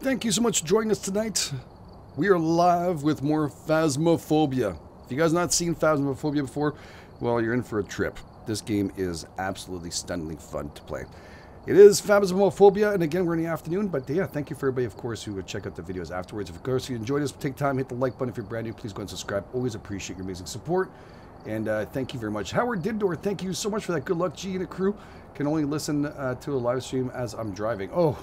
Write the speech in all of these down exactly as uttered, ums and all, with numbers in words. Thank you so much for joining us tonight. We are live with more Phasmophobia. If you guys have not seen Phasmophobia before, well, you're in for a trip. This game is absolutely stunningly fun to play. It is Phasmophobia, and again, we're in the afternoon, but yeah, thank you for everybody, of course, who would check out the videos afterwards. Of course, if you enjoyed us, take time, hit the like button. If you're brand new, please go and subscribe. Always appreciate your amazing support, and uh, thank you very much. Howard Dindor, thank you so much for that. Good luck, G and the crew. Can only listen uh, to a live stream as I'm driving. Oh,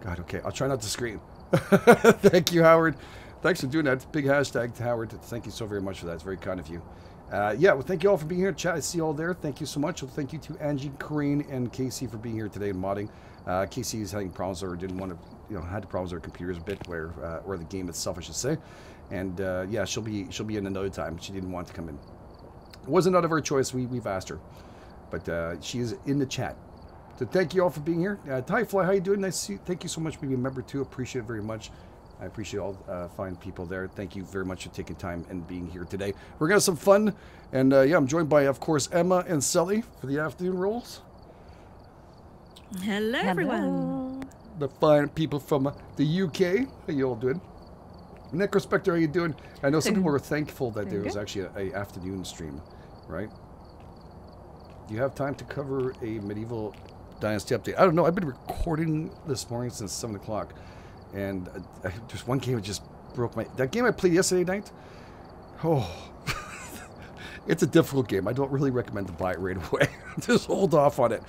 God, okay, I'll try not to scream. Thank you, Howard. Thanks for doing that. Big hashtag to Howard. Thank you so very much for that. It's very kind of you. Uh, yeah, well, thank you all for being here. Chat, I see you all there. Thank you so much. Well, thank you to Angie, Corrine, and Casey for being here today and modding. Uh, Casey is having problems, or didn't want to, you know, had problems with her computers a bit, where, uh, or the game itself, I should say. And uh, yeah, she'll be she'll be in another time. She didn't want to come in. It wasn't out of her choice. We we've asked her, but uh, she is in the chat. So thank you all for being here. Uh, Tyfly, how you doing? Nice to see you. Thank you so much for being a member too. Appreciate it very much. I appreciate all uh, fine people there. Thank you very much for taking time and being here today. We're gonna have some fun, and uh, yeah, I'm joined by, of course, Emma and Sully for the afternoon rolls. Hello, everyone. The fine people from the U K. How you all doing? Necrospector, how you doing? I know some people were thankful that there was actually a, a afternoon stream, right? Do you have time to cover a medieval dynasty update? I don't know. I've been recording this morning since seven o'clock. And I, I, just one game that just broke my... That game I played yesterday night, oh, it's a difficult game. I don't really recommend to buy it right away. Just hold off on it.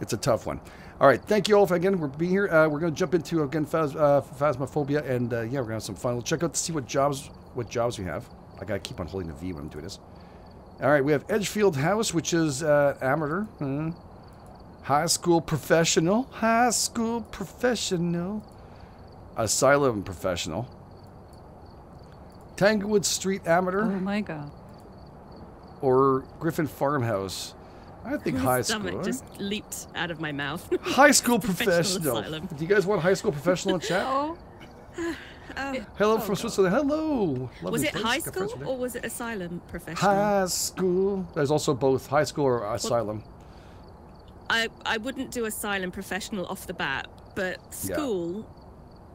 It's a tough one. All right, thank you all for, again, we're being here. Uh, we're going to jump into, again, phas uh, Phasmophobia, and uh, yeah, we're going to have some fun. We'll check out to see what jobs what jobs we have. I got to keep on holding the V when I'm doing this. All right, we have Edgefield House, which is uh, amateur. Mm. High school professional. High school professional. Asylum professional. Tanglewood Street amateur. Oh my god. Or Griffin Farmhouse. I think my high stomach school. Just right? leaped out of my mouth. High school professional. professional. Do you guys want high school professional in chat? Oh. Uh, Hello oh from god. Switzerland. Hello. Lovely was it place. High school or was it asylum professional? High school. There's also both high school or asylum. Well, I I wouldn't do asylum professional off the bat, but school. Yeah.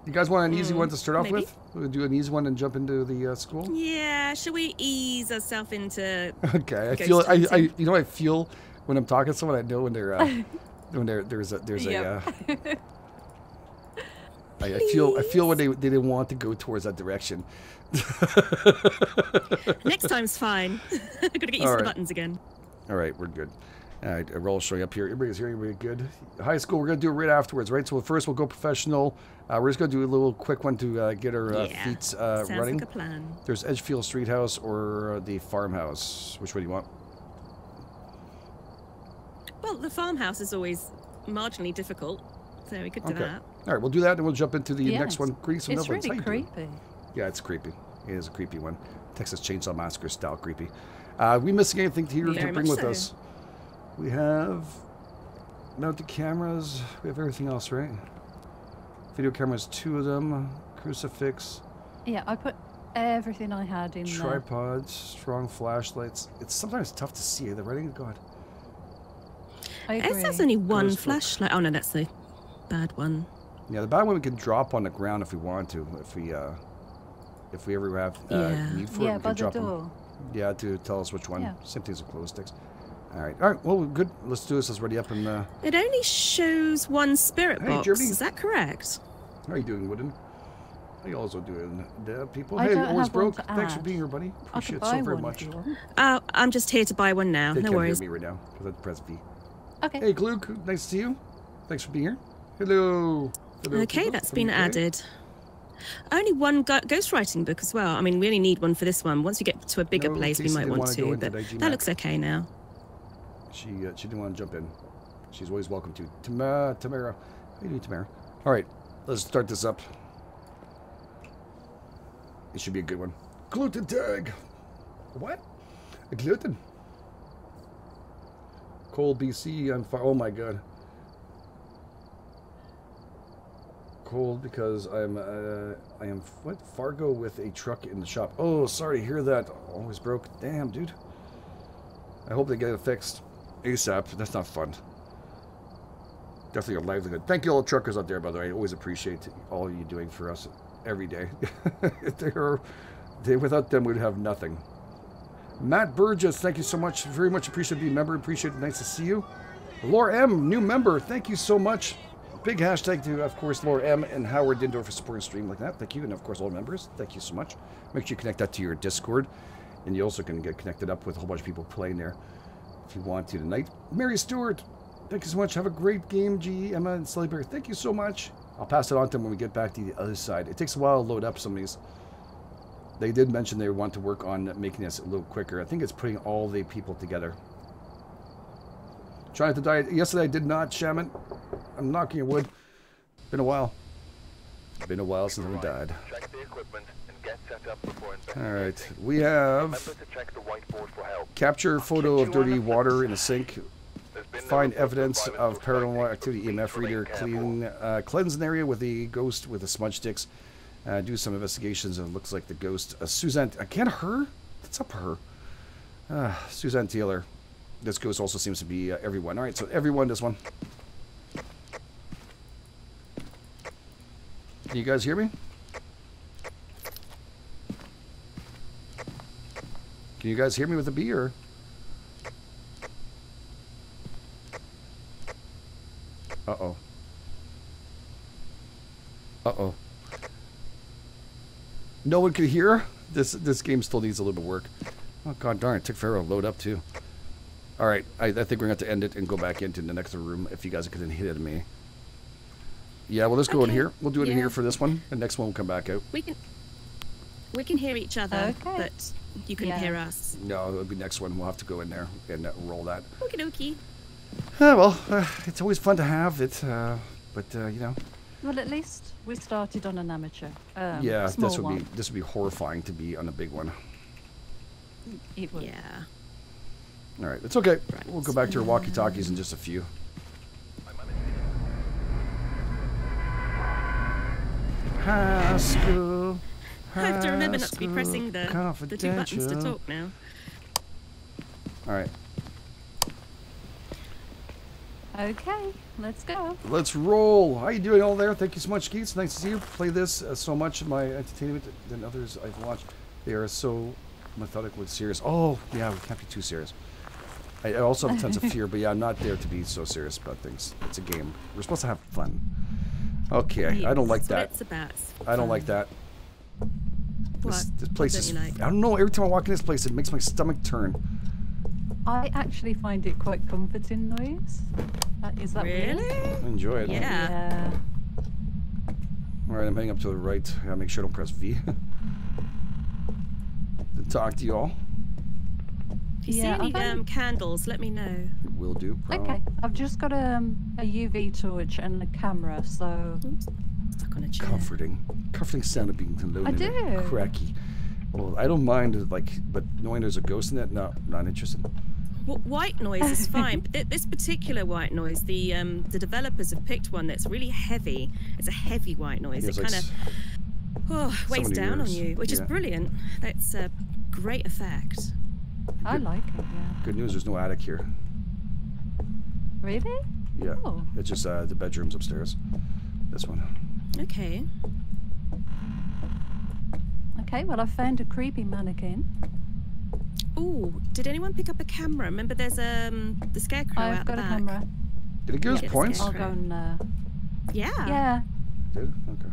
You guys want an easy mm, one to start off maybe? With? We'll do an easy one and jump into the uh, school. Yeah, should we ease ourselves into? Okay, I feel I, I you know I feel when I'm talking to someone I know when they're uh, when they're there's a there's yep. a. Uh, I, I feel I feel when they they didn't want to go towards that direction. Next time's fine. I gotta get used All to right. the buttons again. All right, we're good. All right, a roll showing up here. Everybody's hearing everybody good. High school, we're going to do it right afterwards, right? So first we'll go professional. Uh, we're just going to do a little quick one to uh, get our uh, yeah. feet uh, running. Like a plan. There's Edgefield Street House or the farmhouse. Which one do you want? Well, the farmhouse is always marginally difficult, so we could do okay. that. All right, we'll do that, and we'll jump into the yes. next one. Grease it's really ones. creepy. Yeah, it's creepy. It is a creepy one. Texas Chainsaw Massacre style creepy. Uh, we missing anything here Very to bring with so. us? We have mounted cameras. We have everything else, right? Video cameras, two of them. Crucifix. Yeah, I put everything I had in there. Tripods, strong flashlights. It's sometimes tough to see the writing of God. I agree. There's only one Crucifix. flashlight. Oh no, that's the bad one. Yeah, the bad one we can drop on the ground if we want to. If we, uh, if we ever have uh, yeah. need for yeah, it, we can drop them. Yeah, to tell us which one. Yeah. Same thing as the glow sticks. All right, all right. Well, good. Let's do this. Let's ready up and. Uh... It only shows one spirit hey, box. Jeremy. Is that correct? How are you doing, Wooden? How are you also doing, the people? I hey, always broke. Thanks add. for being here, buddy. Appreciate it so very much. Uh, I'm just here to buy one now. They no worries. They can't hear me right now because I press V. Okay. Hey, Gluke. Nice to see you. Thanks for being here. Hello. Hello okay, people. that's been added. Only one go ghostwriting book as well. I mean, we only need one for this one. Once we get to a bigger no, place, we might want to. But that looks okay now. She, uh, she didn't want to jump in. She's always welcome to. Tamara, Tamara. How you doing, Tamara? All right, let's start this up. It should be a good one. Gluten tag. What? A gluten. Cole, B C, I'm fine. Oh, my God. Cold because I'm, uh, I am, what? Fargo with a truck in the shop. Oh, sorry to hear that. Always broke. Damn, dude. I hope they get it fixed ASAP. That's not fun. definitely a livelihood. Thank you all the truckers out there, by the way. I always appreciate all you're doing for us every day. If they were, they, without them, we'd have nothing. Matt Burgess, thank you so much. Very much appreciate being a member. Appreciate it. Nice to see you. Laura M, new member. Thank you so much. Big hashtag to, of course, Laura M and Howard Dindor for supporting a stream like that. Thank you. And, of course, all members, thank you so much. Make sure you connect that to your Discord. And you also can get connected up with a whole bunch of people playing there if you want to tonight. Mary Stewart, thank you so much. Have a great game, G, Emma, and Sully Bear. Thank you so much. I'll pass it on to them when we get back to the other side. It takes a while to load up some of these. They did mention they want to work on making this a little quicker. I think it's putting all the people together. Trying to die. Yesterday I did not, Shaman. I'm knocking your wood. Been a while. Been a while since we died. Check the equipment and get set up before investigation. All right, we have capture photo of dirty water in a sink. Find evidence of paranormal activity. E M F reader clean uh, cleanse an area with the ghost with the smudge sticks. Uh, do some investigations and it looks like the ghost. Uh, Suzanne, again, her? What's up with her? Uh, Suzanne Taylor. This ghost also seems to be uh, everyone. All right, so everyone does one. Can you guys hear me? Can you guys hear me with a B or? Uh-oh. Uh-oh. No one could hear? This this game still needs a little bit of work. Oh, god darn, it took forever to load up, too. Alright, I, I think we're going to have to end it and go back into the next room if you guys can hit at me. Yeah, well, let's go okay. in here. We'll do it yeah. in here for this one, and next one will come back out. We can, we can hear each other, okay. but you can yeah. hear us. No, it'll be next one. We'll have to go in there and uh, roll that. Okie dokie. Ah, well, uh, it's always fun to have it, uh, but, uh, you know. Well, at least we started on an amateur. Um, yeah, small this would one. be this would be horrifying to be on a big one. It would. Yeah. All right, it's okay. Right. We'll go back to our walkie-talkies in just a few. High school. High I have to remember not to be pressing the, the two buttons to talk now. All right. Okay, let's go. Let's roll. How you doing all there? Thank you so much, Keats. Nice to see you. Play this uh, so much in my entertainment than others I've watched. They are so methodical and serious. Oh, yeah, we can't be too serious. I, I also have a sense of fear, but yeah, I'm not there to be so serious about things. It's a game. We're supposed to have fun. Okay, yes, I don't like that. It's about. It's I don't like that. What? This, this place is... Like? I don't know. Every time I walk in this place, it makes my stomach turn. I actually find it quite comforting noise. Is that really? Weird? I enjoy it. Yeah. yeah. All right, I'm heading up to the right. I gotta make sure I don't press V. to talk to y'all. If you yeah, see any um, candles, let me know. Will do. Probably. Okay, I've just got um, a U V torch and a camera, so. Oops. Stuck on a chair. Comforting. Comforting sound of being alone. I do. It. Cracky. Well, I don't mind, like, but knowing there's a ghost in that, no, not interested. Well, white noise is fine. This particular white noise, the um, the developers have picked one that's really heavy. It's a heavy white noise. It, it kind of oh, weighs down on you, which yeah. is brilliant. That's a great effect. Good, I like it, yeah. Good news, there's no attic here. Really? Yeah. Oh. It's just uh, the bedrooms upstairs. This one. Okay. Okay, well, I found a creepy mannequin. Ooh, did anyone pick up a camera? Remember, there's um the scarecrow I've out the back. I've got a camera. Did it give us yeah, points? I'll go and. Uh, yeah. Yeah. Did okay.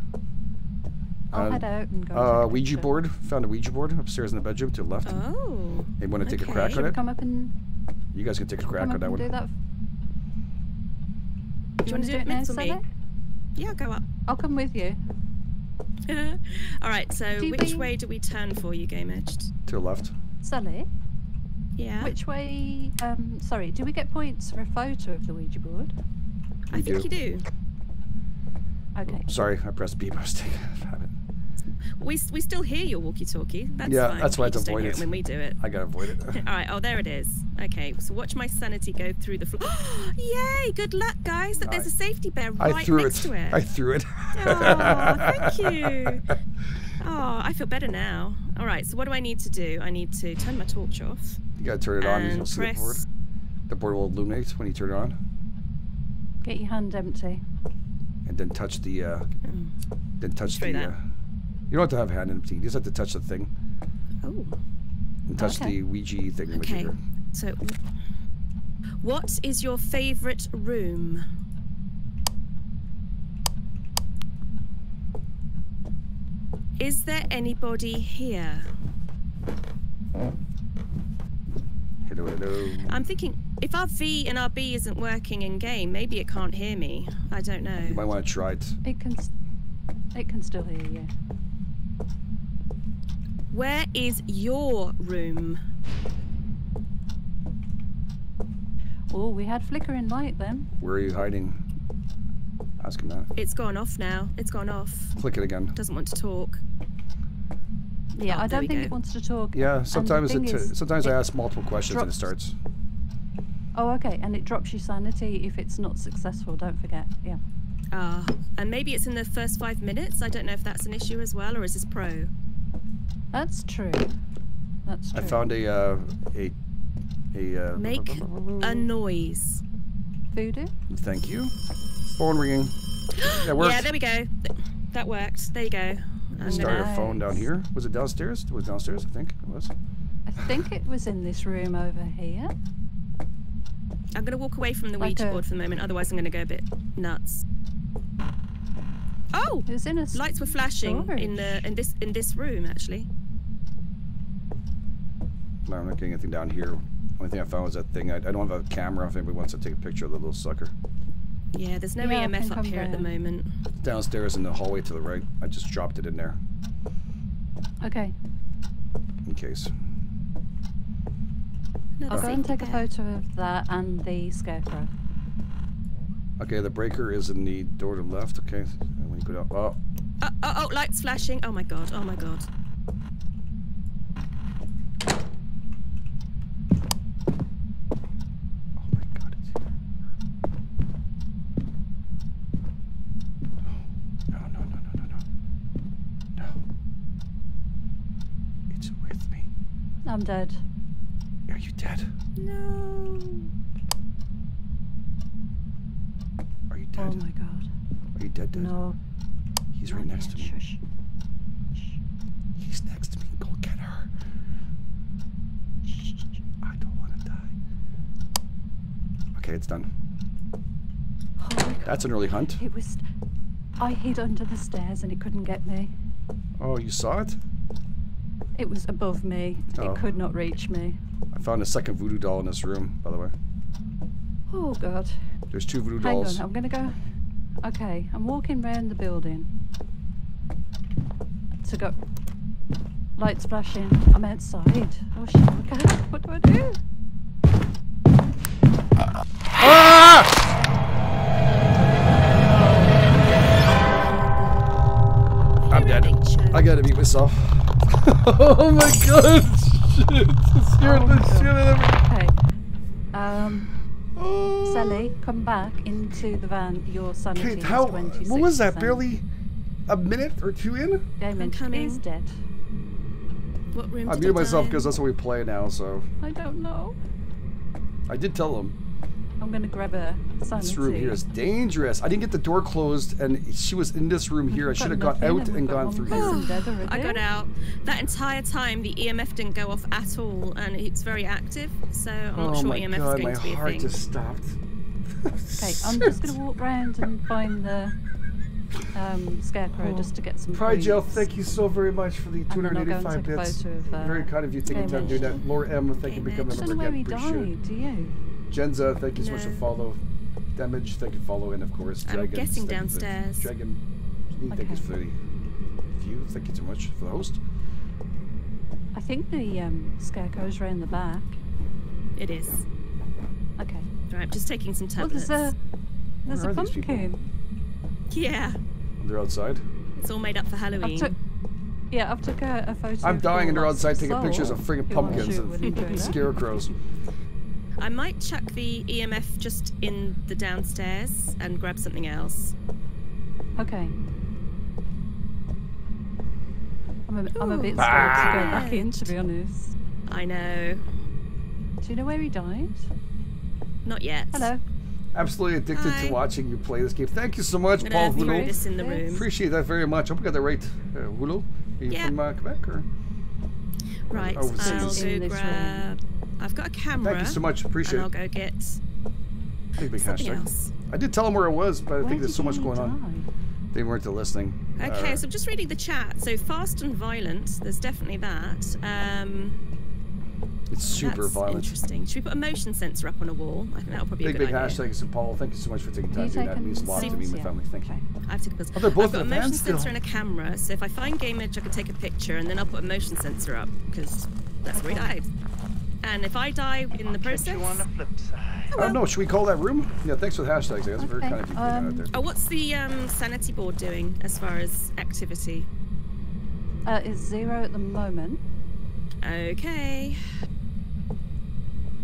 I'll um, head out and go. Uh, and Ouija board. Found a Ouija board upstairs in the bedroom to the left. Oh. They want to okay. take a crack Should on it. Come up and. You guys can take a crack on that one. Do that. Do you want to do, do it now, Sally? Yeah, I'll go up. I'll come with you. All right. So, do which way do we turn for you, Game Edged? To the left. Sully? Yeah? Which way... Um, sorry, do we get points for a photo of the Ouija board? We I think do. you do. Okay. Oh, sorry, I pressed B by mistake. we, we still hear your walkie-talkie. That's yeah, fine. that's why I don't avoid it. When we do it. I gotta avoid it. All right, oh, there it is. Okay, so watch my sanity go through the floor. Yay, good luck, guys. That There's a safety bear right I threw next it. to it. I threw it. Oh, thank you. Oh, I feel better now. All right, so what do I need to do? I need to turn my torch off. You gotta turn it on. You'll see the board. The board will illuminate when you turn it on. Get your hand empty. And then touch the, uh, mm. then touch Straight the, uh, you don't have to have hand empty. You just have to touch the thing. Oh. And touch okay. the Ouija thing. Okay. So, what is your favorite room? Is there anybody here? Hello, hello. I'm thinking, if our V and our B isn't working in game, maybe it can't hear me. I don't know. You might want to try it. It can, it can still hear you. Where is your room? Oh, we had flickering light then. Where are you hiding? Ask him that. It's gone off now. It's gone off. Click it again. Doesn't want to talk. Yeah, oh, I don't think go. it wants to talk. Yeah, sometimes it. Is, sometimes it I ask multiple questions drops. and it starts. Oh, okay, and it drops your sanity if it's not successful. Don't forget. Yeah. Ah, uh, and maybe it's in the first five minutes. I don't know if that's an issue as well, or is this pro? That's true. That's true. I found a uh, a a. Uh, Make a noise. Voodoo. Thank you. Phone ringing. That worked. Yeah, there we go. That worked. There you go. And started nice. a phone down here. Was it downstairs? It was downstairs, I think it was. I think it was in this room over here. I'm going to walk away from the like Ouija a... board for the moment, otherwise I'm going to go a bit nuts. Oh! It was in a Lights were flashing storage. in the in this in this room, actually. No, I'm not getting anything down here. Only thing I found was that thing. I, I don't have a camera if anybody wants to take a picture of the little sucker. Yeah, there's no yeah, E M F up here down. at the moment. Downstairs in the hallway to the right. I just dropped it in there. Okay. In case. I'll go and take a photo of that and the scarecrow. Okay, the breaker is in the door to the left. Okay. And when you go down, oh. oh. Oh, oh, lights flashing. Oh my god, oh my god. I'm dead. Are you dead? No. Are you dead? Oh my god. Are you dead, dead? No. He's right next to me. Shush. Shh. He's next to me. Go get her. Shh. I don't want to die. Okay, it's done. Oh my god. That's an early hunt. It was. I hid under the stairs and it couldn't get me. Oh, you saw it? It was above me. Oh. It could not reach me. I found a second voodoo doll in this room, by the way. Oh, God. There's two voodoo Hang dolls. Hang on, I'm going to go... Okay, I'm walking round the building. So go... Lights flashing. I'm outside. Oh, shit. Okay. What do I do? Uh, ah! I'm dead. I gotta beat myself. Oh my god! Shit! It scared oh the god. shit out of me! Okay. Um... Oh. Sully, come back into the van. Your sanity Kate, how, is twenty-six percent. What was that? Barely a minute or two in? Damon is dead. What room I muted myself because that's what we play now, so... I don't know. I did tell them. I'm gonna grab a sanity. This room here is dangerous. I didn't get the door closed and she was in this room here. I should have got out and gone through here. I got out. That entire time the E M F didn't go off at all and it's very active, so I'm not sure E M F is going to be a thing. My heart just stopped. Okay, I'm just gonna walk around and find the um, scarecrow oh. just to get some Pryjel, thank you so very much for the two hundred eighty-five bits. Of, uh, very kind of you taking time to do that. Laura M, thank you for becoming a member again. Appreciate it. Do you? Jenza, thank you no. so much for follow. Damage, thank you for following, of course. Dragon, I'm guessing downstairs. For, Dragon, okay. thank you for the view. Thank you so much for the host. I think the um, scarecrow's around the back. It is. Okay. Right, I'm just taking some tablets. Oh, there's a, there's a pumpkin. Yeah. They're outside. It's all made up for Halloween. I've yeah, I've took a, a photo. I'm dying and they're outside taking soul. pictures of friggin' pumpkins and scarecrows. I might chuck the E M F just in the downstairs and grab something else. Okay. I'm a, I'm a bit scared ah. to go back in, to be honest. I know. Do you know where he died? Not yet. Hello. absolutely addicted Hi. to watching you play this game. Thank you so much, Good Paul Hulot. Yes. Appreciate that very much. I hope I got that right. Uh, Hulot, are you yeah. from uh, Quebec? Or? Right, or I'll go grab... I've got a camera. Thank you so much. Appreciate it. I'll go get big, big something hashtag. else. I did tell them where I was, but I Why think there's so much going die? on. They weren't listening. Okay, uh, so I'm just reading the chat. So fast and violent. There's definitely that. Um... It's super That's violent. Interesting. Should we put a motion sensor up on a wall? I think yeah. that'll probably be a good idea. Big, big hashtag, Paul. Thank you so much for taking time to do that. It means a lot to me and my family. Thank you. I have to take a oh, they're both I've got a motion sensor still. and a camera, so if I find game edge, I can take a picture, and then I'll put a motion sensor up, because that's where we died. And if I die in the process... You on the flip side. Oh, well. oh, no. Should we call that room? Yeah, thanks for the hashtags. That's okay. very kind of you um, out there. Oh, what's the um, sanity board doing as far as activity? Uh, it's zero at the moment. Okay.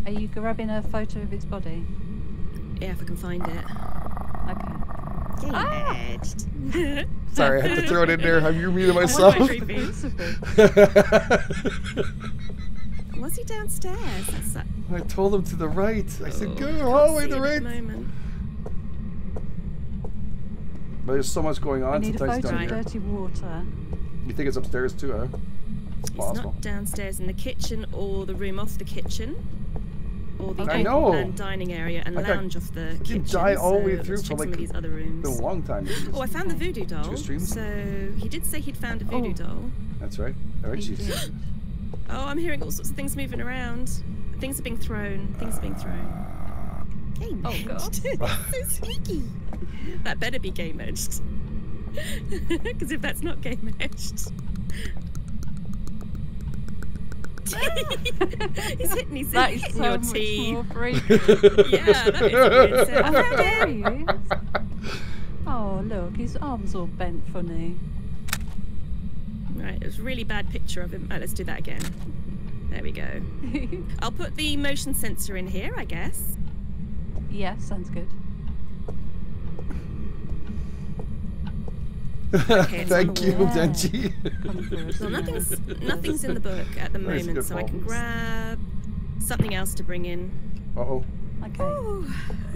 Are you grabbing a photo of his body? Yeah, if I can find it. Okay. Ah! Sorry, I had to throw it in there. Have you muted myself? Was he downstairs? That's that. I told him to the right. I said, go all the way to the right. But there's so much going on. We need sometimes a photo of dirty water. You think it's upstairs too, huh? It's, it's not downstairs in the kitchen or the room off the kitchen. Or the I know. And dining area and like lounge I off the kitchen. die all the so way through for like these other rooms. a long time. Oh, I found the voodoo doll. So he did say he'd found a voodoo oh. doll. That's right. All right, Chief. Oh, I'm hearing all sorts of things moving around. Things are being thrown. Things are being thrown. Game oh, God. So sneaky. That better be game edged. Because if that's not game edged. He's hitting, he's that hitting, is hitting so your teeth. Yeah, that is weird. How dare you? Oh, look, his arm's all bent funny. Right, it was a really bad picture of him. Right, let's do that again. There we go. I'll put the motion sensor in here, I guess. Yeah, sounds good. Okay, Thank you, Denji. Yeah. Well, nothing's, nothing's in the book at the moment, so I can grab something else to bring in. Uh-oh. Okay. Ooh,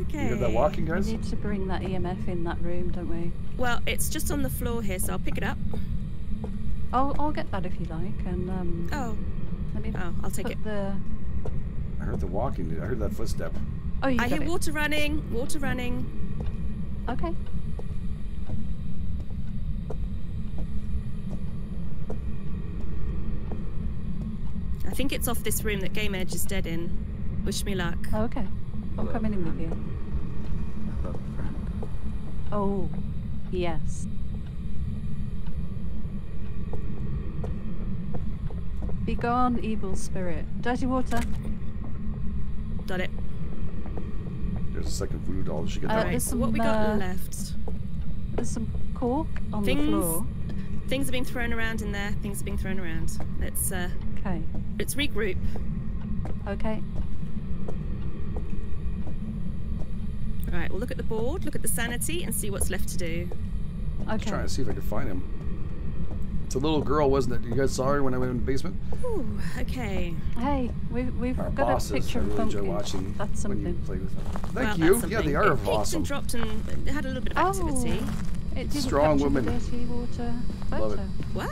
okay. You got that walking, guys? We need to bring that E M F in that room, don't we? Well, it's just on the floor here, so I'll pick it up. Oh, I'll get that if you like, and um... Oh. Let me oh, I'll take it. The... I heard the walking, I heard that footstep. Oh, you I hear it. water running, water running. Okay. I think it's off this room that Game Edge is dead in. Wish me luck. Oh, okay. I'm coming in with you. Oh, yes. Begone, evil spirit. Dirty water. Got it. There's a second voodoo doll. She got uh, that. Some, what we got uh, left? There's some cork on things, the floor. Things are being thrown around in there. Things are being thrown around. Let's. Uh, Okay. Let's regroup. Okay. Alright, we'll look at the board, look at the sanity, and see what's left to do. Okay. I was trying to see if I could find him. It's a little girl, wasn't it? You guys saw her when I went in the basement? Ooh, okay. Hey, we've, we've got bosses, a picture of really watching That's something. When you play with them. Thank well, you. Yeah, they are it awesome. It dropped and had a little bit of activity. Oh, it did Strong woman. Dirty water photo. Love it. What?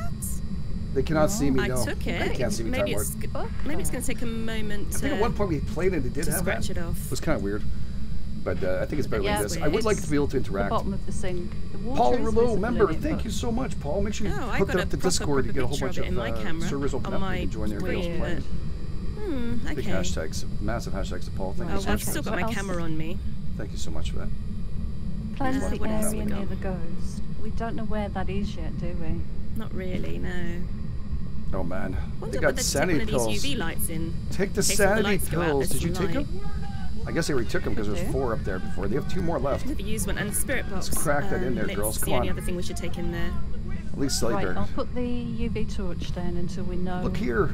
They cannot oh, see me, no. I took it. They can't see me, maybe it's, maybe it's going to take a moment I to... I think at one point we played and it did have that. It, it was kind of weird. But uh, I think it's better yeah, like this. Weird. I would it's like to be able to interact. The bottom of the sink. The Paul Rouleau, member, thank but... you so much, Paul. Make sure you oh, hook up the proper, Discord. You get a whole bunch of, of uh, servers open up and you can join there. Playing. Hmm, okay. Big hashtags, massive hashtags to Paul. Thank you so much. I've still got my camera on me. Thank you so much for that. Cleanse the area near the ghost. We don't know where that is yet, do we? Not really, no. Oh man, they got sanity pills. Take the sanity pills. Did you take them? I guess they already took them because there's four up there before. They have two more left. Never used one. And the spirit box. Let's crack that in there, girls. Come on. That's the only other thing we should take in there. At least Sully better. Right, I'll put the U V torch down until we know. Look here.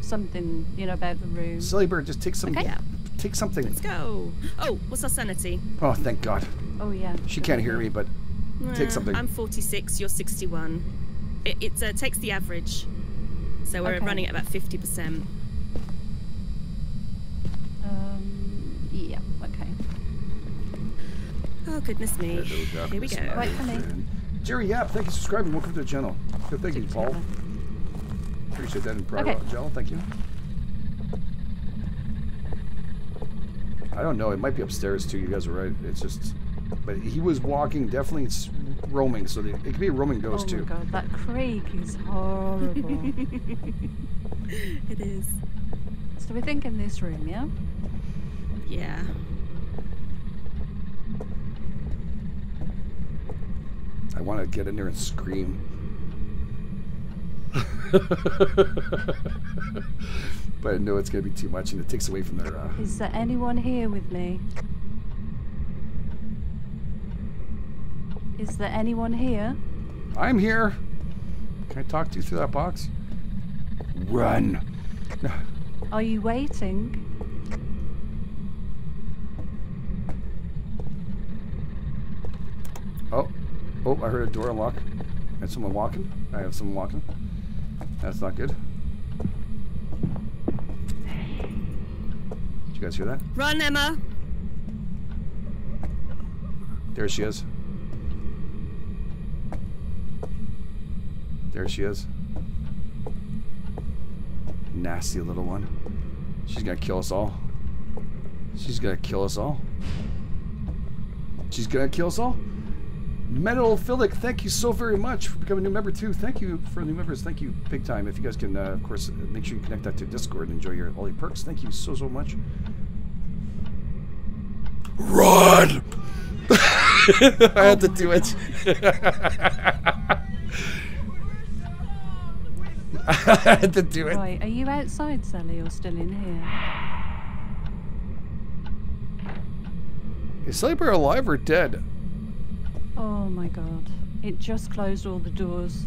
Something, you know, about the room. Sully Bird, just take some. Okay. Take something. Let's go. Oh, what's our sanity? Oh, thank God. Oh yeah. She can't hear me, but take something. I'm forty-six. You're sixty-one. It, it uh, takes the average, so we're okay. running at about fifty percent. Um, yeah, okay. Oh, goodness me. Here we go. Right, come in. Jerry, yeah, thank you for subscribing. Welcome to the channel. Good, thank you, Paul. Appreciate that in private, okay. Jill. Thank you. I don't know. It might be upstairs, too. You guys are right. It's just... But he was walking, definitely it's roaming, so they, it could be a roaming ghost, oh too. Oh my god, that creak is horrible. It is. So we think in this room, yeah? Yeah. I want to get in there and scream. But I know it's going to be too much, and it takes away from their... Uh... Is there anyone here with me? Is there anyone here? I'm here. Can I talk to you through that box? Run. Are you waiting? Oh, oh! I heard a door unlock. I had someone walking. I have someone walking. That's not good. Did you guys hear that? Run, Emma. There she is. There she is. Nasty little one. She's gonna kill us all. She's gonna kill us all. She's gonna kill us all. Metalophilic, thank you so very much for becoming a new member too. Thank you for new members. Thank you big time. If you guys can, uh, of course, make sure you connect that to Discord and enjoy your all your perks. Thank you so so much. Run! I had to do it. I had to do it. Right, are you outside, Sully, or still in here? Is Sully Bear alive or dead? Oh my god. It just closed all the doors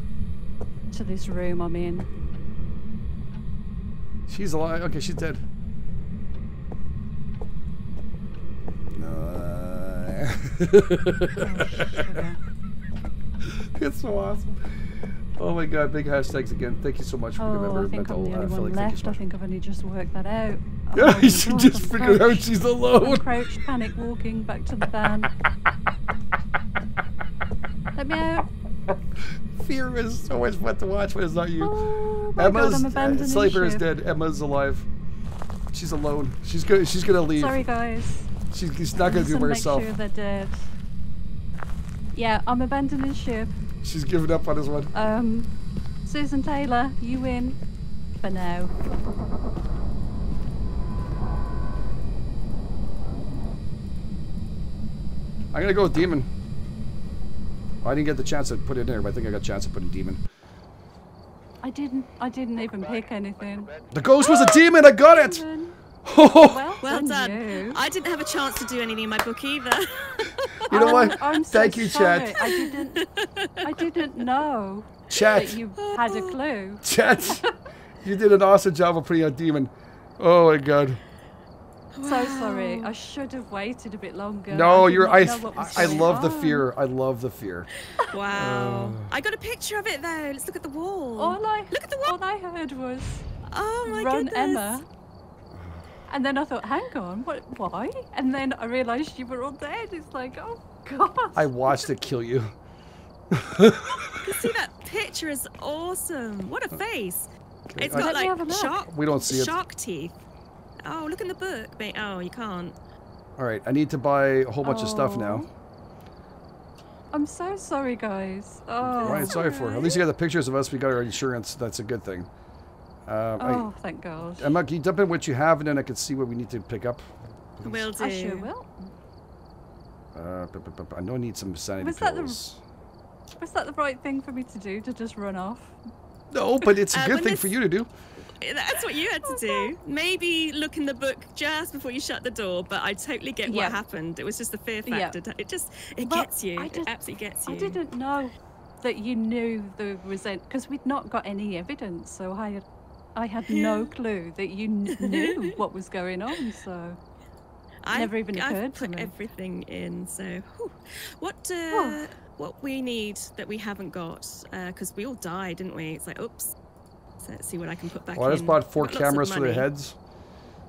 to this room I'm in. She's alive. Okay, she's dead. Uh... oh, it's so awesome. Oh my god, big hashtags again. Thank you so much for oh, remembering mental uh, feelings. Left. I think I've only just worked that out. Oh, yeah, oh she god, just I'm figured crouched, out she's alone. Crouched, panic walking back to the van. Let me out. Fear is always what to watch when it's not you. Oh my Emma's, god, I'm abandoning uh, Slaper is dead. Emma's alive. She's alone. She's gonna. She's gonna leave. Sorry guys. She's, she's not gonna do it by herself. Make sure they're dead. Yeah, I'm abandoning ship. She's given up on this one. Um, Susan Taylor, you win for now. I'm gonna go with demon. I didn't get the chance to put it in there, but I think I got a chance to put in demon. I didn't. I didn't even pick anything. The ghost was a demon. I got it. Well, well done. You. I didn't have a chance to do anything in my book either. You know I'm, what? I'm so Thank you, Chad. I didn't. I didn't know Chad. that you had a clue. Chad, you did an awesome job of putting out demon. Oh my god. Wow. So sorry. I should have waited a bit longer. No, I you're. I. I, I love on. the fear. I love the fear. Wow. Uh, I got a picture of it though. Let's look at the wall. All I look at the wall. All I heard was. Oh my Run, goodness. Emma. And then I thought, hang on, what? Why? And then I realised you were all dead. It's like, oh god. I watched it kill you. You can see that picture is awesome. What a face! Okay. It's got like we shark. We don't see it. Shark teeth. Oh, look in the book, mate. Oh, you can't. All right, I need to buy a whole bunch oh. of stuff now. I'm so sorry, guys. Oh. All right, sorry for. Her. At least you got the pictures of us. We got our insurance. That's a good thing. Uh, oh, I, thank God. Emma, can you dump in what you have and then I can see what we need to pick up? Please? Will do. I sure will. Uh, b -b -b -b I know I need some sanity was pills. That the, was that the right thing for me to do, to just run off? No, but it's a good uh, thing for you to do. That's what you had to do. Maybe look in the book just before you shut the door, but I totally get what yeah. happened. It was just the fear factor. Yeah. It just, it but gets you. Did, it absolutely gets you. I didn't know that you knew there was any, because we'd not got any evidence, so I had... I had no clue that you kn knew what was going on, so I never even occurred I've to put me. everything in. So, whew. what uh, oh. what we need that we haven't got, because uh, we all died, didn't we? It's like, oops. So let's see what I can put back. Well, in. I just bought four cameras for their heads,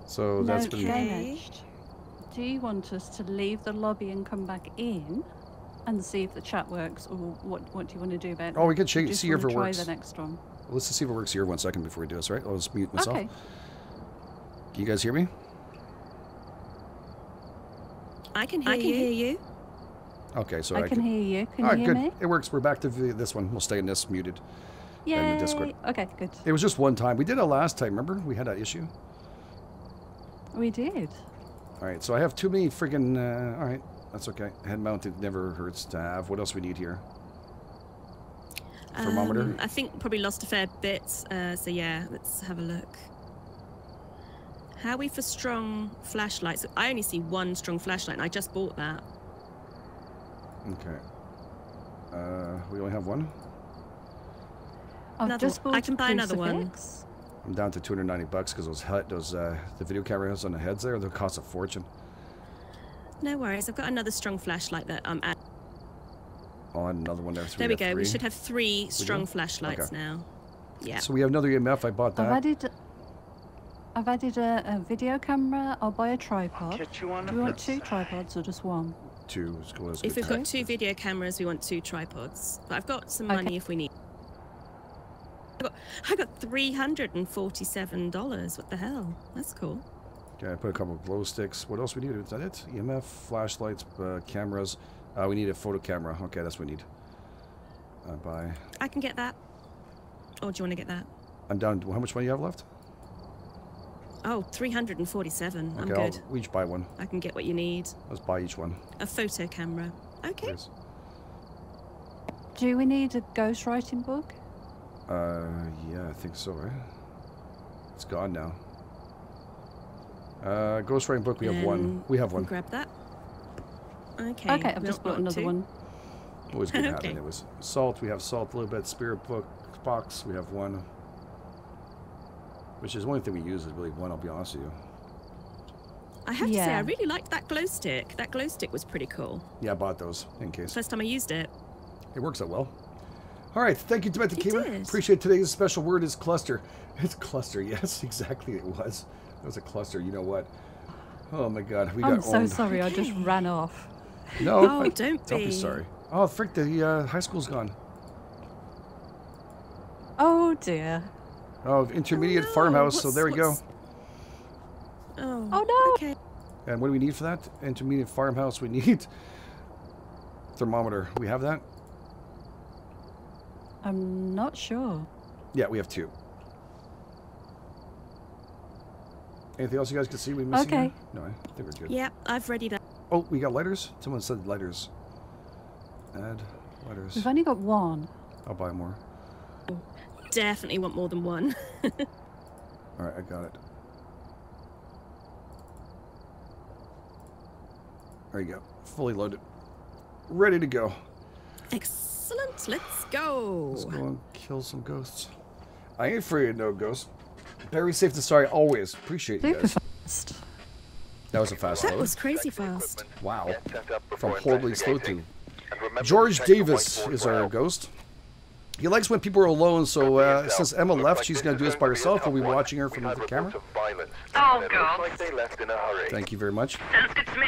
so no that's been damaged. Do you want us to leave the lobby and come back in and see if the chat works, or what what do you want to do about it? Oh, we could check, see if it works. Try the next one. Let's see if it works here one second before we do this, right? I'll just mute myself. Okay. Can you guys hear me? I can hear I can you. hear you. Okay, so I, I can, can hear you. Can all you right, hear good. me? It works. We're back to this one. We'll stay in this muted. Yeah. In the Discord. Okay, good. It was just one time. We did it last time, remember? We had that issue. We did. All right, so I have too many friggin' uh, all right, that's okay. Head mounted never hurts to have. What else we need here? Thermometer. Um, I think probably lost a fair bit. Uh, so yeah, let's have a look. How are we for strong flashlights? I only see one strong flashlight, and I just bought that. Okay. Uh, we only have one. I've just bought I can buy another one. I'm down to two hundred ninety bucks because those hut, those uh, the video cameras on the heads there, they'll cost a fortune. No worries. I've got another strong flashlight that I'm at. Oh, another one there. There we go. Three. We should have three strong flashlights okay. now. Yeah. So we have another E M F. I bought that. I've added. I've added a, a video camera. I'll buy a tripod. Do you want two tripods or just one? Two. Is cool. If we've got two video cameras, we want two tripods. But I've got some money okay. if we need. I got, I got three hundred forty-seven dollars. What the hell? That's cool. Okay, I put a couple of glow sticks. What else we need? Is that it? E M F, flashlights, uh, cameras. Uh, we need a photo camera. Okay, that's what we need. Uh, buy. I can get that. Or do you want to get that? I'm down. How much money do you have left? Oh, three hundred forty-seven. Okay, I'm good. I'll, we each buy one. I can get what you need. Let's buy each one. A photo camera. Okay. Please. Do we need a ghostwriting book? Uh, yeah, I think so, right? It's gone now. Uh, ghostwriting book, we have um, one. We have one. Grab that. Okay. Okay, I've just bought another two. one. Always good to have it. It was salt, we have salt a little bit. Spirit book, box, we have one. Which is one thing we use is really one, I'll be honest with you. I have yeah. to say, I really liked that glow stick. That glow stick was pretty cool. Yeah, I bought those in case. First time I used it. It works out well. All right, thank you, Demetri Kima. Appreciate today's special word is cluster. It's cluster, yes, exactly it was. It was a cluster, you know what? Oh my God, we I'm got I'm so owned. sorry, I just ran off. No, oh, I, don't, don't be. be sorry. Oh, frick, the uh, high school's gone. Oh dear. Oh, intermediate oh, no. farmhouse, what's, so there we go. Oh, oh no. Okay. And what do we need for that? Intermediate farmhouse, we need thermometer. We have that? I'm not sure. Yeah, we have two. Anything else you guys can see we missing? Okay. Now? No, I think we're good. Yeah, I've readied up. Oh, we got lighters? Someone said lighters. Add lighters. We've only got one. I'll buy more. Definitely want more than one. All right, I got it. There you go. Fully loaded. Ready to go. Excellent. Excellent. Let's go. Let's go and kill some ghosts. I ain't afraid of no ghosts. Very safe to sorry always. Appreciate you guys. Fast. That was a fast load. That was crazy fast. Wow. From horribly slow to. George Davis is our ghost. He likes when people are alone, so uh, since Emma left, she's going to do this by herself. We'll be watching her from the camera. Oh, God. Thank you very much. It's me.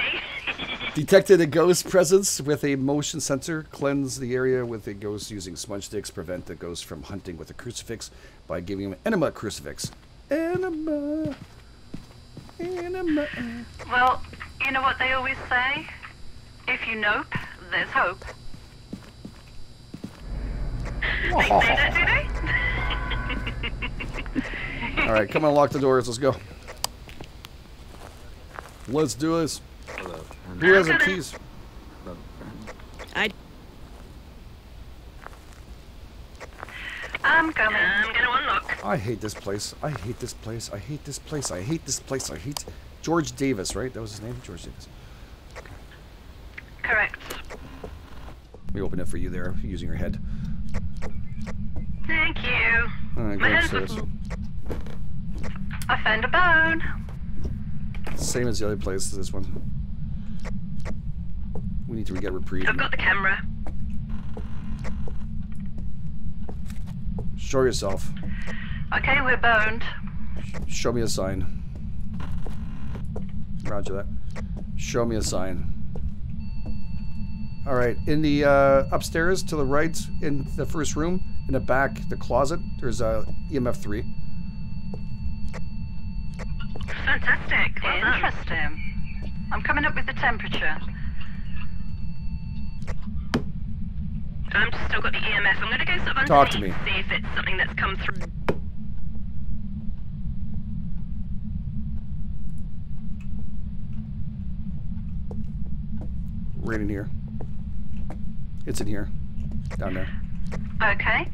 Detected a ghost presence with a motion sensor. Cleanse the area with a ghost using smudge sticks. Prevent the ghost from hunting with a crucifix by giving him an enema crucifix. Enema. Enema. Well, you know what they always say? If you nope, there's hope. They say that, do they? All right, come on, lock the doors. Let's go. Let's do this. Hello. Who has the keys? I. I'm coming. I'm gonna unlock. I hate this place. I hate this place. I hate this place. I hate this place. I hate George Davis, right? That was his name, George Davis. Okay. Correct. We opened it for you there, using your head. Thank you. Right, My hands I found a bone. Same as the other place, this one. We need to get reprieve. I've got the camera. Show yourself. Okay, we're boned. Show me a sign. Roger that. Show me a sign. All right, in the uh, upstairs to the right, in the first room, in the back, the closet, there's uh, E M F three. Fantastic. Well done. Interesting. I'm coming up with the temperature. I've still got the E M F. I'm going to go sort of Talk underneath to me. See if it's something that's come through. Right in here. It's in here. Down there. Okay.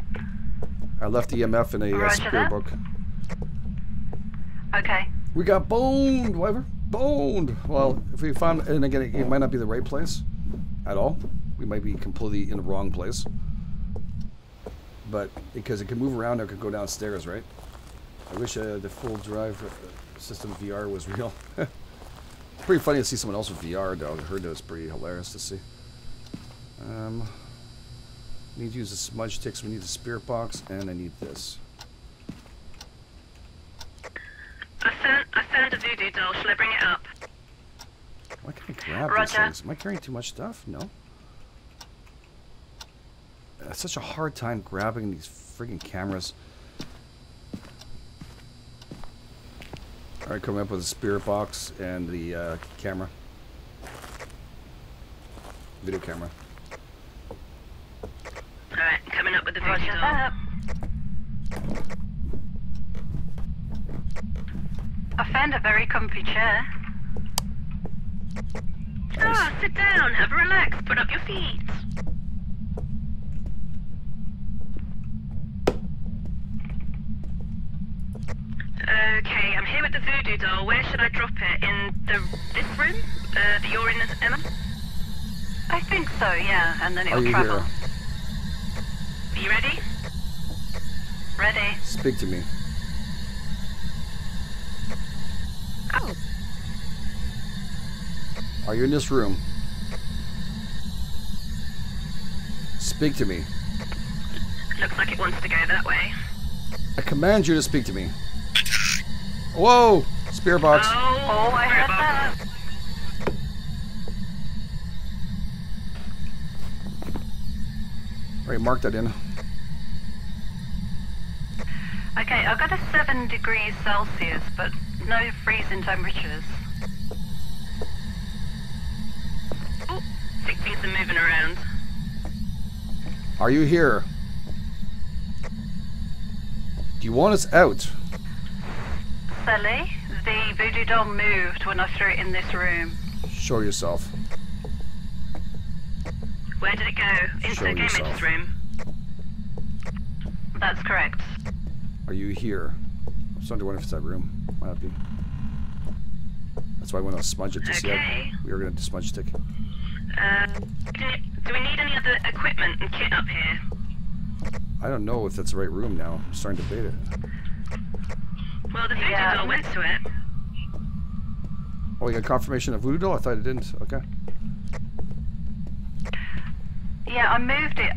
I left the E M F in a uh, spirit book. Okay. We got boned, whatever. Boned. Well, if we found, and again, it might not be the right place at all. We might be completely in the wrong place. But because it can move around, it could go downstairs, right? I wish uh, the full drive system V R was real. Pretty funny to see someone else with V R, though. I heard that was pretty hilarious to see. Um, we need to use the smudge sticks. We need the spirit box, and I need this. I found, I found a voodoo doll. Shall I bring it up? Why can't I grab Roger. these things? Am I carrying too much stuff? No. I have such a hard time grabbing these friggin' cameras. All right, coming up with a spirit box and the uh, camera, video camera. All right, coming up with the video. Up. I found a very comfy chair. Nice. Ah, sit down, have a relax, put up your feet. Okay, I'm here with the voodoo doll. Where should I drop it? In the this room uh, that you're in, Emma? I think so, yeah. And then it'll Are travel. Are you ready? Ready. Speak to me. Oh. Are you in this room? Speak to me. Looks like it wants to go that way. I command you to speak to me. Whoa! Spirit box. Oh, oh I heard that. Alright, mark that in. Okay, I've got a seven degrees Celsius, but no freezing temperatures. Oh, things are moving around. Are you here? Do you want us out? Sully, the voodoo doll moved when I threw it in this room. Show yourself. Where did it go? Into the gamer's room. That's correct. Are you here? I'm starting to wonder if it's that room. Might not be. That's why I want to smudge it to see it. We were going to smudge stick. Uh, do we need any other equipment and kit up here? I don't know if that's the right room now. I'm starting to debate it. Well, the voodoo yeah. doll went to it. Oh, you got confirmation of voodoo doll? I thought it didn't. Okay. Yeah, I moved it.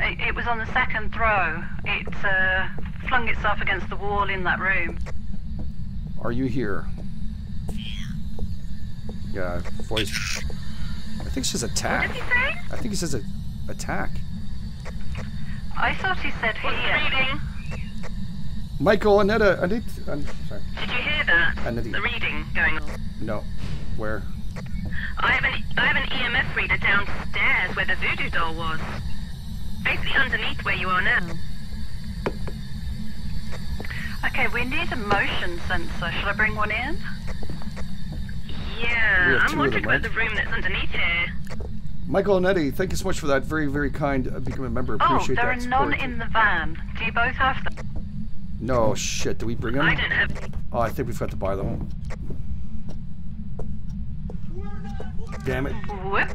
It, it was on the second throw. It uh, flung itself against the wall in that room. Are you here? Yeah, voice. I think she says attack. What did he say? I think he says a, attack. I thought he said here. Reading? Michael, Annette, Annette, I'm sorry. Did you hear that? Annette. The reading going on? No. Where? I have an I have an E M F reader downstairs where the voodoo doll was. Basically underneath where you are now. Okay, we need a motion sensor. Should I bring one in? Yeah, I'm wondering about the room that's underneath here. Michael and Eddie, thank you so much for that. Very, very kind of becoming a member. Appreciate that. Oh, there are none in the van. Do you both have them? No, shit, did we bring them? I didn't have any. Oh, I think we forgot to buy them. Damn it. Whoops.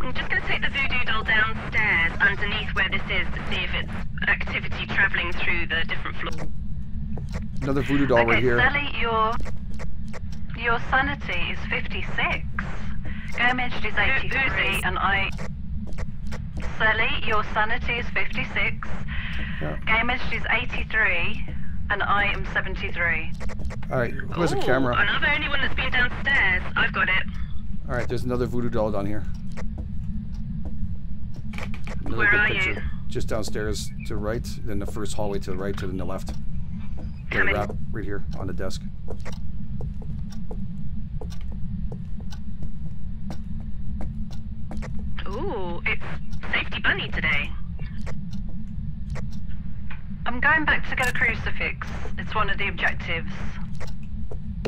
I'm just going to take the voodoo doll downstairs underneath where this is to see if it's activity travelling through the different floors. Another voodoo doll okay, right here. Sally, your, your sanity is fifty-six. Gamaged is eighty-three, and I... Sully, your sanity is fifty-six, yeah. Gamaged is eighty-three, and I am seventy-three. Alright, who has Ooh, a camera? Another anyone that's been downstairs. I've got it. Alright, there's another voodoo doll down here. Another Where are picture. you? Just downstairs to the right, then the first hallway to the right, to then the left. Right, wrap, right here on the desk. Ooh, it's Safety Bunny today. I'm going back to get a crucifix. It's one of the objectives.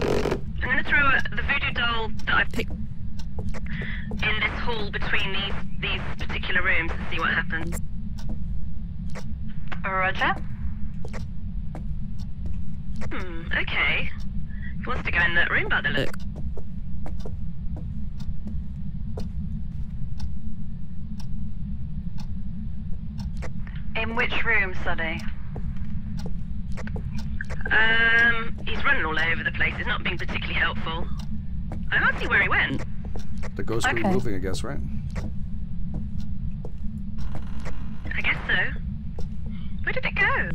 I'm going to throw a, the voodoo doll that I picked in this hall between these, these particular rooms and see what happens. Roger. Hmm, okay. He wants to go in that room by the look. In which room, Sully? Um, he's running all over the place. It's not being particularly helpful. I can't see where he went. The ghosts okay. were moving, I guess, right? I guess so. Where did it go?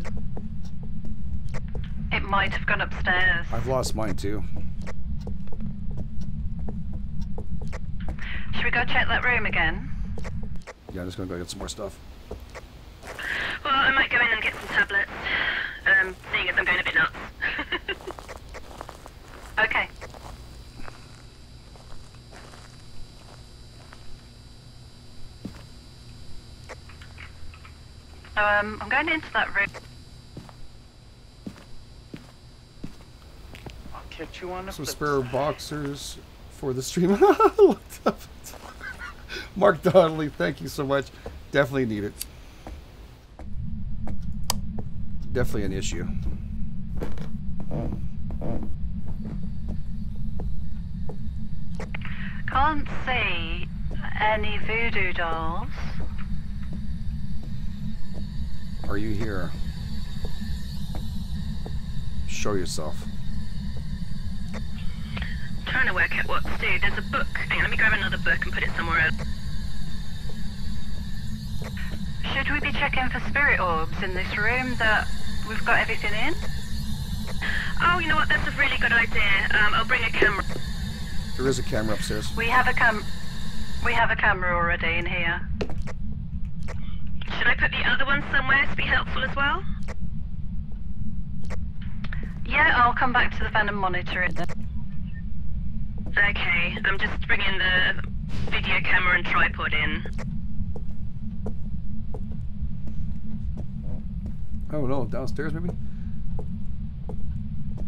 It might have gone upstairs. I've lost mine, too. Should we go check that room again? Yeah, I'm just gonna go get some more stuff. Well, I might go in and get some tablets. Um, seeing as I'm going a bit nuts. Okay. Um, I'm going into that room. I'll catch you on the Some spare boxers for the stream. Mark Donnelly, thank you so much. Definitely need it. Definitely an issue. Can't see any voodoo dolls. Are you here? Show yourself. I'm trying to work out what to do. There's a book. Hang on, let me grab another book and put it somewhere else. Should we be checking for spirit orbs in this room that we've got everything in? Oh, you know what? That's a really good idea. Um, I'll bring a camera. There is a camera upstairs. We have a cam. We have a camera already in here. Should I put the other one somewhere to be helpful as well? Yeah, I'll come back to the van and monitor it then. Okay, I'm just bringing the video camera and tripod in. Oh no, downstairs maybe?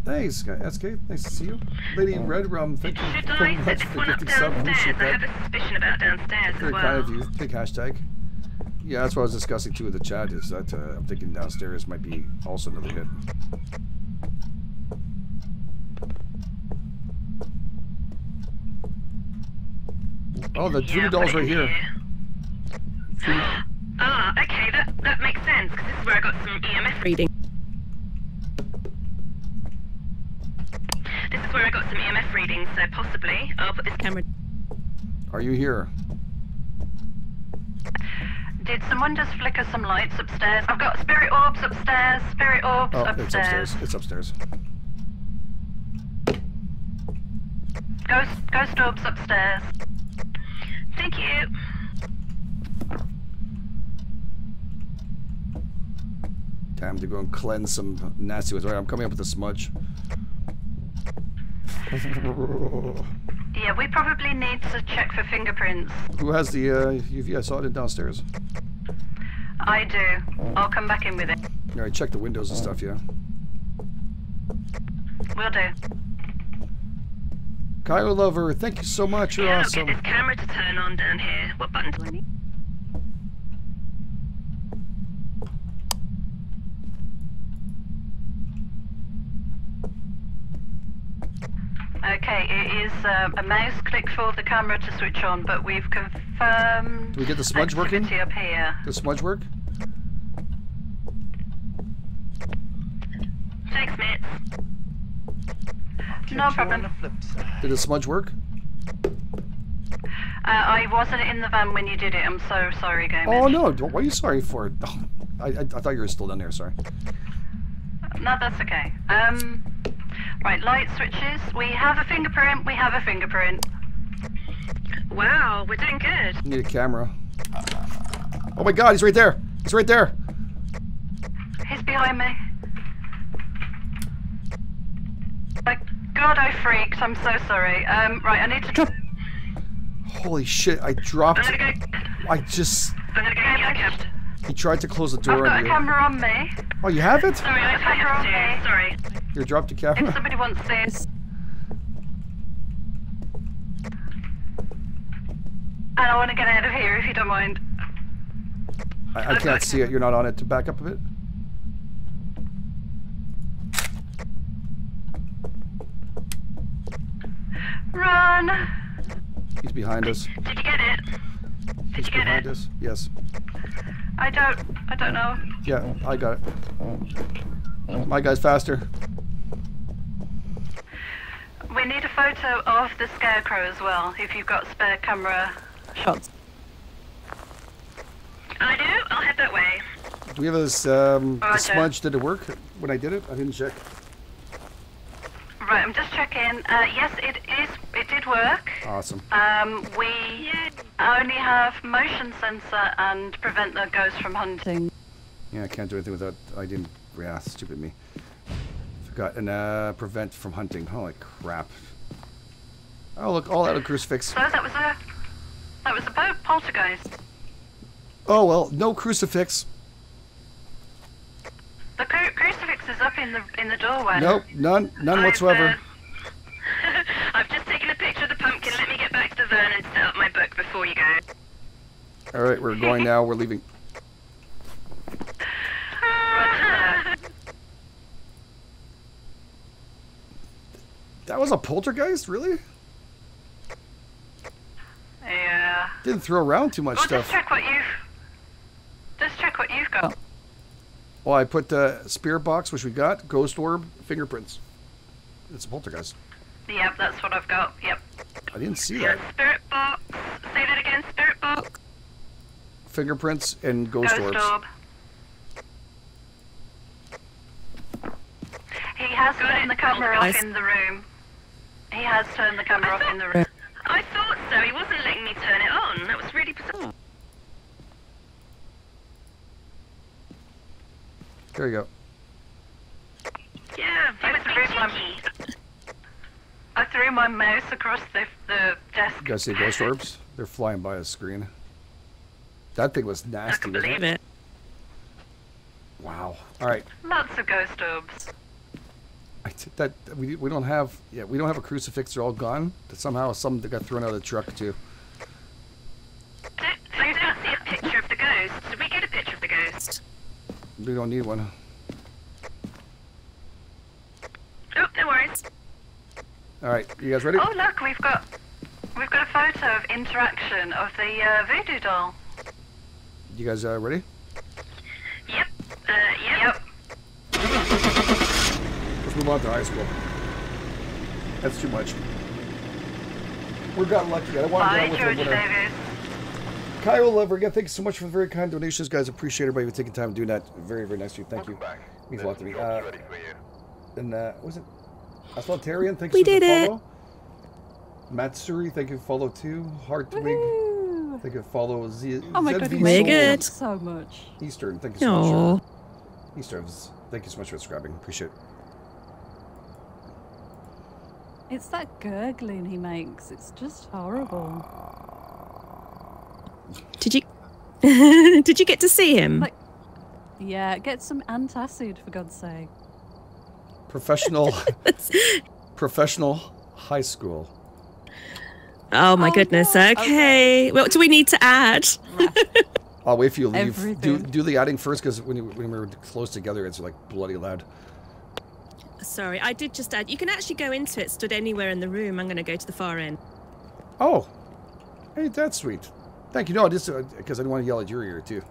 Thanks, S K. Nice to see you. Lady in Red Rum, thank you very much for gifting sub. I have a suspicion about downstairs as well. Very kind of you. Big hashtag. Yeah, that's what I was discussing too with the chat, is that uh, I'm thinking downstairs might be also another hit. Oh, the voodoo doll's right here. Ah, oh, okay, that, that makes sense, because this is where I got some E M F reading. This is where I got some E M F reading, so possibly I'll put this camera... Are you here? Did someone just flicker some lights upstairs? I've got spirit orbs upstairs, spirit orbs oh, upstairs. It's upstairs, it's upstairs. Ghost, ghost orbs upstairs. Thank you. Time to go and cleanse some nasty ones. All right, I'm coming up with a smudge. Yeah, we probably need to check for fingerprints. Who has the uh, U V? I saw it downstairs. I do. I'll come back in with it. All right, check the windows and stuff, yeah? Will do. Kyle Lover, thank you so much. You're yeah, awesome. I'll get this camera to turn on down here. What button do I need? Okay, it is um, a mouse click for the camera to switch on, but we've confirmed. Do we get the smudge working? Up here. The smudge work? Thanks, mate. No problem. Did the smudge work? Uh, I wasn't in the van when you did it. I'm so sorry, Game. Oh no! What are you sorry for? Oh, I, I I thought you were still down there. Sorry. No, that's okay. Um. Right, light switches. We have a fingerprint. We have a fingerprint. Wow, we're doing good. Need a camera. Oh my God, he's right there. He's right there. He's behind me. My God, I freaked. I'm so sorry. Um, right, I need to drop. Holy shit! I dropped. I'm gonna go. I just. I'm gonna go get kept. He tried to close the door on you. I've got a camera on me. Oh, you have it? Sorry, I've got a camera on me. Sorry. You dropped the camera. If somebody wants this. And I want to get out of here if you don't mind. I, I can't see it. You're not on it. To back up a bit. Run. He's behind us. Did you get it? Did He's you get behind it? us. Yes. I don't. I don't know. Yeah, I got it. My guy's faster. We need a photo of the scarecrow as well, if you've got spare camera shots. I do. I'll head that way. Do we have this um, oh, smudge? Did it work when I did it? I didn't check. Right, I'm just checking. Uh, yes, it is. It did work. Awesome. Um, we only have motion sensor and prevent the ghost from hunting. Yeah, I can't do anything without. I didn't. Yeah, stupid me. Forgot. And uh, prevent from hunting. Holy crap! Oh look, all out of crucifix. So that was a. That was a poltergeist. Oh well, no crucifix. The cru crucifix is up in the in the doorway. Nope, none, none I've, whatsoever. Uh, I've just taken a picture of the pumpkin. Let me get back to the van and set up my book before you go. All right, we're going now. We're leaving. That was a poltergeist, really? Yeah. Didn't throw around too much well, stuff. Just check what you've. Just check what you've got. Well, I put the uh, spirit box, which we got, ghost orb, fingerprints. It's a poltergeist. Yep, that's what I've got. Yep. I didn't see yeah, that. Spirit box. Say that again. Spirit box. Fingerprints and ghost, ghost orbs. Orb. He has got turned it. the camera oh, off nice. in the room. He has turned the camera thought, off in the room. I thought so. He wasn't letting me turn it on. That was really bizarre. There you go. Yeah, I threw, my, I threw my mouse across the, the desk. You guys see ghost orbs? They're flying by a screen. That thing was nasty. I can believe it. Wow. All right. Lots of ghost orbs. I t that we we don't have yeah we don't have a crucifix. They're all gone. Somehow some got thrown out of the truck too. I don't see a picture of the ghost. Did we get a picture of the ghost? We don't need one. Oh, no worries. All right, you guys ready? Oh look, we've got we've got a photo of interaction of the uh, voodoo doll. You guys uh, ready? Yep. Uh, yep. Yep. Let's move on to high school. That's too much. We got lucky. I want to go with them. Kyle Lover, again, thank you so much for the very kind donations, guys. Appreciate everybody for taking time to do that. Very, very nice of you. Thank you. It means a lot to me. Uh, and uh, what was it? Aslotarian, thank you for the follow. Matsuri, thank you for follow too. Hartwig, thank you for follow. Z oh my god, make it so much. Eastern, thank you so much. Eastern, thank you so much for subscribing. Appreciate it. It's that gurgling he makes. It's just horrible. Did you did you get to see him? Like, yeah, get some antacid for God's sake. Professional professional high school. Oh my oh, goodness. No. Okay. Okay. What do we need to add? I'll wait for you to leave. Everything. Do do the adding first because when you, when we're close together it's like bloody loud. Sorry, I did just add. You can actually go into it stood anywhere in the room. I'm gonna go to the far end. Oh. Ain't that sweet? Thank you. No, just because uh, I didn't want to yell at your ear, too.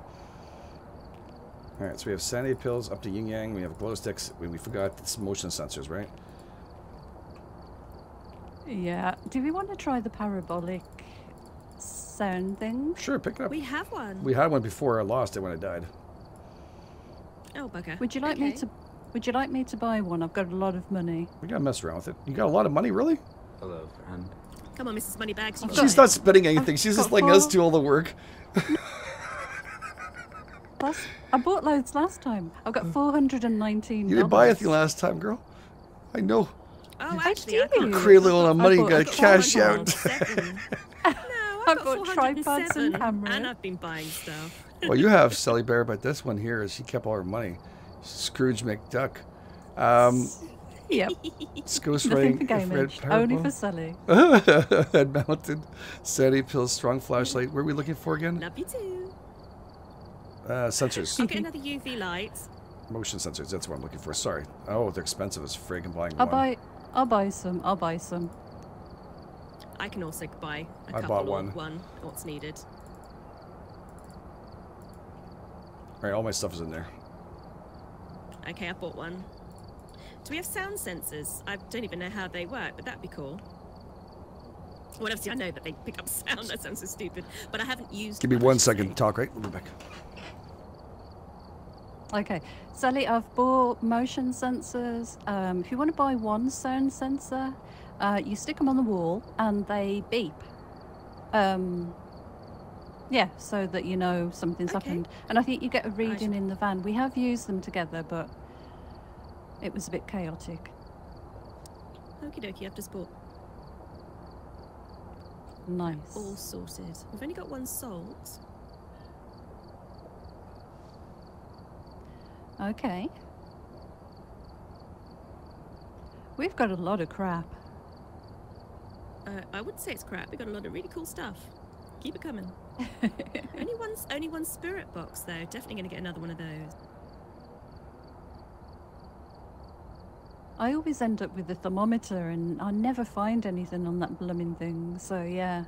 All right, so we have sanity pills, up to yin yang. We have glow sticks. We, we forgot it's motion sensors, right? Yeah. Do we want to try the parabolic sound thing? Sure, pick it up. We have one. We had one before. I lost it when I died. Oh, bugger. Would you like okay. me to Would you like me to buy one? I've got a lot of money. We gotta mess around with it. You got a lot of money, really? Hello, friend. Come on, Missus Moneybags. She's got, not spending anything. I've She's just letting four. us do all the work. No. Plus, I bought loads last time. I've got four hundred nineteen dollars. You didn't buy anything last time, girl. I know. Oh, actually, I did. Crazy little money got, got cash out. No, I've got tripods and cameras. And I've been buying stuff. Well, you have, Sally Bear, but this one here is she kept all her money. Scrooge McDuck. Um, yep. Ghostwriting. Red Only for Sully. Head mounted. Sandy pills, strong flashlight. Where are we looking for again? Love you too. Uh, sensors. I'll get another U V light. Motion sensors. That's what I'm looking for. Sorry. Oh, they're expensive as friggin' buying I'll one. buy. I'll buy some. I'll buy some. I can also buy a I couple bought one. one. What's needed. All right. All my stuff is in there. Okay, I bought one. Do we have sound sensors? I don't even know how they work, but that'd be cool. Well, obviously I know that they pick up sound. That sounds so stupid. But I haven't used. Give me one second to talk, right? We'll be back. Okay, Sally, I've bought motion sensors. Um, if you want to buy one sound sensor, uh, you stick them on the wall and they beep. Um, yeah, so that you know something's okay. happened. And I think you get a reading in the van. We have used them together, but it was a bit chaotic. Okie dokie, I've just bought. Nice. All sorted. We've only got one salt. Okay. We've got a lot of crap. Uh, I wouldn't say it's crap. We've got a lot of really cool stuff. Keep it coming. only, one, only one spirit box, though. Definitely going to get another one of those. I always end up with the thermometer, and I never find anything on that blooming thing, so yeah.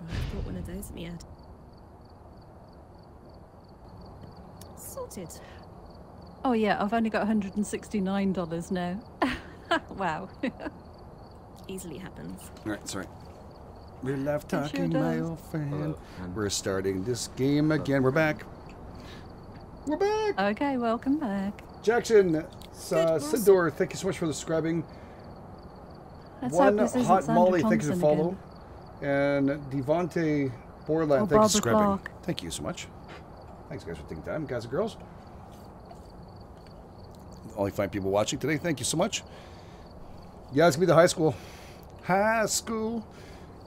Oh, I bought one of those in the ad. Sorted. Oh yeah, I've only got one hundred sixty-nine dollars now. Wow. Easily happens. All right, sorry. We love talking, sure my old friend. Hello. We're starting this game again. We're back. We're back. Okay, welcome back. Jackson, uh, Sindor, thank you so much for subscribing. Let's One Hot Molly, thank you for follow. Again. And Devante Borland, oh, thank you for subscribing. Thank you so much. Thanks, guys, for taking time, guys and girls. Only five people watching today. Thank you so much. Yeah, it's gonna be the high school, high school,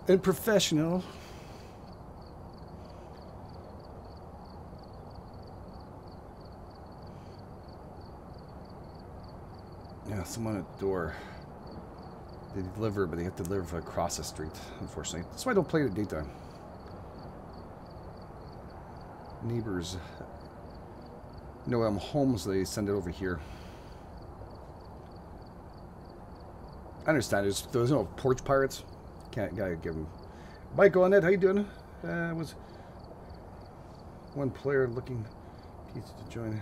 and professional. Yeah, someone at the door. They deliver, but they have to live across the street. Unfortunately, that's why I don't play it at daytime. Neighbors. No, I'm homeless. They send it over here. I understand. There's, there's no porch pirates. Can't gotta give them. Michael, Annette, how you doing? Uh, was one player looking to join?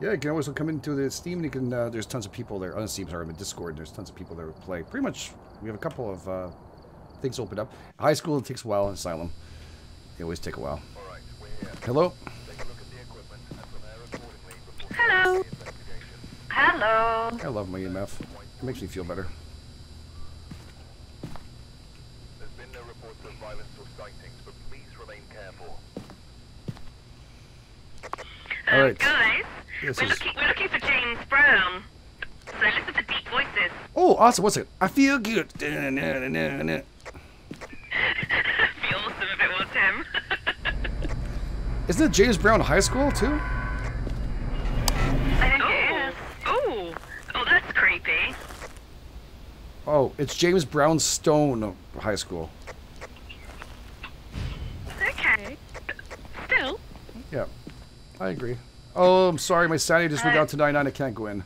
Yeah, you can always come into the Steam. And you can. Uh, there's tons of people there. On Steam, sorry, I'm in Discord. There's tons of people there who play. Pretty much, we have a couple of. Uh, Things open up. High school, it takes a while. Asylum, they always take a while. All right, we're here. Hello. Take a look at the equipment and from there accordingly report. Hello. Hello. I love my E M F. It makes me feel better. There's been no reports of violence or sightings, but please remain careful. All right, uh, guys. Yes, we're looking. We're looking for James Brown. So listen for deep voices. Oh, awesome! What's it? I feel good. Be awesome if it was him. Isn't it James Brown High School too? I think oh. it is. Oh, oh, that's creepy. Oh, it's James Brown Stone High School. Okay. Still. Yeah, I agree. Oh, I'm sorry, my sanity just uh, went down to ninety-nine. I can't go in.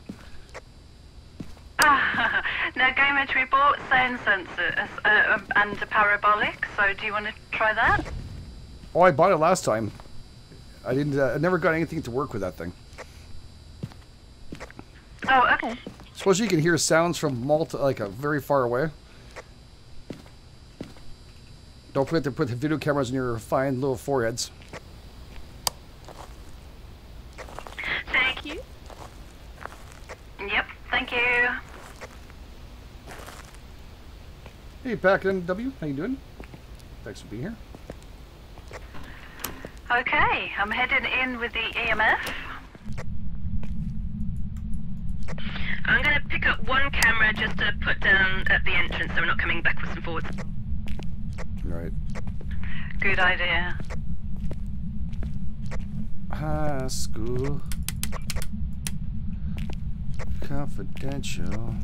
Now, Gomez, we bought sound sensors uh, and a parabolic, so do you want to try that? Oh, I bought it last time. I didn't. Uh, I never got anything to work with that thing. Oh, okay. Suppose you can hear sounds from multi, like a very far away. Don't forget to put the video cameras in your fine little foreheads. Thank you. Yep, thank you. Hey, Pack and W, how you doing? Thanks for being here. Okay, I'm headed in with the E M F. I'm going to pick up one camera just to put down at the entrance so we're not coming backwards and forwards. Right. Good idea. High school. Confidential.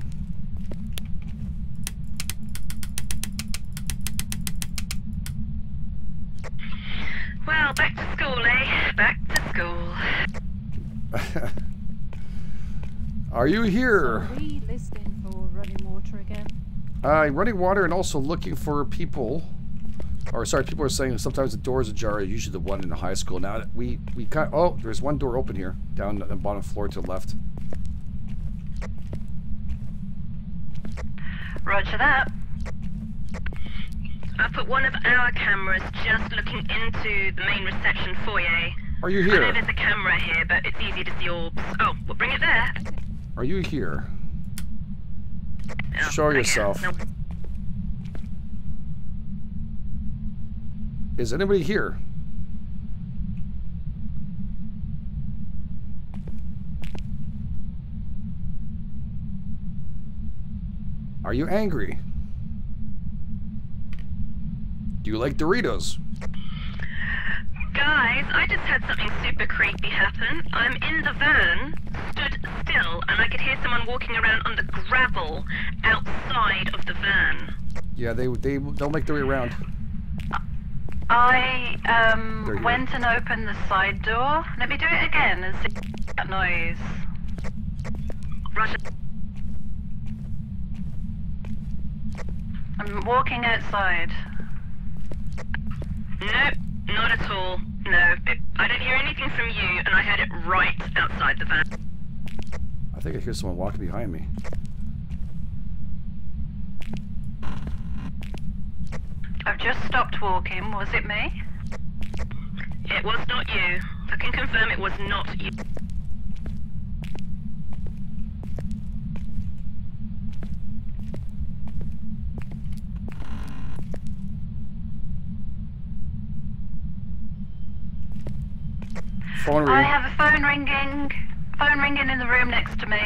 Well, back to school, eh? Back to school. Are you here? Are we listening for running water again? Uh, running water and also looking for people. Or sorry, people are saying sometimes the doors ajar are usually the one in the high school. Now we we kind of, oh, there's one door open here down on the bottom floor to the left. Roger that. I put one of our cameras just looking into the main reception foyer. Are you here? I know there's a camera here, but it's easy to see orbs. Oh, we'll bring it there. Are you here? Oh, show yourself. Nope. Is anybody here? Are you angry? Do you like Doritos? Guys, I just had something super creepy happen. I'm in the van, stood still, and I could hear someone walking around on the gravel outside of the van. Yeah, they they don't make their way around. I um went and opened the side door. Let me do it again and see that noise. Roger. I'm walking outside. Nope. Not at all. No. It, I don't hear anything from you, and I heard it right outside the van. I think I hear someone walking behind me. I've just stopped walking. Was it me? It was not you. I can confirm it was not you. I have a phone ringing. Phone ringing in the room next to me.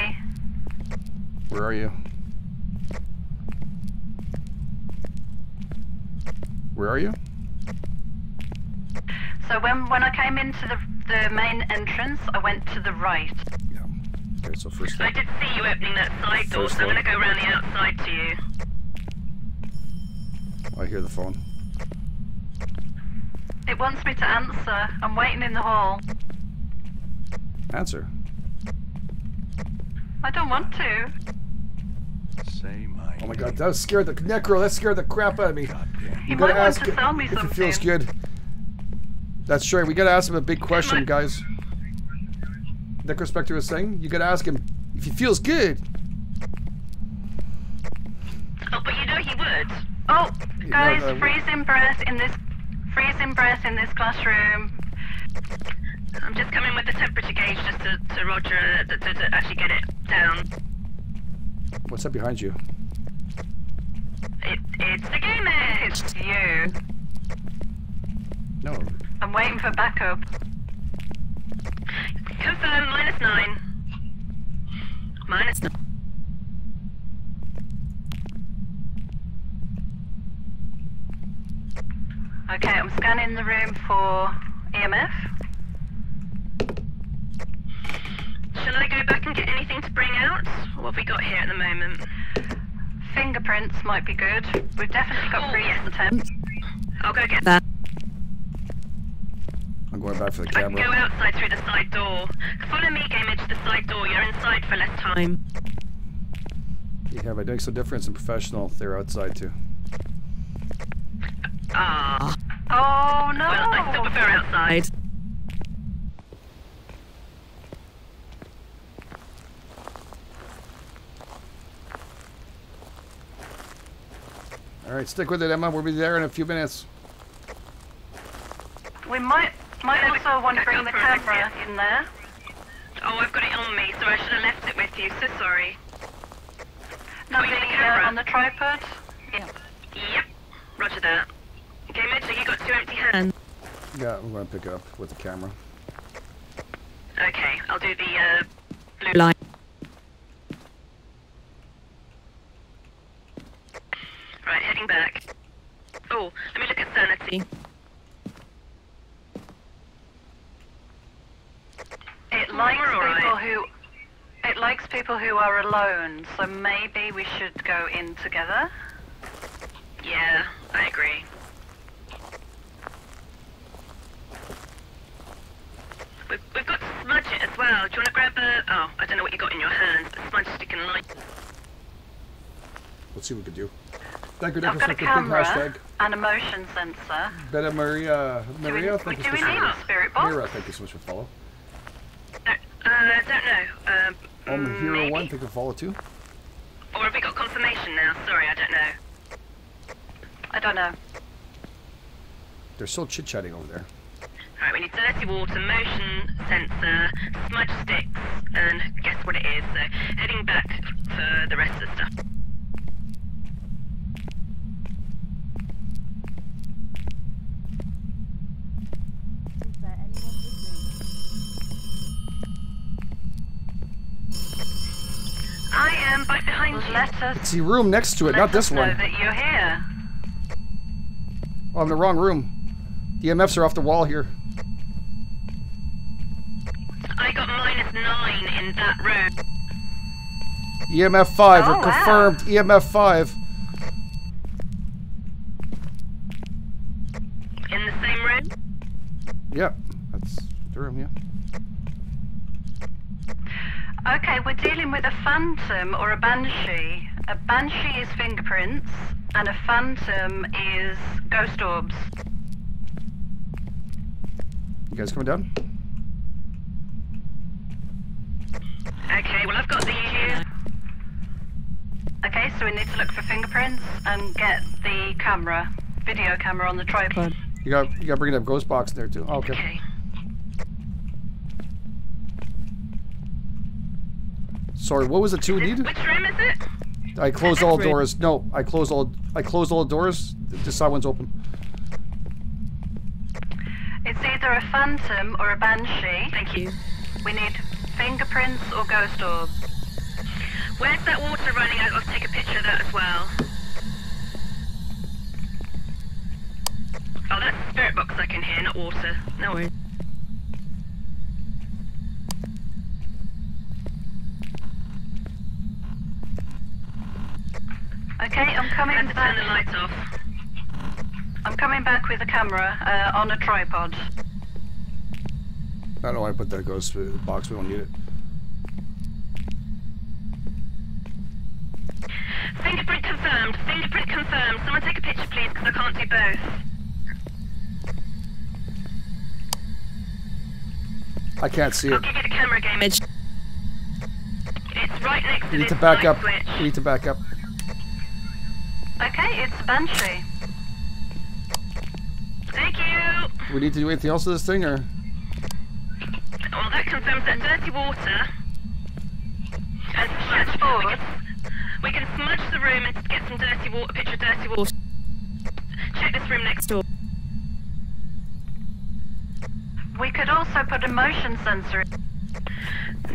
Where are you? Where are you? So when when I came into the the main entrance, I went to the right. Yeah. Okay. So first. I did see you opening that side door, so I'm gonna go around the outside to you. I hear the phone. It wants me to answer. I'm waiting in the hall. Answer. I don't want to. Say my oh my god, that scared the necro. That scared the crap out of me. You gotta ask him if it feels good. That's sure. We gotta ask him a big question, guys. Necrospector was saying, you gotta ask him if he feels good. Oh, but you know he would. Oh, guys, you know, freezing breath in this. Freezing breath in this classroom. I'm just coming with the temperature gauge just to, to Roger uh, to, to, to actually get it down. What's up behind you? It, it's the gamer! It's you. No. I'm waiting for backup. Confirm, minus nine. Minus nine. Okay, I'm scanning the room for E M F. Shall I go back and get anything to bring out? What have we got here at the moment? Fingerprints might be good. We've definitely got oh, freezing yes. temps. I'll go get that. I'm going back for the camera. I can go outside through the side door. Follow me, Gamer, to the side door. You're inside for less time. Yeah, but it makes a difference in professional. They're outside too. Ah. Oh no! Well, I still prefer outside. Alright, stick with it, Emma. We'll be there in a few minutes. We might might also oh, want to bring the camera in there. Oh, I've got it on me, so I should have left it with you. So sorry. Nothing uh, on the tripod? Yeah. Yep. Roger that. Okay, Mitchell, you got two empty hands. Yeah, I'm going to pick it up with the camera. Okay, I'll do the uh, blue line. Right, heading back. Oh, let me look at sanity. It likes people right. who it likes people who are alone, so maybe we should go in together. Yeah, I agree. We've, we've got smudge it as well. Do you want to grab a... Oh, I don't know what you got in your hand, but smudge stick and light. Let's see what we can do. That could I've got a camera, hashtag. An emotion sensor. Beta Maria... Maria, do we, thank we, you do so we need a spirit box? Mira, thank you so much for follow. Uh, I don't know. Um, um Hero maybe. one, thank you for follow too. Or have we got confirmation now? Sorry, I don't know. I don't know. They're still chit-chatting over there. Right, we need dirty water, motion sensor, smudge sticks, and guess what it is. So heading back for the rest of the stuff. Is there anyone with me? I am by behind you. Let us. It's the room next to it, not this one. Let us know that you're here. Oh, I'm in the wrong room. The E M Fs are off the wall here. I got minus nine in that room. E M F five, oh, or confirmed wow. E M F five. In the same room? Yeah, that's the room, yeah. Okay, we're dealing with a phantom or a banshee. A banshee is fingerprints, and a phantom is ghost orbs. You guys coming down? Okay, well I've got the usual. Okay, so we need to look for fingerprints and get the camera, video camera on the tripod. You got, you got to bring that ghost box there too. Oh, okay. okay. Sorry, what was it two we needed? Which room is it? I closed all doors. No, I closed all. I closed all the doors. This side one's open. It's either a phantom or a banshee. Thank you. We need fingerprints or ghost orbs. Where's that water running out? I'll take a picture of that as well. Oh, that's a spirit box I can hear, not water. No worries. Okay, I'm coming back. I have to turn the lights off. I'm coming back with a camera uh, on a tripod. I don't know why I put that ghost box, we don't need it. Fingerprint confirmed, fingerprint confirmed. Someone take a picture please, because I can't do both. I can't see it. I'll give you the camera again. It's right next to this. We need to back up. Switch. We need to back up. Okay, it's a banshee. Thank you! We need to do anything else to this thing, or...? Well, that confirms that dirty water... And smudge board. We can, we can smudge the room and get some dirty water, picture dirty water. Check this room next door. We could also put a motion sensor in.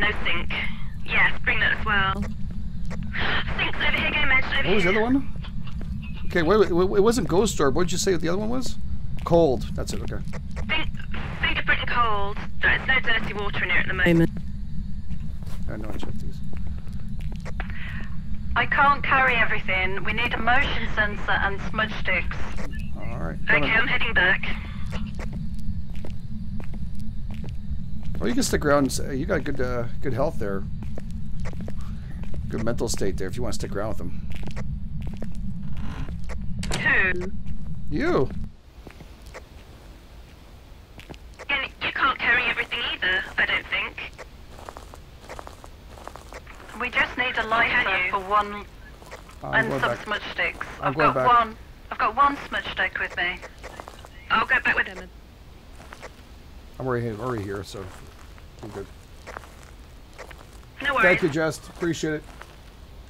No sink. Yes, bring that as well. Sink's over here, go, Madge, over here. What was the other one? Okay, wait, wait, it wasn't ghost orb. What did you say the other one was? Cold. That's it, okay. Think, fingerprint and cold. There's no dirty water in here at the moment. I know I checked these. I can't carry everything. We need a motion sensor and smudge sticks. Alright. Okay, on. I'm heading back. Well, you can stick around. And say, you got good uh, good health there. Good mental state there if you want to stick around with them. Who? You. And you can't carry everything either, I don't think. We just need a lighter for one I'm and some back. smudge sticks. I'm I've got back. one I've got one smudge stick with me. I'll go back with Emma. I'm already, already here, so I'm good. No worries. Thank you, Jess. Appreciate it.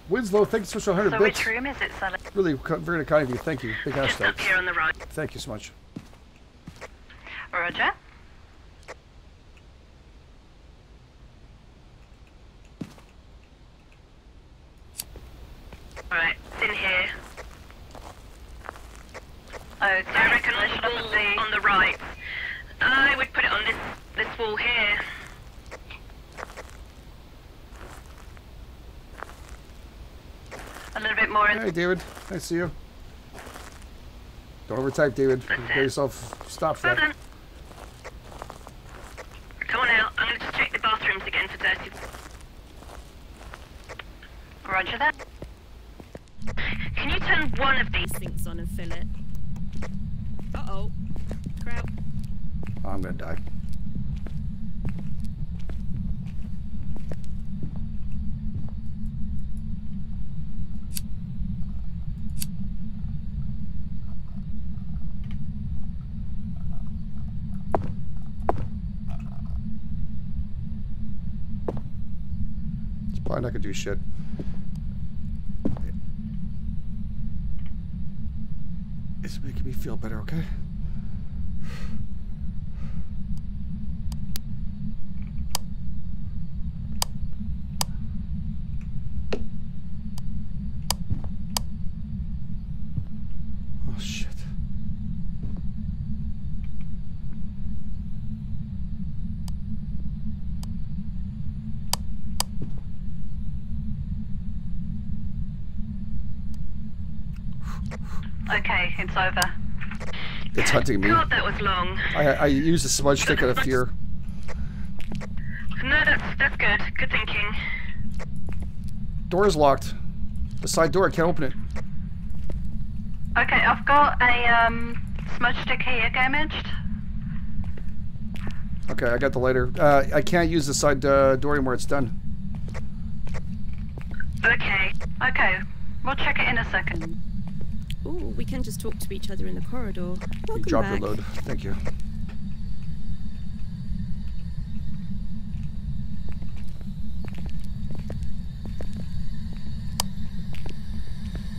Winslow, thanks for one hundred so bits. Which room is it, Sully? Really, very kind of you. Thank you. Big hashtag. Just up here on the right. Thank you so much. Roger. Alright, it's in here. Okay. Direct collision on the, on the right. I would put it on this, this wall here. A little bit more. Hey, David. Nice to see you. Don't overtype, David. Get yourself stopped for that. Come on out. I'm going to just check the bathrooms again for dirty. Roger that. Can you turn one of these things on and fill it? Uh-oh. Crap. I'm going to die. I'm not gonna do shit. It's making me feel better, okay? Oh shit. Okay, it's over. It's hunting me. God, that was long. I, I used a smudge stick out of fear. No, that's, that's good. Good thinking. Door is locked. The side door, I can't open it. Okay, I've got a um, smudge stick here damaged. Okay, I got the lighter. Uh, I can't use the side uh, door anymore. It's done. Okay. Okay. We'll check it in a second. Ooh, we can just talk to each other in the corridor. Welcome you dropped back. Your load. Thank you.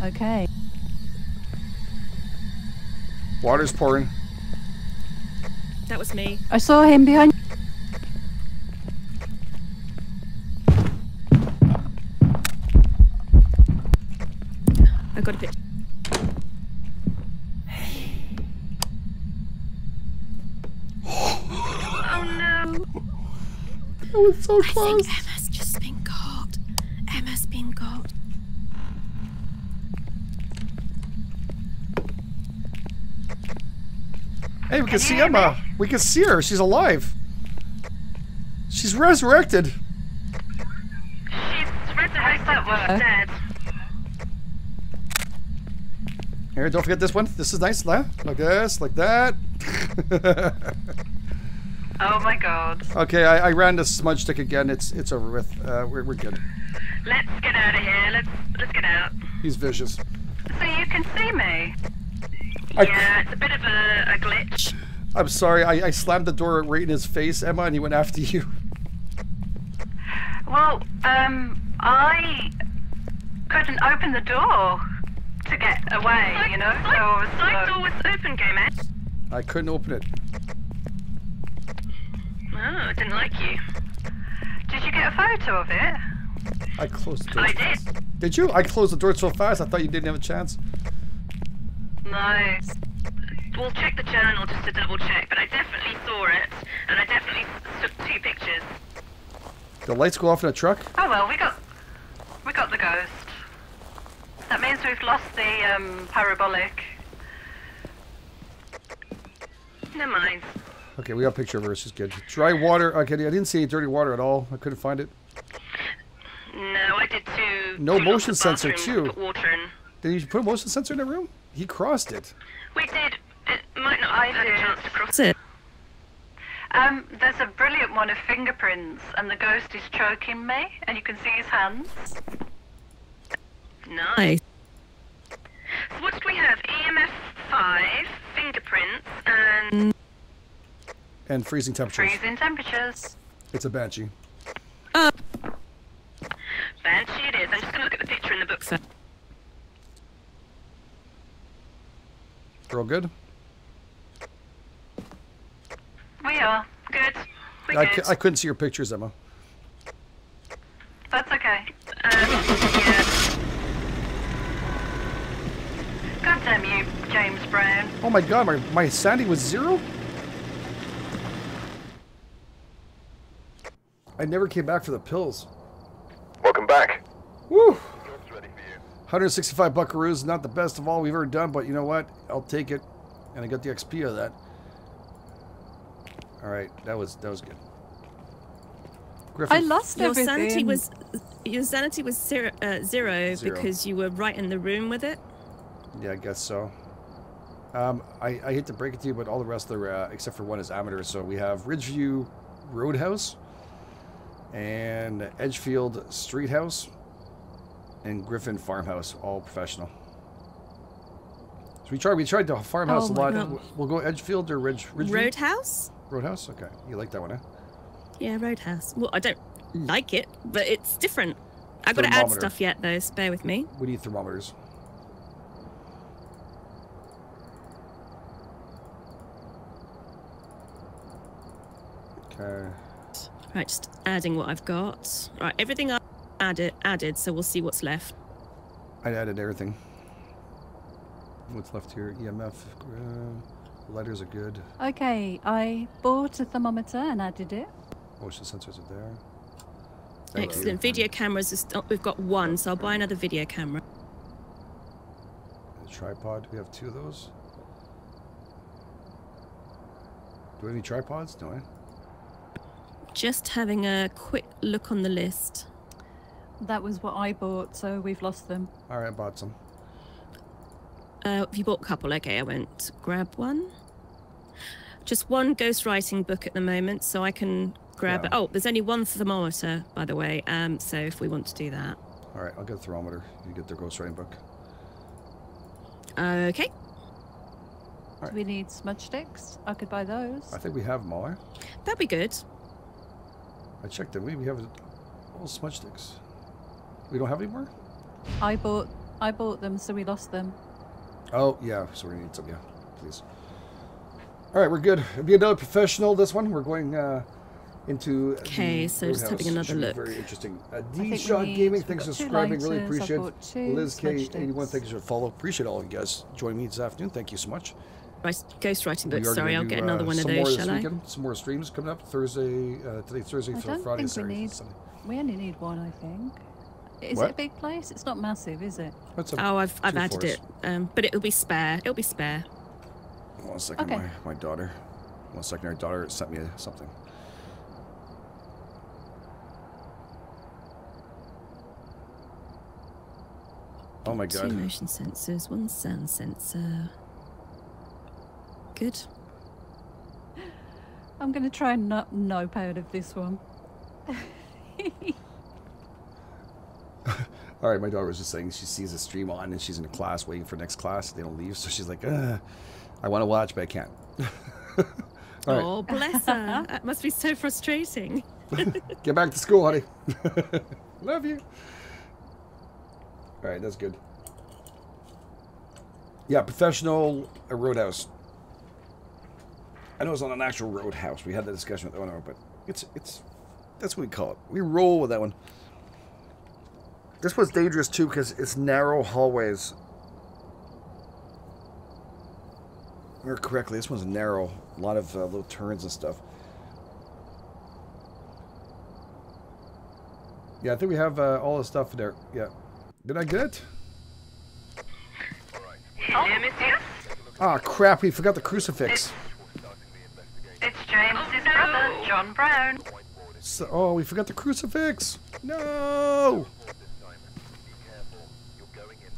Okay. Water's pouring. That was me. I saw him behind. I got a picture. Oh, it's so close. I think Emma's just been caught. Emma's been caught. Hey, we can, can see Emma. Me? We can see her. She's alive. She's resurrected. She's spread the house that was dead. Here, don't forget this one. This is nice, huh? Like this, like that. Oh my god. Okay, I, I ran the smudge stick again. It's it's over with. Uh, we're, we're good. Let's get out of here. Let's let's get out. He's vicious. So you can see me. I, yeah, it's a bit of a, a glitch. I'm sorry. I, I slammed the door right in his face, Emma, and he went after you. Well, um, I couldn't open the door to get away. So, you know, so, so I was, side so. door was open, gay man. I couldn't open it. Oh, I didn't like you. Did you get a photo of it? I closed the door. I did. Did you? I closed the door so fast, I thought you didn't have a chance. No. We'll check the journal just to double check, but I definitely saw it, and I definitely took two pictures. The lights go off in a truck? Oh well, we got we got the ghost. That means we've lost the um, parabolic. Never mind. Okay, we got a picture of her. She's good. Dry water. Okay, I didn't see any dirty water at all. I couldn't find it. No, I did too. No motion sensor too. Water in. Did you put a motion sensor in the room? He crossed it. We did. It might not have had a chance to cross it. Um, there's a brilliant one of fingerprints, and the ghost is choking me, and you can see his hands. Nice. So what do we have? E M F five, fingerprints, and. And freezing temperatures. Freezing temperatures. It's a banshee. Uh, banshee it is. I'm just going to look at the picture in the book, sir. We're all good? We are. Good. We're I, good. I couldn't see your pictures, Emma. That's okay. Um, yeah. God damn you, James Brown. Oh my god, my, my sanity was zero? I never came back for the pills. Welcome back. Woo! one hundred sixty-five buckaroos, not the best of all we've ever done, but you know what? I'll take it. And I got the X P out of that. Alright, that was that was good. Griffin. I lost everything. Your sanity was your sanity was zero, uh, zero, zero because you were right in the room with it. Yeah, I guess so. Um, I, I hate to break it to you, but all the rest of the uh, except for one is amateur. So we have Ridgeview Roadhouse and Edgefield Street House and Griffin Farmhouse, all professional. So we tried. We tried the farmhouse oh a lot. God. We'll go Edgefield or Ridge. Ridgeview? Roadhouse. Roadhouse. Okay, you like that one, eh? Yeah, Roadhouse. Well, I don't like it, but it's different. I've got to add stuff yet, though. So bear with me. We need thermometers. Okay. Right, just adding what I've got. Right, everything I added, added, so we'll see what's left. I added everything. What's left here? E M F. Uh, letters are good. Okay, I bought a thermometer and added it. Motion sensors are there. Hello. Excellent. Video cameras, is still, we've got one, so I'll buy another video camera. A tripod, we have two of those. Do we have any tripods? Do I? Just having a quick look on the list. That was what I bought, so we've lost them. All right, I bought some. Uh, you bought a couple, okay, I won't grab one. Just one ghostwriting book at the moment, so I can grab yeah. it. Oh, there's only one thermometer, by the way, um, so if we want to do that. All right, I'll get a thermometer. You get the ghostwriting book. Okay. All right. Do we need smudge sticks? I could buy those. I think we have more. That'd be good. I checked them. We, we have all smudge sticks. We don't have any more? I bought I bought them, so we lost them. Oh, yeah. So we need some, yeah. Please. All right, we're good. It'll be another professional, this one. We're going uh, into okay, so just having another look. Very interesting. Uh, D-Shot Gaming, thanks for subscribing. Really appreciate it. Liz K eighty-one, thanks for follow. Appreciate all of you guys joining me this afternoon. Thank you so much. Ghostwriting book. Sorry, I'll get another one of those, shall I? Some more streams coming up Thursday. Uh, today's Thursday for Friday, Saturday. We only need one, I think. Is it a big place? It's not massive, is it? Oh, I've I've added it, um, but it'll be spare. It'll be spare. One second, my my daughter. One second, her daughter sent me something. Oh my god. Two motion sensors, one sound sensor. Good. I'm going to try and not nope out of this one. All right, my daughter was just saying she sees a stream on and she's in a class waiting for next class. They don't leave, so she's like, ugh, I want to watch, but I can't. All right. Oh, bless her. That must be so frustrating. Get back to school, honey. Love you. All right, that's good. Yeah, professional uh, roadhouse. I know it's not an actual roadhouse. We had that discussion with the owner, but it's it's that's what we call it. We roll with that one. This one's dangerous too because it's narrow hallways. If I remember correctly, this one's narrow. A lot of uh, little turns and stuff. Yeah, I think we have uh, all the stuff there. Yeah. Did I get it? Oh. Ah, crap, we forgot the crucifix. It's, it's James's brother, John Brown. So, oh, we forgot the crucifix. No!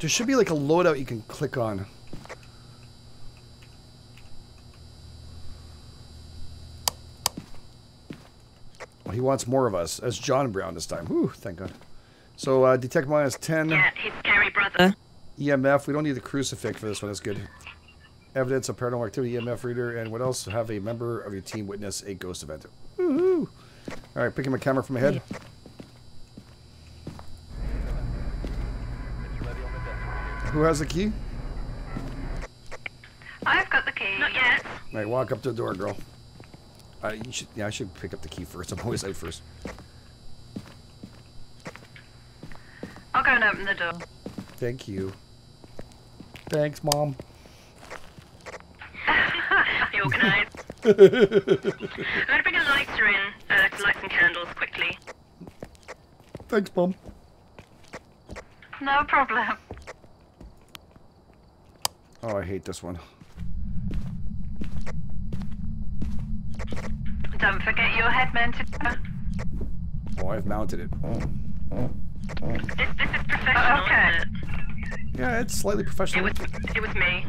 There should be like a loadout you can click on. Well, he wants more of us. That's John Brown this time. Whew, thank God. So, uh, detect minus ten. Yeah, his scary brother. E M F, we don't need the crucifix for this one, that's good. evidence of paranormal activity, E M F reader, and what else? Have a member of your team witness a ghost event. Woohoo! All right, picking my camera from my head. Yeah. Who has the key? I've got the key. Not yet. All right, walk up to the door, girl. Uh, you should, yeah, I should pick up the key first. I'm always out first. I'll go and open the door. Thank you. Thanks, Mom. Be organized. I'm going to bring a lighter in uh, to light some candles quickly. Thanks, Mom. No problem. Oh, I hate this one. Don't forget your head mounted. Oh, I've mounted it. Oh, oh, oh. This, this is professional, oh, okay. Isn't it? Yeah, it's slightly professional. It was, it was me.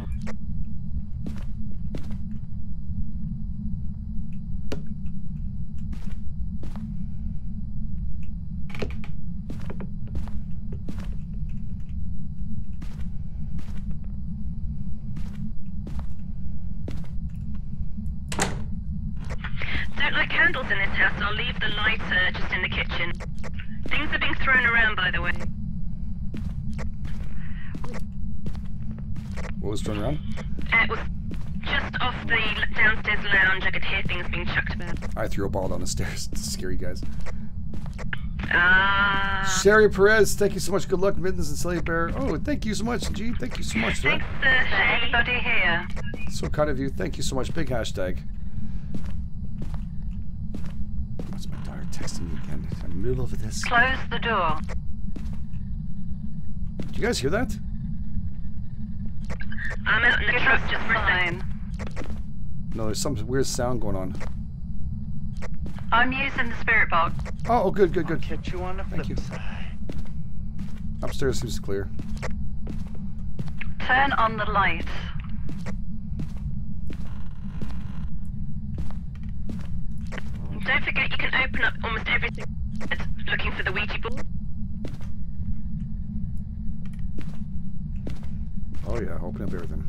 Threw a ball down the stairs. It's scary, guys. Uh, Sherry Perez, thank you so much. Good luck, Mittens and Silly Bear. Oh, thank you so much, G. Thank you so much. Thanks to everybody here. So kind of you. Thank you so much. Big hashtag. What's my daughter texting me again? I'm in the middle of this. Close the door. Did you guys hear that? I'm out in the truck just for time. No, there's some weird sound going on. I'm using the spirit box. Oh, oh good, good, good. I'll catch you on the flip Thank you. Side. Upstairs seems clear. Turn on the light. Don't forget you can open up almost everything. It's looking for the Ouija board. Oh yeah, open up everything.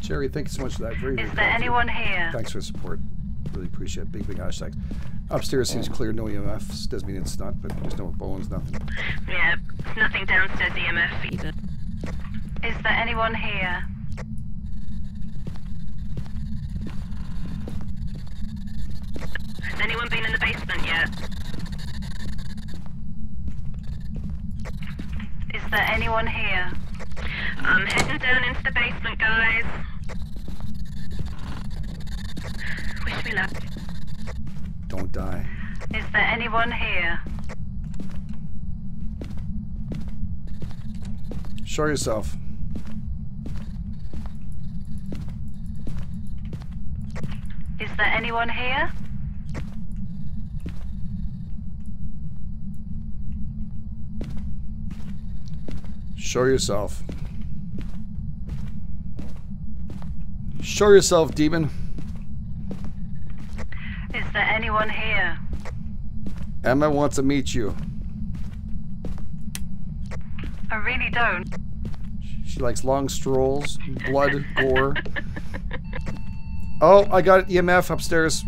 Jerry, thank you so much for that. Very, very Is there anyone here? Thanks for the support. Really appreciate it. Big, big hashtags. Upstairs seems clear. No E M Fs. Doesn't mean it's not, but there's no bones, nothing. Yeah, nothing downstairs E M F either. Is there anyone here? Has anyone been in the basement yet? Is there anyone here? I'm heading down into the basement, guys. Wish me luck. Don't die. Is there anyone here? Show yourself. Is there anyone here? Show yourself. Show yourself, demon. Is there anyone here? Emma wants to meet you. I really don't. She likes long strolls, blood, gore. Oh, I got E M F upstairs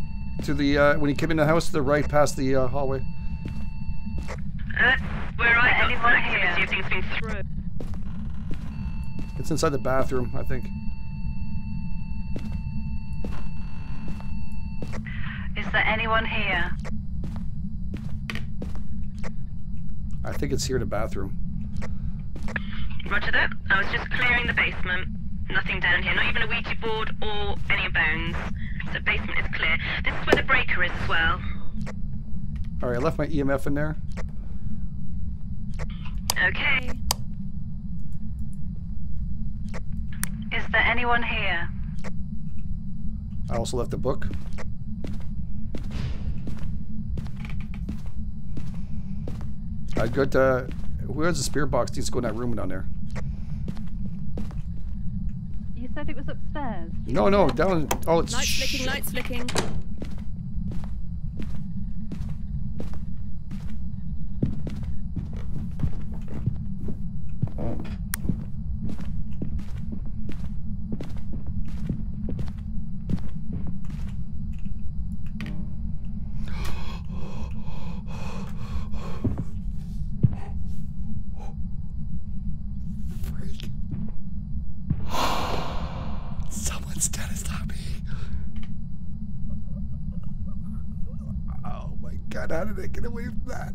to the, uh, when he came in the house to the right past the uh, hallway. Uh, where I got anyone here? Things being through. It's inside the bathroom, I think. Is there anyone here? I think it's here in the bathroom. Roger that. I was just clearing the basement. Nothing down here. Not even a Ouija board or any bones. The basement is clear. This is where the breaker is as well. Alright, I left my E M F in there. Okay. Is there anyone here? I also left the book. I got, uh, where's the spirit box? Needs to go in that room down there. You said it was upstairs. No, no, down, oh, it's... Lights flicking, lights flicking. God, how did they get away from that?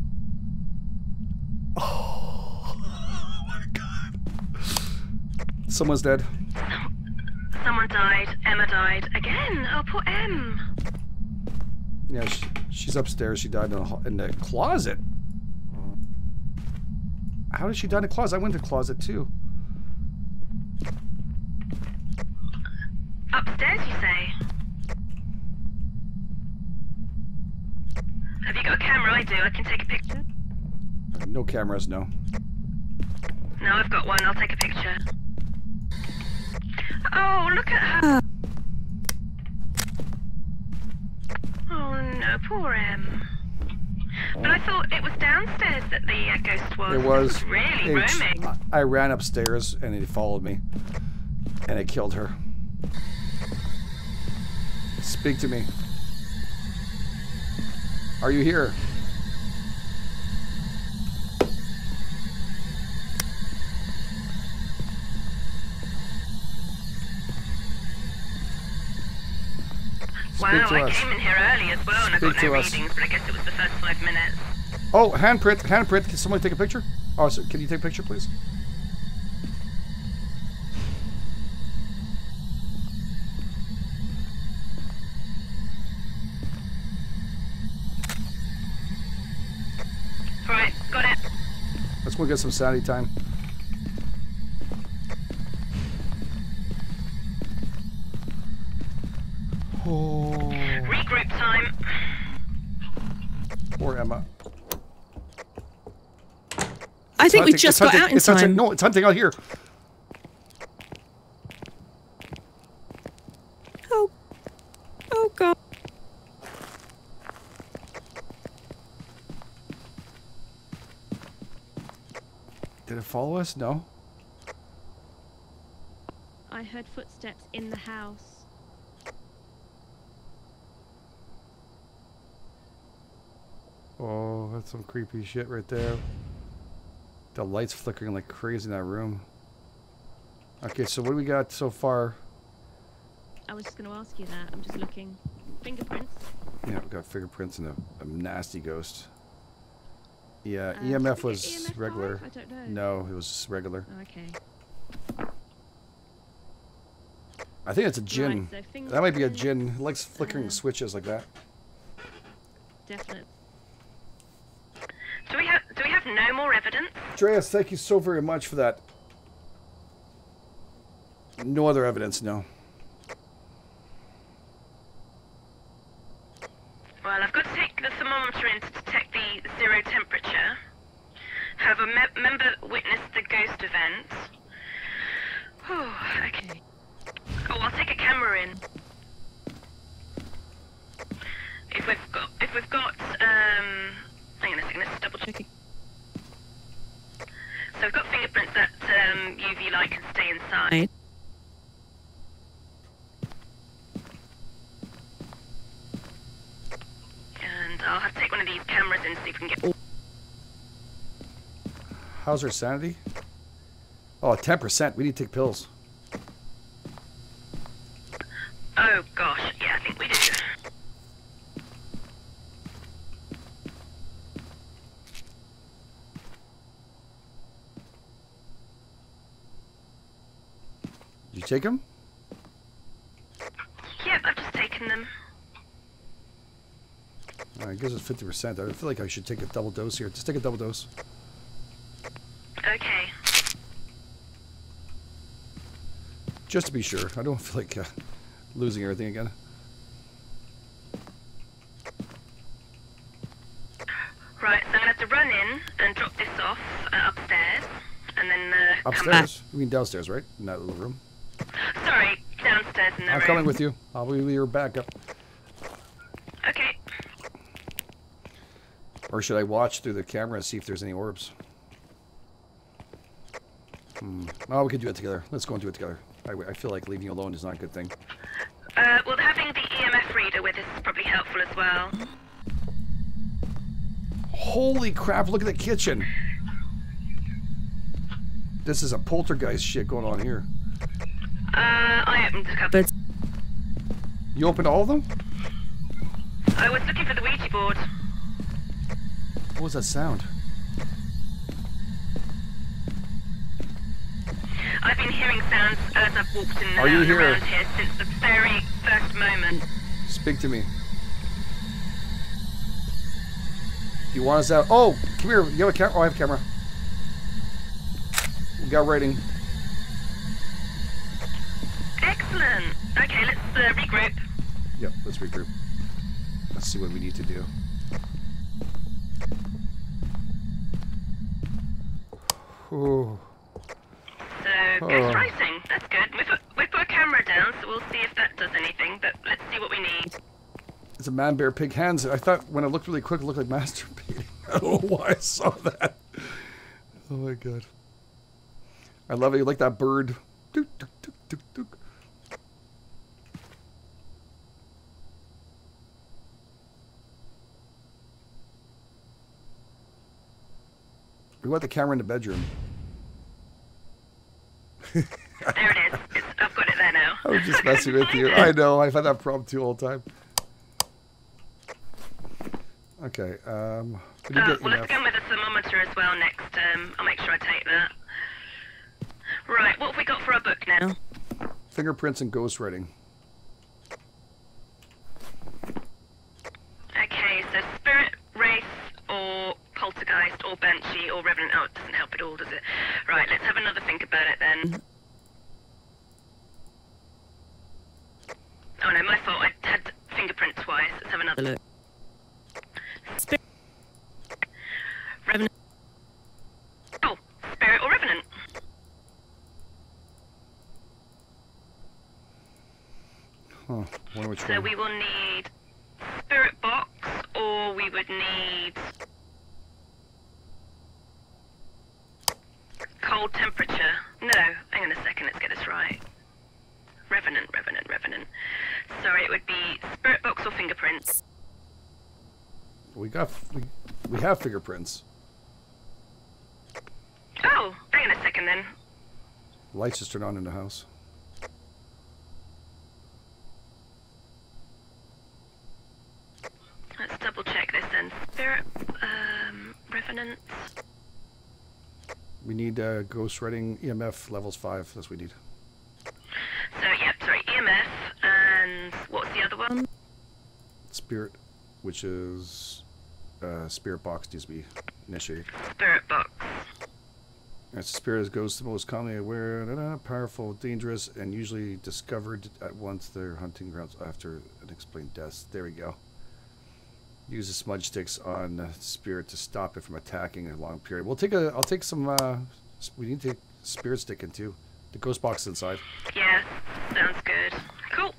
Oh, oh my God. Someone's dead. Someone died. Emma died. Again. Oh, poor Em. Yeah, she, she's upstairs. She died in the, in the closet. How did she die in the closet? I went to the closet, too. Upstairs, you say? Have you got a camera? I do. I can take a picture. No cameras, no. No, I've got one. I'll take a picture. Oh, look at her. Oh, no. Poor Em. But I thought it was downstairs that the uh, ghost was. It was. It was really it's, roaming. I ran upstairs, and it followed me. And it killed her. Speak to me. Are you here? Wow, I us. came in here early as well, Speak and I got no readings, but I guess it was the first five minutes. Oh, handprint, handprint. Can someone take a picture? Oh, so can you take a picture, please? Right, got it. Let's go get some sanity time. Oh. Regroup time. Poor Emma. I it's think hunting. we just it's got hunting. out in it's time. Hunting. No, it's hunting out here. Oh. Oh, God. Did it follow us? No. I heard footsteps in the house. Oh, that's some creepy shit right there. The light's flickering like crazy in that room. Okay, so what do we got so far? I was just going to ask you that. I'm just looking. Fingerprints. Yeah, we got fingerprints and a, a nasty ghost. Yeah, uh, E M F was E M F regular. I don't know. No, it was just regular. Oh, okay. I think it's a djinn. Right, so that might be a djinn. It likes flickering uh, switches like that. Definitely. Do we have do we have no more evidence? Dreas, thank you so very much for that. No other evidence, no. Well, I've got to take the thermometer in to detect the zero temperature. Have a me member witnessed the ghost event. Whew, okay. Oh, I'll take a camera in. If we've got if we've got um hang on a second, let's double check. So I've got fingerprints that um, U V light can stay inside. And I'll have to take one of these cameras in so we can get... How's her sanity? Oh, ten percent. We need to take pills. Oh, gosh. Yeah, I think we do. Take them? Yep, I've just taken them. All right, I guess it's fifty percent. I feel like I should take a double dose here. Just take a double dose. Okay. Just to be sure. I don't feel like uh, losing everything again. Right, so I'm going to have to run in and drop this off uh, upstairs. And then uh, upstairs? Come back. You mean downstairs, right? In that little room? Sorry, downstairs in the I'm room. coming with you. I'll be your backup. Okay. Or should I watch through the camera and see if there's any orbs? Hmm. Oh, we could do it together. Let's go and do it together. I, I feel like leaving you alone is not a good thing. Uh, well, having the E M F reader with us is probably helpful as well. Holy crap, look at the kitchen. This is a poltergeist shit going on here. Uh, I opened a couple. You opened all of them? I was looking for the Ouija board. What was that sound? I've been hearing sounds as I've walked in Are you here? around here since the very first moment. Speak to me. You want us out? Oh, come here. You have a camera? Oh, I have a camera. We got rating. Excellent. Okay, let's uh, regroup. Yep, let's regroup. Let's see what we need to do. Ooh. So, ghost racing. That's good. We've put, we've put a camera down, so we'll see if that does anything, but let's see what we need. It's a man, bear, pig, hands. I thought when I looked really quick, it looked like masturbating. I don't know why I saw that. Oh my god. I love it. You like that bird. Dook, dook, dook, dook, dook. We want the camera in the bedroom. There it is. It's, I've got it there now. I was just messing with you. I know. I've had that problem too all the time. Okay. Um, you uh, get well, let's go with a thermometer as well next. Um, I'll make sure I take that. Right. What have we got for our book now? Fingerprints and ghostwriting. Okay. So spirit, wraith, or poltergeist, or banshee, or revenant. Oh, it doesn't help at all, does it? Right. Let's have another think about it then. Oh no, my fault. I had fingerprint twice. Let's have another look. Spirit, revenant. Oh, spirit or revenant. Huh, one which So one? we will need spirit box, or we would need cold temperature. No, hang on a second, let's get this right. Revenant, revenant, revenant. Sorry, it would be spirit box or fingerprints. We got we, we have fingerprints. Oh, hang on a second then. Lights just turned on in the house. Let's double check this then. Spirit, um, revenants. We need uh, ghost writing E M F levels five. That's what we need. So yep, sorry, E M F and what's the other one? Spirit, which is. Uh, spirit box needs to be initiated. Spirit box. As spirit as ghosts, the most commonly aware, da -da, powerful, dangerous, and usually discovered at once their hunting grounds after unexplained deaths. There we go. Use the smudge sticks on uh, spirit to stop it from attacking a long period. We'll take a. I'll take some. Uh, we need to take spirit stick in too. The ghost box is inside. Yeah, sounds good. Cool.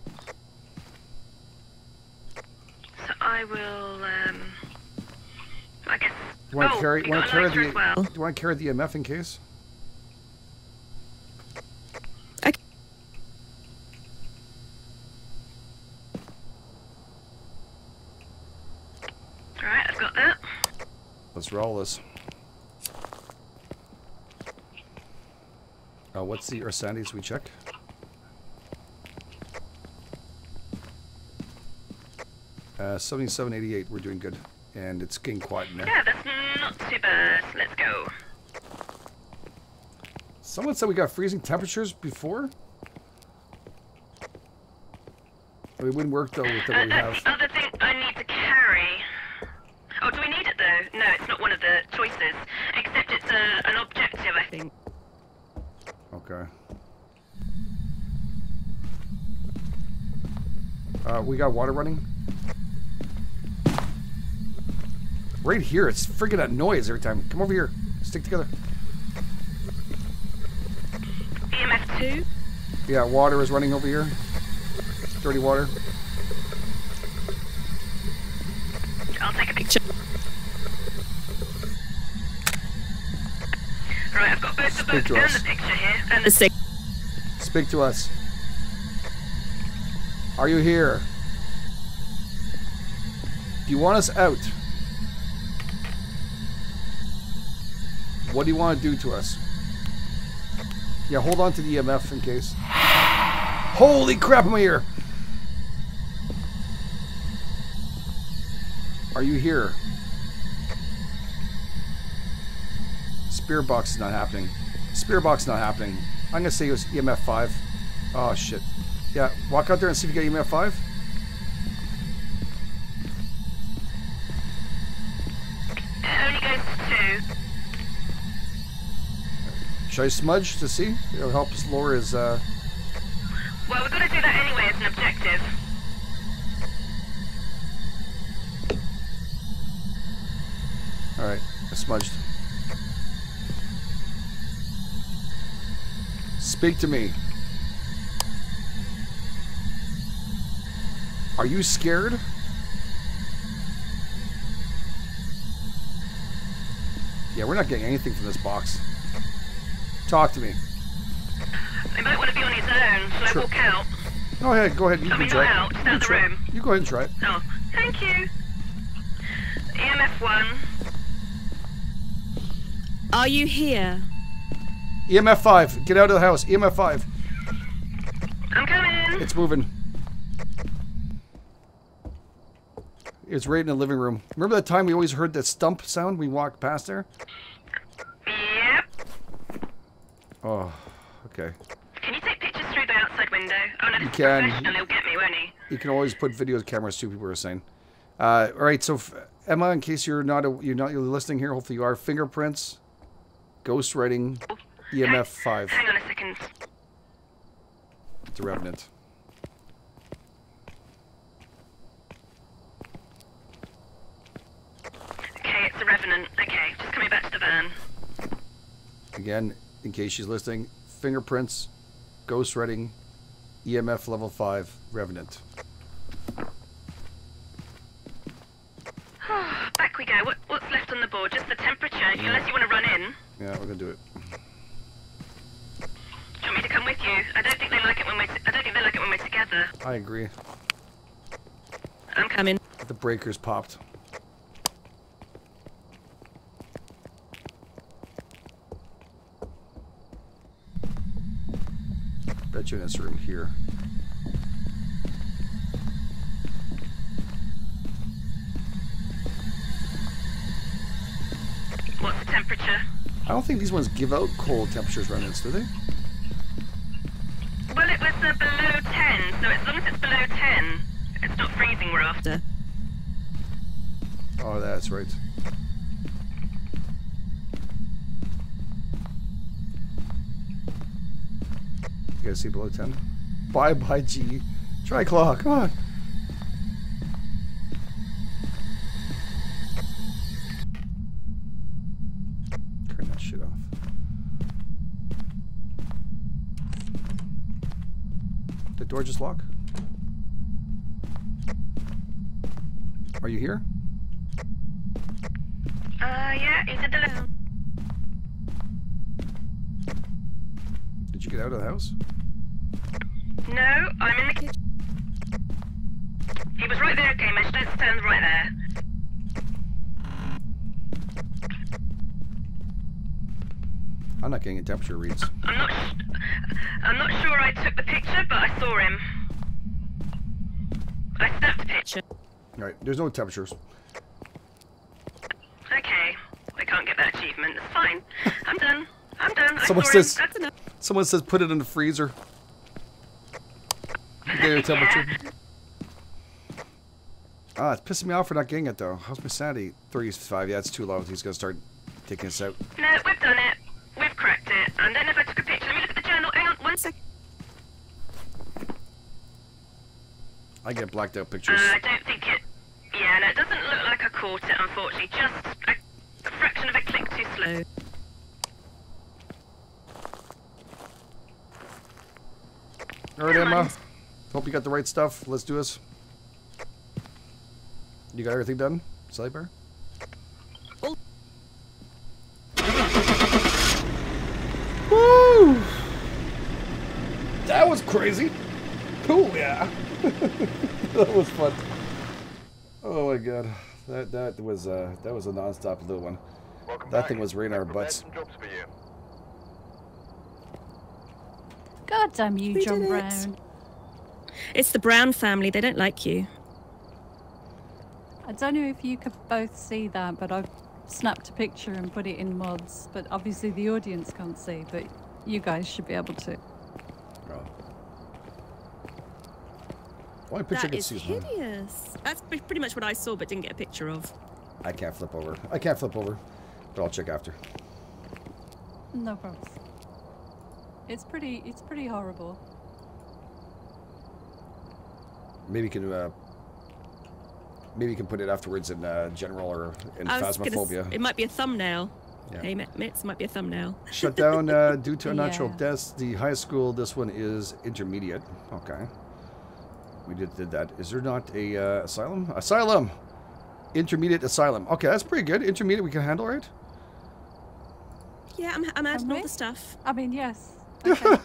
So I will. Um... I guess. Do you want oh, to carry, you want to carry the, well. do you want to carry the E M F in case? I... Alright, I've got that. Let's roll this. Uh, what's the earth sandies we check? Uh, seventy-seven eighty-eight, we're doing good. And it's getting quiet now. Yeah, that's not too bad. Let's go. Someone said we got freezing temperatures before? I mean, it wouldn't work, though, with the uh, way we have. The other thing I need to carry... Oh, do we need it, though? No, it's not one of the choices. Except it's uh, an objective, I think. Okay. Uh, we got water running? Right here, it's freaking that noise every time. Come over here. Stick together. E M F two? Yeah, water is running over here. Dirty water. I'll take a picture. Alright, I've got both the book and the picture here. And the stick. Speak to us. Are you here? Do you want us out? What do you want to do to us? Yeah, hold on to the E M F in case. Holy crap, I'm here! Are you here? Spirit box is not happening. Spirit box is not happening. I'm gonna say it was E M F five. Oh shit. Yeah, walk out there and see if you get E M F five. Only goes to two. Should I smudge to see? It'll help us lower his, uh... Well, we've got to do that anyway as an objective. Alright, I smudged. Speak to me. Are you scared? Yeah, we're not getting anything from this box. Talk to me. They might want to be on his own. Shall sure. I walk out? Go ahead, go ahead. You I mean, can try. Out. It's out the room. You go ahead and try it. Oh, thank you. E M F one. Are you here? E M F five. Get out of the house. E M F five. I'm coming. It's moving. It's right in the living room. Remember that time we always heard that stump sound when we walked past there? Oh, okay. Can you take pictures through the outside window? Oh, no, you can. He'll get me, won't he? You can always put video cameras too. People are saying. Uh, all right, so Emma, in case you're not a, you're not you're listening here, hopefully you are. Fingerprints, ghost writing, E M F five. Hang on a second. It's a revenant. Okay, it's a revenant. Okay, just coming back to the van. Again. In case she's listening, fingerprints, ghost writing, E M F level five, revenant. Oh, back we go. What, what's left on the board? Just the temperature, yeah. Unless you want to run in. Yeah, we're gonna do it. Do you want me to come with you? I don't think they like it when we. I don't think they like it when we're together. I agree. I'm coming. The breakers popped. Bet you in this room here. What's the temperature? I don't think these ones give out cold temperatures remnants, do they? Well, it was uh, below ten, so as long as it's below ten, it's not freezing we're after. Oh, that's right. You guys see below ten? Bye bye, G. Try claw, come on. Turn that shit off. The door just locked? Are you here? Uh, yeah, it's a delivery. Did you get out of the house? No, I'm in the kitchen. He was right there, okay, Mesh. Don't stand right there. I'm not getting a temperature reads. I'm not. I'm not sure I took the picture, but I saw him. I snapped the picture. All right. There's no temperatures. Okay. I can't get that achievement. It's fine. I'm done. I'm done. I someone saw says. Him. That's enough. Someone says put it in the freezer. Get a temperature. Yeah. Ah, it's pissing me off for not getting it though. How's my sanity? thirty-five. Yeah, it's too low. He's gonna start taking us out. No, we've done it. We've cracked it. I don't know if I took a picture. Let me look at the journal. Hang on, one sec. I get blacked out pictures. Uh, I don't think it. Yeah, no, it doesn't look like I caught it. Unfortunately, just a fraction of a click too slow. All right, Emma. Hope you got the right stuff. Let's do this. You got everything done? Sally Bear? Oh. Woo! That was crazy. Cool, yeah. That was fun. Oh my god. That that was uh that was a non-stop little one. Welcome that back. Thing was right in our butts. God damn you, we John Brown. It's the Brown family. They don't like you. I don't know if you could both see that, but I've snapped a picture and put it in mods, but obviously the audience can't see, but you guys should be able to. Oh. Only picture I could see is hideous. That's pretty much what I saw but didn't get a picture of. I can't flip over. I can't flip over, but I'll check after. No problems. It's pretty, it's pretty horrible. Maybe you can, uh, maybe you can put it afterwards in uh, general or in Phasmophobia. It might be a thumbnail. Yeah. Hey, Mitz, might be a thumbnail. Shut down uh, due to unnatural yeah. deaths. The high school, this one is intermediate. Okay. We did, did that. Is there not a uh, asylum? Asylum! Intermediate asylum. Okay, that's pretty good. Intermediate we can handle, right? Yeah, I'm, I'm adding all the stuff. I mean, yes. Okay.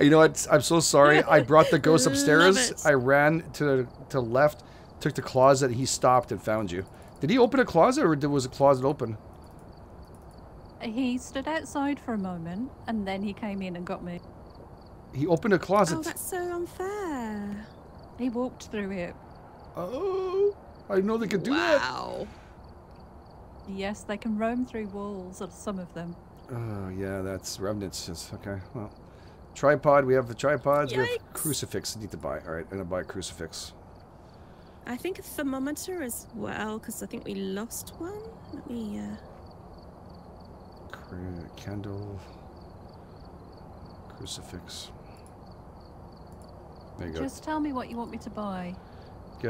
You know what? I'm so sorry. I brought the ghost upstairs. I ran to the to left, took the closet. He stopped and found you. Did he open a closet or was the closet open? He stood outside for a moment and then he came in and got me. He opened a closet. Oh, that's so unfair. He walked through it. Oh, I know they could do that. Wow. Yes, they can roam through walls, or some of them. Oh, yeah, that's revenants. It's, okay, well. Tripod, we have the tripods, Yikes. We have crucifix I need to buy. All right, I'm going to buy a crucifix. I think a thermometer as well, because I think we lost one. Let me, uh... Candle. Crucifix. There you go. Just tell me what you want me to buy. Uh,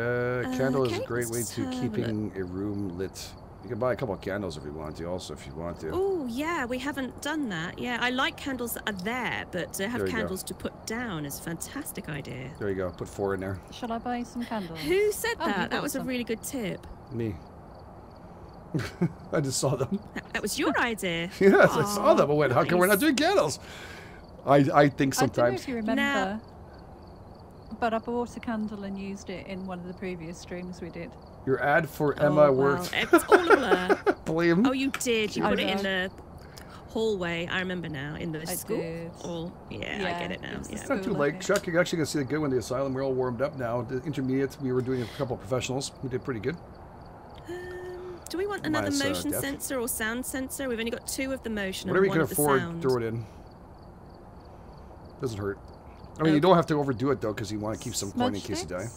candle uh, okay. is a great way to keeping a, a room lit. You can buy a couple of candles if you want to, also, if you want to. Oh, yeah, we haven't done that. Yeah, I like candles that are there, but to have candles go. to put down is a fantastic idea. There you go. Put four in there. Shall I buy some candles? Who said oh, that? That was some. a really good tip. Me. I just saw them. That was your idea. Yes, Aww, I saw them. I went, nice. How come we're not doing candles? I, I think sometimes. I don't know if you remember, now, but I bought a candle and used it in one of the previous streams we did. Your ad for Emma oh, wow. worked. It's all a blur. Blame. Oh, you did. You I put know. it in the hallway. I remember now. In the I school. All, yeah, yeah, I get it now. It's, yeah. it's not too late. Chuck, you're actually going to see the good one, the asylum. We're all warmed up now. The intermediates, we were doing a couple of professionals. We did pretty good. Um, do we want another Minus, motion uh, sensor or sound sensor? We've only got two of the motion Whatever and one of the sound. Whatever you can afford, throw it in. Doesn't hurt. I mean, okay. you don't have to overdo it, though, because you want to keep some smudge coin in case sticks? you die.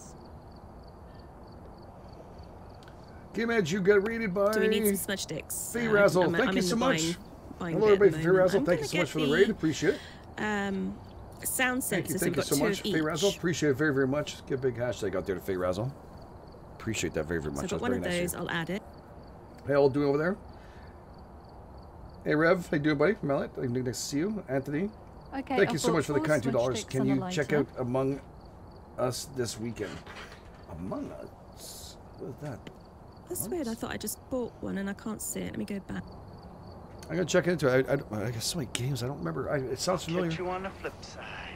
Game Edge, you got rated by... Do we need some smudge sticks? Faye Razzle, um, thank I'm you so much. Buying, buying Hello, everybody. Faye Razzle, thank you so much for the raid. Appreciate it. Um, sound thank sensors. You, thank you so much, Faye Razzle. Appreciate it very, very much. Get a big hashtag out there to Faye Razzle. Appreciate that very, very much. So I've got one of those. I'll add it. Hey, all doing over there? Hey, Rev. How you doing, buddy? Mallet, nice to see you. Anthony. Okay, thank I you so much for the kind two dollars. Can you check out Among Us this weekend? Among Us? What is that? That's what? weird. I thought I just bought one and I can't see it. Let me go back. I'm going to check into it. I, I, I got so many games. I don't remember. I, it sounds familiar. I'll get you on the flip side.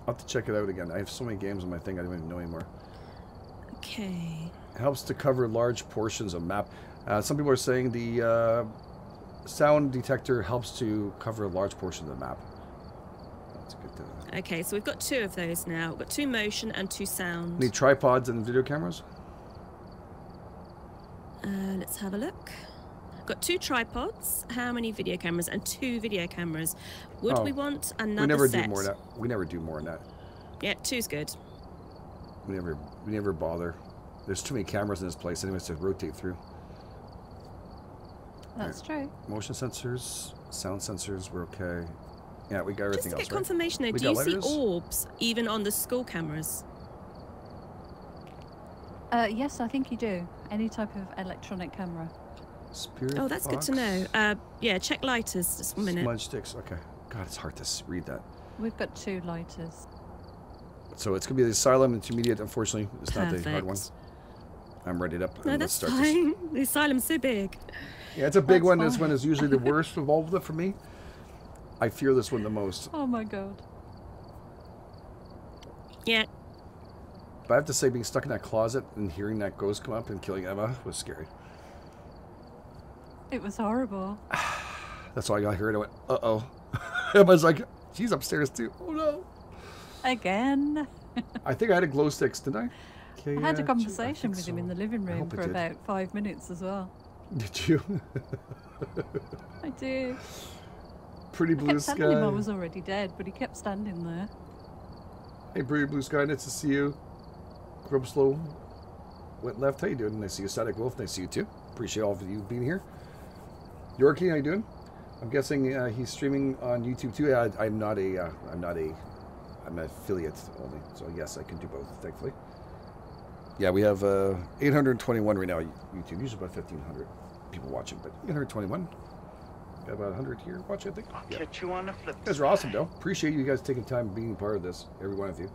I'll have to check it out again. I have so many games on my thing I don't even know anymore. Okay. It helps to cover large portions of map. Uh, some people are saying the... Uh, sound detector helps to cover a large portion of the map. That's good to... Okay, so we've got two of those now. We've got two motion and two sound. Need tripods and video cameras? Uh, let's have a look. Got two tripods. How many video cameras? And two video cameras. Would oh, we want another we never set? do more than that. We never do more than that. Yeah, two's good. We never, we never bother. There's too many cameras in this place anyways to rotate through. That's true. Motion sensors, sound sensors, we're okay. Yeah, we got everything else. Just to get confirmation though, do you see orbs even on the school cameras? Uh, yes, I think you do. Any type of electronic camera. Spirit box. Oh, that's good to know. Uh, yeah, check lighters just a minute. Smudge sticks, okay. God, it's hard to read that. We've got two lighters. So it's going to be the asylum intermediate, unfortunately. It's not the hard one. I'm ready up. No, that's fine. The asylum's so big. Yeah, it's a big That's one. Fine. This one is usually the worst of all of them for me. I fear this one the most. Oh my god. Yeah. But I have to say, being stuck in that closet and hearing that ghost come up and killing Emma was scary. It was horrible. That's why I got here and I went, uh-oh. Emma's like, she's upstairs too. Oh no. Again. I think I had a glow sticks, didn't I? I had a conversation with him so. in the living room for about five minutes as well. Did you? I did. Pretty blue I kept sky. Telling him I was already dead, but he kept standing there. Hey, pretty blue sky, nice to see you. Grub slow. Went left. How you doing? Nice to see you, Static Wolf. Nice to see you too. Appreciate all of you being here. Yorkie, how you doing? I'm guessing uh, he's streaming on YouTube too. I, I'm not a. Uh, I'm not a. I'm an affiliate only. So yes, I can do both. Thankfully. Yeah, we have uh, eight hundred twenty-one right now. YouTube usually about fifteen hundred people watching, but eight hundred twenty-one. Got about one hundred here watching, I think. I'll yeah. catch you on the flip. You guys are awesome, though. Appreciate you guys taking time being part of this, every one of you.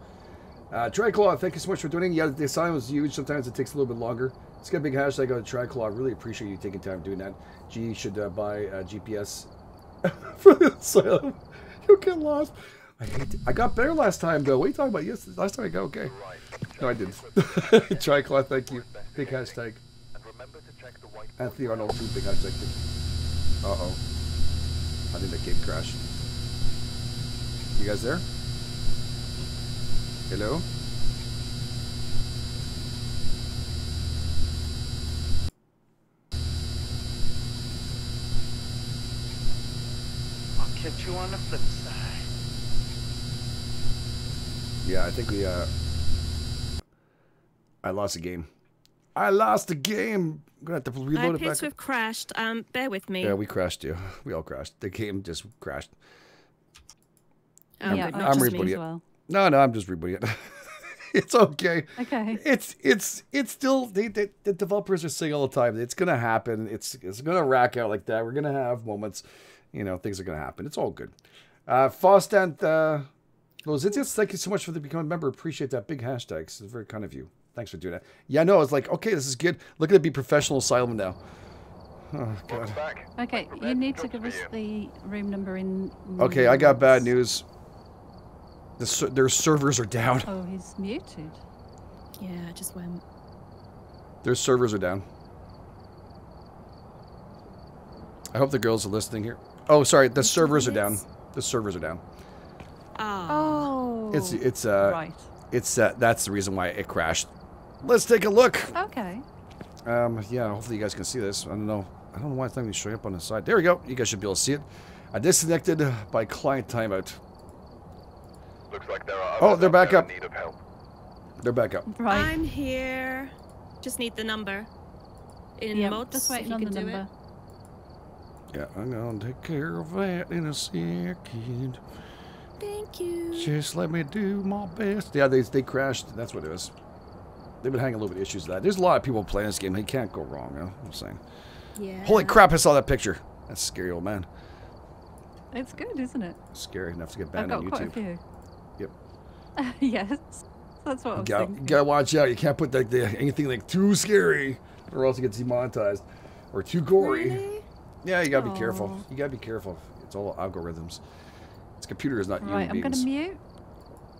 Uh, Triclaw, thank you so much for doing it. Yeah, the sign was huge. Sometimes it takes a little bit longer. Let's get a big hashtag on Triclaw. Really appreciate you taking time doing that. G should uh, buy uh, G P S for the asylum. You'll get lost. I hate it. I got better last time, though. What are you talking about? Yes, last time I got okay. No, I didn't. Triclaw, thank you. Big hashtag. Anthony Arnold, big hashtag. Uh-oh. I think the game crashed. You guys there? Hello? I'll catch you on the flip side. Yeah, I think we, uh... I lost the game. I lost the game! I'm gonna have to reload I it back. My appears we've crashed. Um, bear with me. Yeah, we crashed too. We all crashed. The game just crashed. Um, yeah, I'm, I'm rebooting it. Well. No, no, I'm just rebooting it. It's okay. Okay. It's it's it's still they, they, the developers are saying all the time it's gonna happen. It's it's gonna rack out like that. We're gonna have moments, you know, things are gonna happen. It's all good. Uh, Faustant uh, Los Idiots, thank you so much for the becoming a member. Appreciate that big hashtag. It's very kind of you. Thanks for doing that. Yeah, no, it's like, okay, this is good. Look at it be professional asylum now. Oh, God. Okay, you need to give us the room number in... Okay, I got bad news. The ser their servers are down. Oh, he's muted. Yeah, I just went. Their servers are down. I hope the girls are listening here. Oh, sorry, the servers are down. The servers are down. Oh. It's, it's, uh... Right. It's, uh, that's the reason why it crashed. Let's take a look. Okay. Um, yeah, hopefully you guys can see this. I don't know. I don't know why it's not even showing up on the side. There we go. You guys should be able to see it. I disconnected by client timeout. Looks like there are others. Oh, they're back up. Need of help. They're back up. Right. I'm here. Just need the number. In yeah, modes, just waiting on the number. It. Yeah, I'm gonna take care of that in a second. Thank you. Just let me do my best. Yeah, they they crashed. That's what it was. They've been having a little bit of issues with that. There's a lot of people playing this game. They can't go wrong, you know what I'm saying? Yeah. Holy crap, I saw that picture. That's a scary old man. It's good, isn't it? Scary enough to get banned on YouTube. I've got quite a few. Yep. Uh, yes. That's what I was gotta, thinking. You gotta watch out. You can't put like the, anything like too scary or else it gets demonetized. Or too gory. Really? Yeah, you gotta Aww. be careful. You gotta be careful. It's all algorithms. This computer is not human beings. Right, I'm going to mute.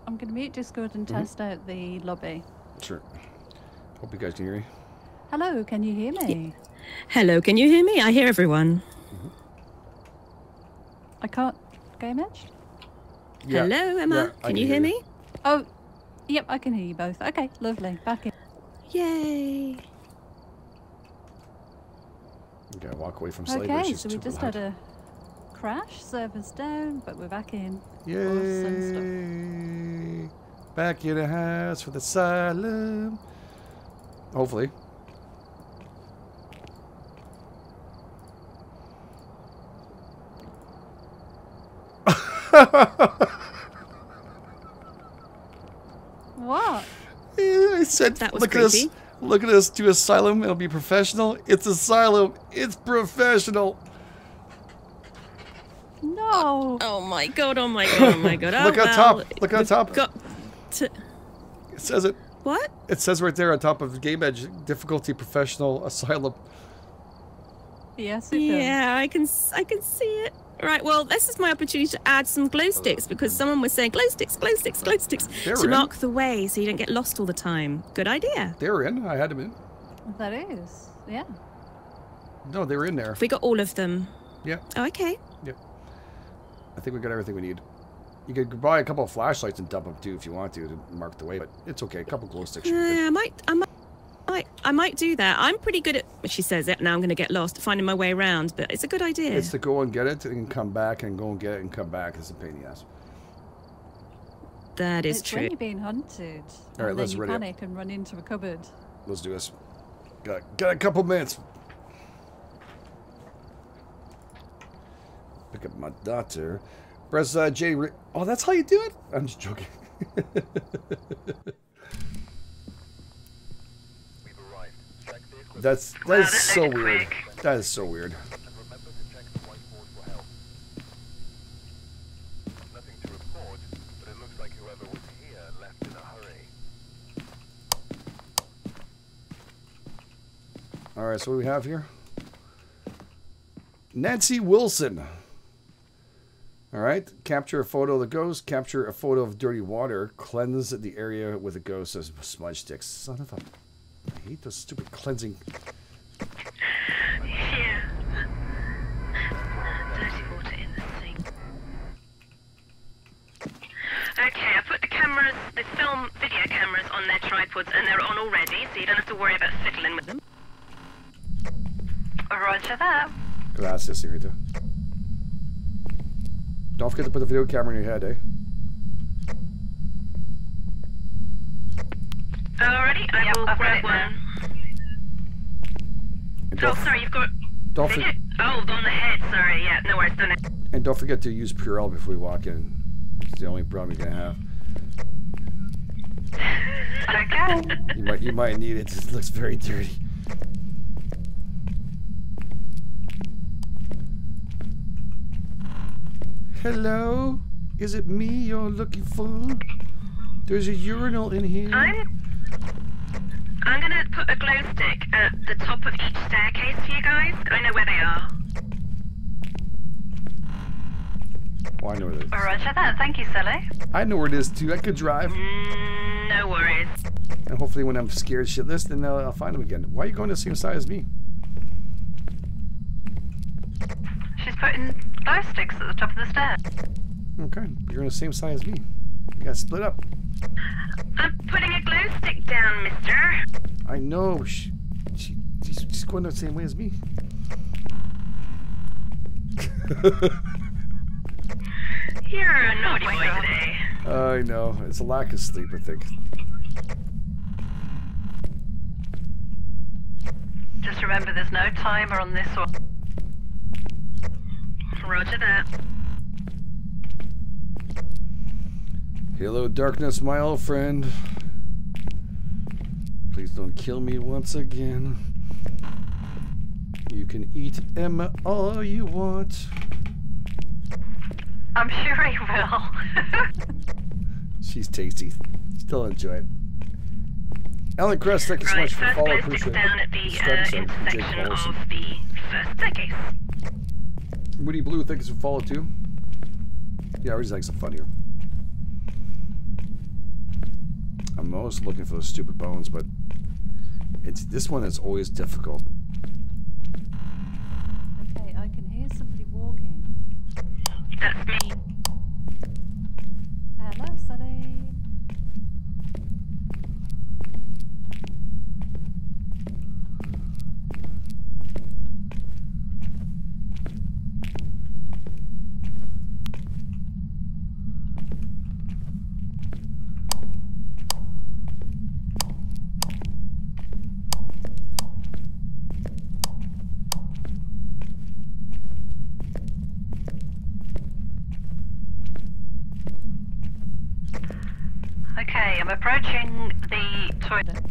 I'm going to mute Discord and mm-hmm. test out the lobby. Sure. Hope you guys can hear me. Hello, can you hear me? Yeah. Hello, can you hear me? I hear everyone. Mm-hmm. I can't go much. Yeah. Hello, Emma. Yeah, can, can you hear, hear me? You. Oh, yep, I can hear you both. Okay, lovely. Back in. Yay. I'm going to walk away from Slade. Okay, so we just loud. had a... Crash, servers down, but we're back in. Yay! Awesome stuff. Back in the house for the asylum. Hopefully. What? Yeah, I said, that was look creepy. at this. Look at this. Do asylum. It'll be professional. It's asylum. It's professional. No! Oh my god, oh my god, oh my god. Oh, look on well, top, look on top. To... It says it. What? It says right there on top of Game Edge, difficulty professional asylum. Yes, it does. Yeah, I can, I can see it. Right, well, this is my opportunity to add some glow sticks because someone was saying glow sticks, glow sticks, glow sticks They're to in. mark the way so you don't get lost all the time. Good idea. They're in, I had them in. That is, yeah. No, they were in there. We got all of them. Yeah. Oh, okay. Yep. I think we got everything we need. You could buy a couple of flashlights and dump them too if you want to to mark the way, but it's okay. A couple glow sticks. Yeah, I might, I might, I might, I might do that. I'm pretty good at. She says it now. I'm going to get lost finding my way around, but it's a good idea. It's to go and get it and come back and go and get it and come back. It's a pain in the ass. That is it's true. When you're being hunted. All right, let's ready panic up. And run into a cupboard. Let's do this. Got got a couple minutes. Pick up my daughter. Press uh, J. Oh, that's how you do it? I'm just joking. that's that is so weird. That is so weird. All right, so what do we have here? Nancy Wilson. All right, capture a photo of the ghost, capture a photo of dirty water, cleanse the area with a ghost as smudge sticks. Son of a... I hate those stupid cleansing... Yeah. Dirty water in the sink. Okay, I put the cameras, the film video cameras on their tripods, and they're on already, so you don't have to worry about fiddling with them. Roger that. Gracias, señorita. Don't forget to put the video camera in your head, eh? Already, I yep, will I've grab one. Oh, sorry, you've got... Don't forget... Oh, on the head, sorry, yeah, no worries, done it. And don't forget to use Purell before you walk in. It's the only problem you're gonna have. Okay. You might, you might need it, it looks very dirty. Hello? Is it me you're looking for? There's a urinal in here. I'm... I'm gonna put a glow stick at the top of each staircase for you guys. I know where they are. Oh, I know where it is. Roger that. Thank you, Sully. I know where it is, too. I could drive. Mm, no worries. And hopefully when I'm scared shitless, then I'll, I'll find them again. Why are you going the same side as me? She's putting... glow sticks at the top of the stairs. Okay, you're on the same side as me. You gotta split up. I'm putting a glow stick down, mister. I know. She, she, she's, she's going the same way as me. You're a naughty boy today. I know. It's a lack of sleep, I think. Just remember there's no timer on this one. Roger that. Hello, darkness, my old friend. Please don't kill me once again. You can eat Emma all you want. I'm sure he will. She's tasty. Still enjoy it. Ellen Crest, thank you so much for following. First base down at the uh, intersection of the first staircase. Woody Blue, thanks for follow too. Yeah, I already like some fun here. I'm always looking for those stupid bones, but it's this one that's always difficult. Okay, I can hear somebody walking. That's me. Hello, Sully. Approaching the toilet.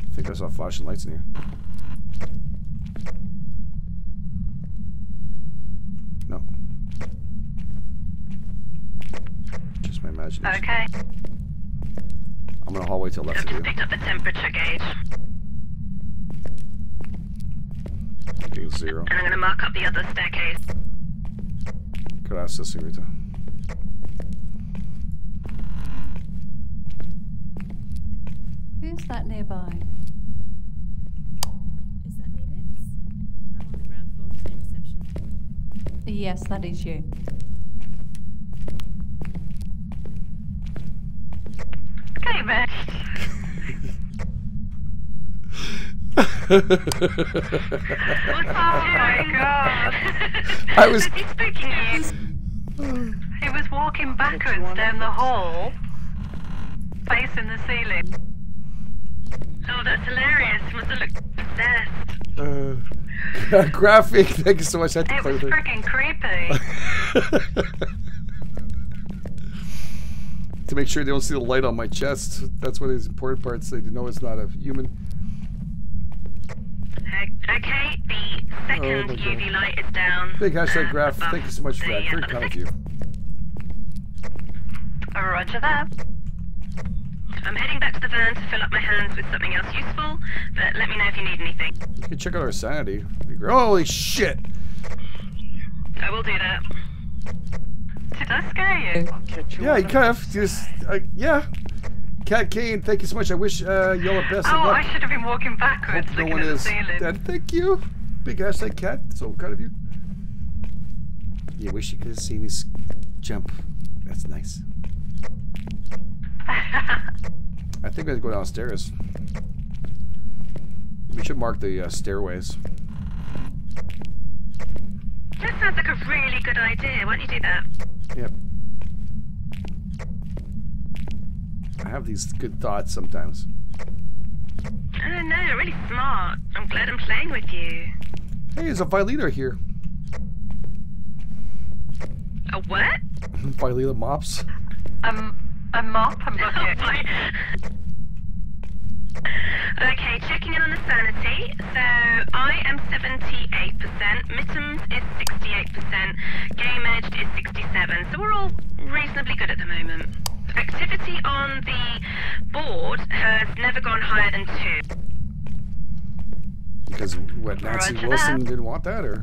I think I saw flashing lights in here. No. Just my imagination. Okay. I'm gonna hallway till left. I've just picked up the temperature gauge. Getting zero. And I'm gonna mark up the other staircase. Gracias, señorita. What's that nearby? Is that me, Nix? I'm on the ground floor to the reception. Yes, that is you. Hey, man. Oh my god. I was. He spooky you? He was walking backwards down the hall, facing the ceiling. Oh, that's hilarious. Must have looked obsessed. Uh, graphic, thank you so much. I had to it play was with freaking it. Creepy. To make sure they don't see the light on my chest. That's one of these important parts. They know it's not a human. Okay, the second oh, U V light is down. Big hashtag graph. Thank you so much for that. Very kind of you. Roger that. I'm heading back to the van to fill up my hands with something else useful, but let me know if you need anything. You can check out our sanity. Holy shit! I will do that. Did that scare you? you yeah, you kind of just, uh, yeah. Cat Kane, thank you so much. I wish uh, y'all the best. Oh, I should have been walking backwards. Hope no one is dead. Thank you. Big hashtag cat. So kind of you. Yeah, wish you could have seen me jump. That's nice. I think we have to go downstairs. We should mark the uh, stairways. That sounds like a really good idea. Why don't you do that? Yep. I have these good thoughts sometimes. I don't know, you're really smart. I'm glad I'm playing with you. Hey, there's a Violeta here. A what? Violeta mops. Um, a mop? I'm not here. Okay, checking in on the sanity. So I am seventy-eight percent, Mittens is sixty-eight percent, Game Edged is sixty-seven. So we're all reasonably good at the moment. Activity on the board has never gone higher than two. Because what, Nancy Wilson didn't want that, or?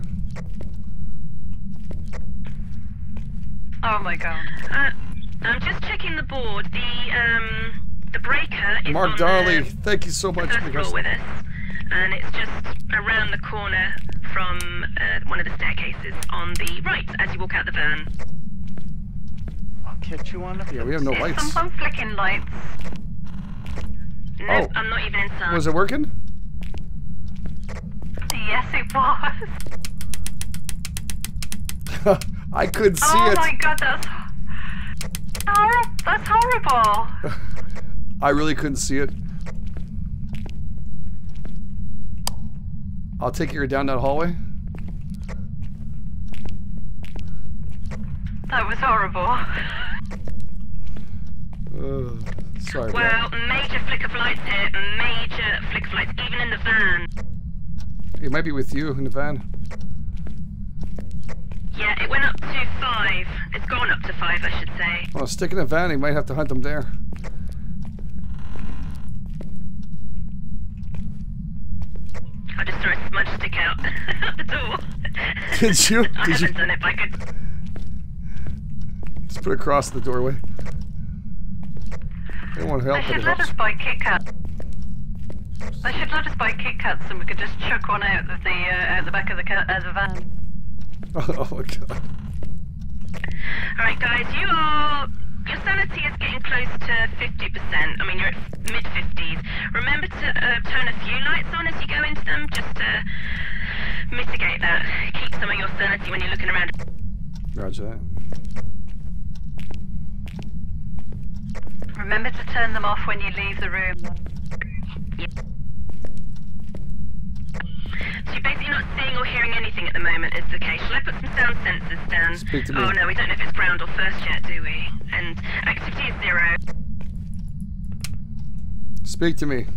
Oh my god. Uh, I'm just checking the board. The um. The breaker is Mark Donnelly, thank you so much for being with us, and it's just around the corner from uh, one of the staircases on the right as you walk out the van. I'll catch you on the. Yeah, we have no is lights. Someone flicking lights. No, oh. I'm not even inside. Was it working? Yes, it was. I couldn't see oh it. Oh my god, that's oh, that's horrible. I really couldn't see it. I'll take you down that hallway. That was horrible. Uh, sorry. Well, major flick of lights here. Major flick of lights, even in the van. It might be with you in the van. Yeah, it went up to five. It's gone up to five, I should say. Well, stick in the van. You might have to hunt them there. I just threw a smudge stick out the door. Did you? Did I haven't you? done it, but I could. Just put it across the doorway. They won't help. They should let helps. us buy Kit Kats. They should let us buy Kit Kats, and we could just chuck one out of the uh, out the back of the car, out of the van. Oh my god! All right, guys, you are. Your sanity is getting close to fifty percent. I mean, you're at mid fifties. Remember to uh, turn a few lights on as you go into them, just to mitigate that. Keep some of your sanity when you're looking around. Roger that. Remember to turn them off when you leave the room. Yeah. So you're basically not seeing or hearing anything at the moment, is the case. Shall I put some sound sensors down? Speak to me. Oh no, we don't know if it's ground or first yet, do we? And activity is zero. Speak to me.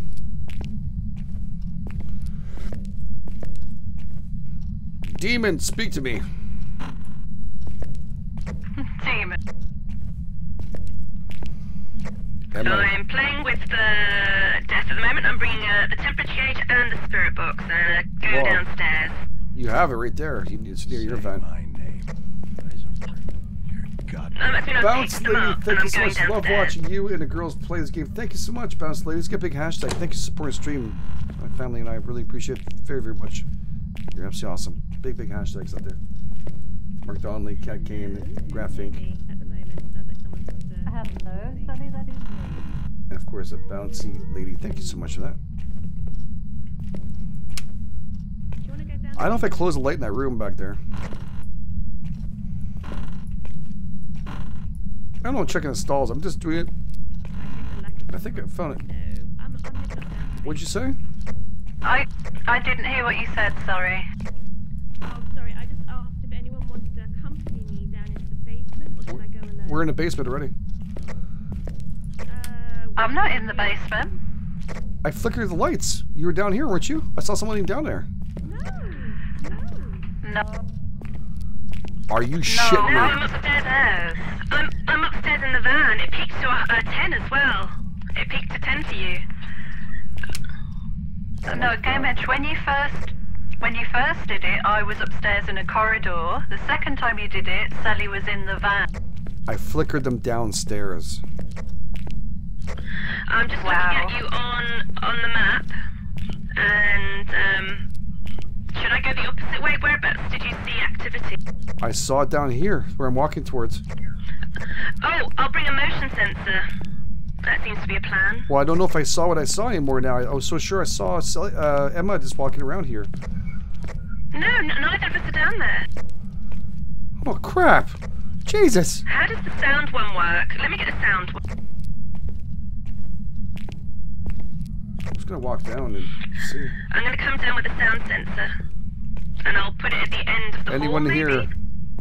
Demon, speak to me. Demon. Emma. I'm playing with the death at the moment. I'm bringing uh, the temperature gauge and the spirit box, and I go Whoa. downstairs. You have it right there. It's near Say your van. My name. God. Um, Bounce Lady, thank you I'm so much. Downstairs. Love watching you and the girls play this game. Thank you so much, Bounce Lady. Let's get a big hashtag. Thank you for supporting stream. My family and I really appreciate it very, very much. You're absolutely awesome. Big, big hashtags out there. Mark Donnelly, Cat Kane, Graphic. Hello, Sully, that is me. And of course, a bouncy lady. Thank you so much for that. Do you want to go down? I don't know if I closed the light in that room back there. I don't know, I'm checking the stalls. I'm just doing it. I think I found it. No, I'm, I'm not down. What'd you say? I I didn't hear what you said. Sorry. Oh, sorry. I just asked if anyone wanted to accompany me down into the basement, or should I go alone? We're in the basement already. I'm not in the basement. I flickered the lights. You were down here, weren't you? I saw someone down there. No. No. No. Are you no. shitting no, me? No, I'm upstairs. I'm, I'm upstairs in the van. It peaked to a, a ten as well. It peaked to ten for you. Oh no, Game Edge, when you first... When you first did it, I was upstairs in a corridor. The second time you did it, Sally was in the van. I flickered them downstairs. I'm just wow. looking at you on on the map, and um, should I go the opposite way? Whereabouts did you see activity? I saw it down here, where I'm walking towards. Oh, I'll bring a motion sensor. That seems to be a plan. Well, I don't know if I saw what I saw anymore now. I was so sure I saw uh, Emma just walking around here. No, neither of us are down there. Oh, crap. Jesus. How does the sound one work? Let me get a sound one. I'm just gonna walk down and see. I'm gonna come down with a sound sensor, and I'll put it at the end of the Anyone hall, here? Maybe?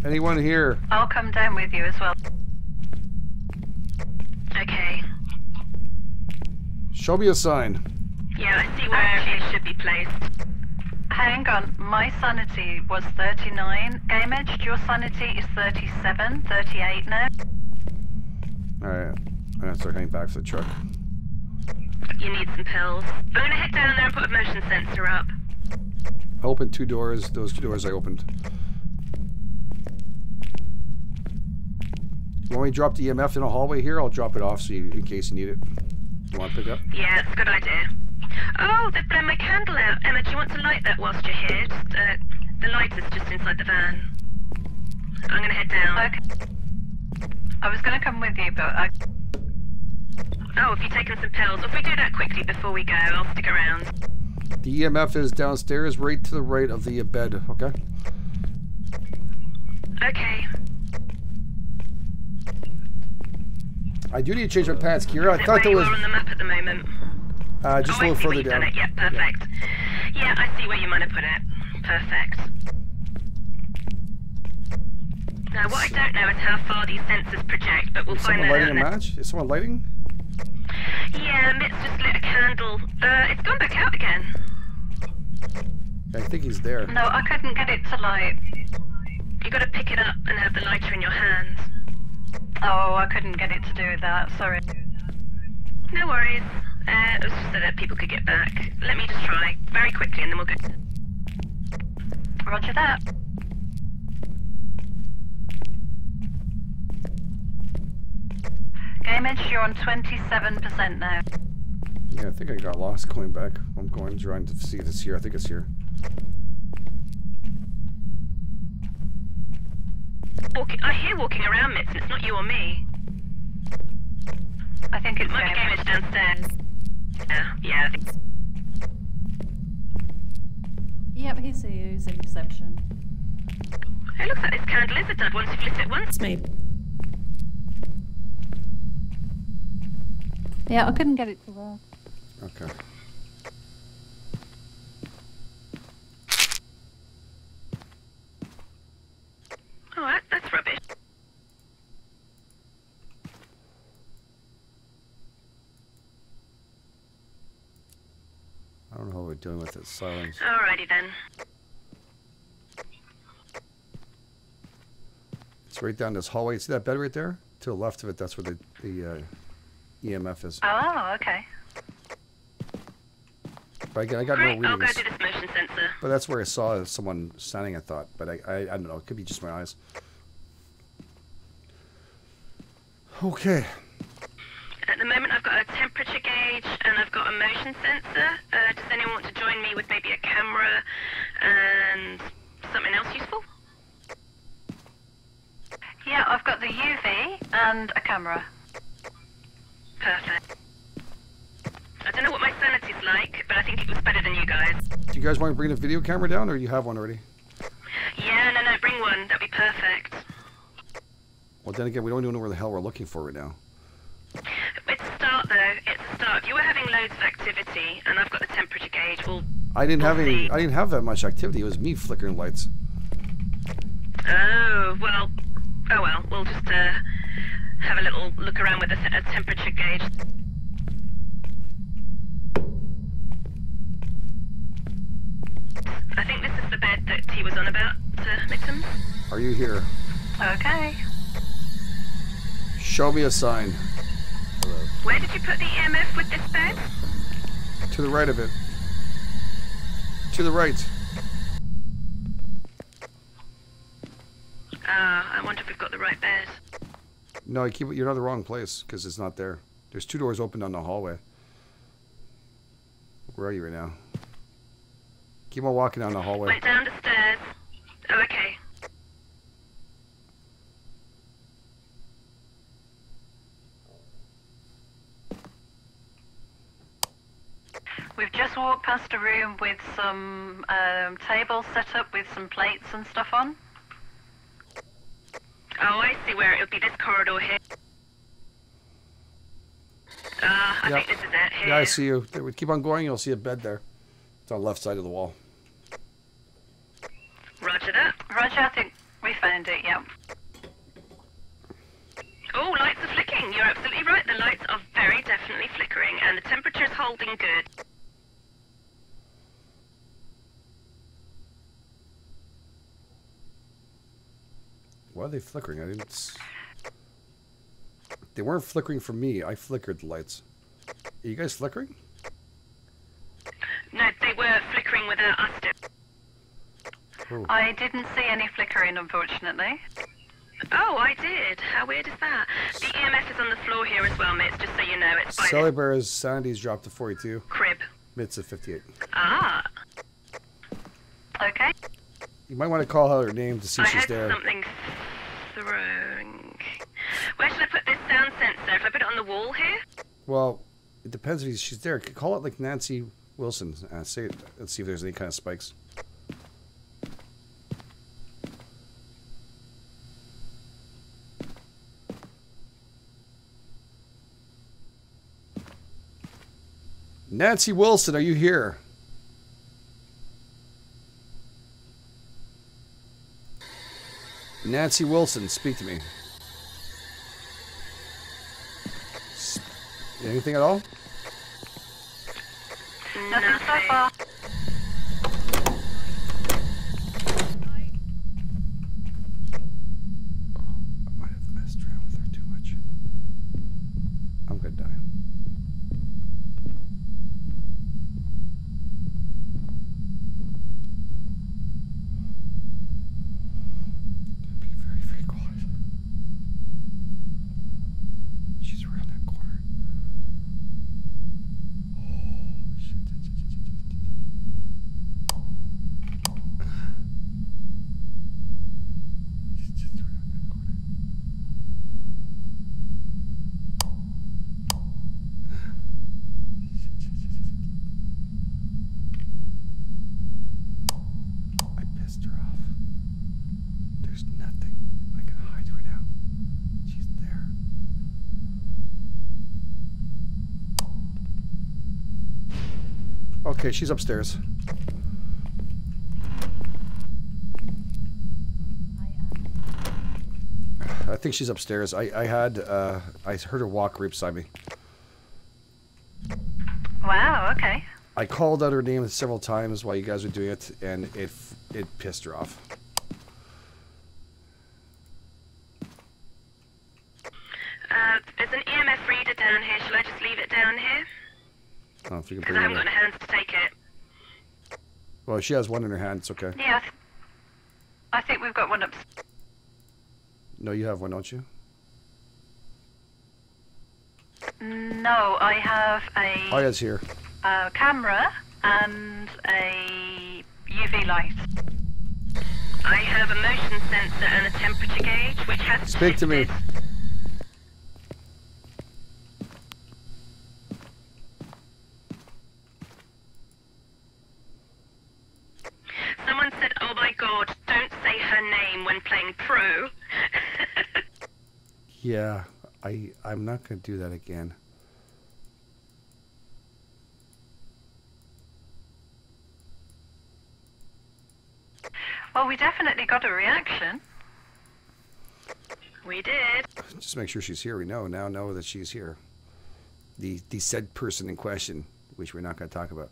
Anyone here? I'll come down with you as well. Okay. Show me a sign. Yeah, I see where it should be placed. Hang on, my sanity was thirty-nine. Game Edge, your sanity is thirty-seven, thirty-eight now. Alright, I'm gonna start heading back to the truck. You need some pills. I'm gonna head down there and put a motion sensor up. I opened two doors. Those two doors I opened. You want me to drop the E M F in a hallway here? I'll drop it off so you, in case you need it. You want to pick up? Yeah, that's a good idea. Oh, they've blown my candle out. Emma, do you want to light that whilst you're here? Just, uh, the light is just inside the van. I'm gonna head down. Okay. I was gonna come with you, but I... Oh, have you taken some pills? If we do that quickly before we go, I'll stick around. The E M F is downstairs, right to the right of the bed, okay? Okay. I do need to change my pants, Kira. I thought there was... Where you are on the map at the moment? Uh, just oh, a little further down. Done it. Yeah, perfect. Yeah. yeah, I see where you might have put it. Perfect. Now, what so... I don't know is how far these sensors project, but we'll is find that out. Is someone lighting a match? Is someone lighting? Yeah, Mitt's just lit a candle. Uh, it's gone back out again. I think he's there. No, I couldn't get it to light. You gotta pick it up and have the lighter in your hand. Oh, I couldn't get it to do that, sorry. No worries. Uh, it was just so that people could get back. Let me just try, very quickly, and then we'll go. Roger that. Game Edge, you're on twenty-seven percent now. Yeah, I think I got lost going back. I'm going trying to see if it's here. I think it's here. Walking, I hear walking around, Mitts, and it's not you or me. I think it's it might be Game Edge downstairs. Yeah, yeah, I think so. Yep, he's a who's in reception. It looks like this candle is a dud once you've lit it once. It's me. Yeah, I couldn't get it to work. Okay. Alright, that's rubbish. I don't know how we're doing with this silence. Alrighty then. It's right down this hallway. See that bed right there? To the left of it, that's where the... the uh, E M F is. Oh, okay. But again, I got Great. no readings. I'll go do this motion sensor. But that's where I saw someone standing, I thought. But I, I, I don't know. It could be just my eyes. Okay. At the moment I've got a temperature gauge and I've got a motion sensor. Uh, does anyone want to join me with maybe a camera and something else useful? Yeah, I've got the U V and a camera. Perfect. I don't know what my sanity's like, but I think it was better than you guys. Do you guys want to bring the video camera down, or you have one already? Yeah, no, no, bring one. That'd be perfect. Well, then again, we don't even know where the hell we're looking for right now. It's a start, though. It's a start. If you were having loads of activity, and I've got the temperature gauge, we'll... I didn't have any, I didn't have that much activity. It was me flickering lights. Oh, well... Oh, well, we'll just, uh... have a little look around with a, a temperature gauge. I think this is the bed that he was on about, uh, victims. Are you here? Okay. Show me a sign. Hello. Where did you put the E M F with this bed? To the right of it. To the right. Ah, uh, I wonder if we've got the right bed. No, I keep, you're in the wrong place, because it's not there. There's two doors open down the hallway. Where are you right now? Keep on walking down the hallway. Went down the stairs. Oh, okay. We've just walked past a room with some um, tables set up with some plates and stuff on. Oh, I see where it would be. This corridor here. Ah, uh, I yep. think this is it. Here. Yeah, I see you. If we keep on going, you'll see a bed there. It's on the left side of the wall. Roger that. Roger, I think we found it, yeah. Oh, lights are flicking. You're absolutely right. The lights are very definitely flickering, and the temperature's holding good. Why are they flickering? I didn't... They weren't flickering for me. I flickered the lights. Are you guys flickering? No, they were flickering with us too. I didn't see any flickering, unfortunately. Oh, I did. How weird is that? The E M F is on the floor here as well, Mitz, just so you know. It's by Sully Bear's sanity's dropped to forty-two. Crib. Mitz at fifty-eight. Ah. Okay. You might want to call out her name to see if she's there. I heard something throwing. Where should I put this sound sensor? If I put it on the wall here? Well, it depends if she's there. Call it like Nancy Wilson. Uh, say it. Let's see if there's any kind of spikes. Nancy Wilson, are you here? Nancy Wilson, speak to me. Anything at all? Nothing so far. I might have messed around with her too much. I'm gonna die. Okay, she's upstairs. I think she's upstairs. I, I had, uh, I heard her walk right beside me. Wow, okay. I called out her name several times while you guys were doing it, and it, it pissed her off. Uh, there's an E M F reader down here. Shall I just leave it down here? Oh, if you can put it in. I haven't got no hands to take it. Well, she has one in her hand. It's okay. Yeah. I, th I think we've got one up. No, you have one, don't you? No, I have a... Oh, yes, here. A camera and a U V light. I have a motion sensor and a temperature gauge, which has... Speak to me. Someone said, oh my god, don't say her name when playing pro. Yeah, I, I'm not going to do that again. Well, we definitely got a reaction. We did. Just make sure she's here. We know now know that she's here. The, the said person in question, which we're not going to talk about.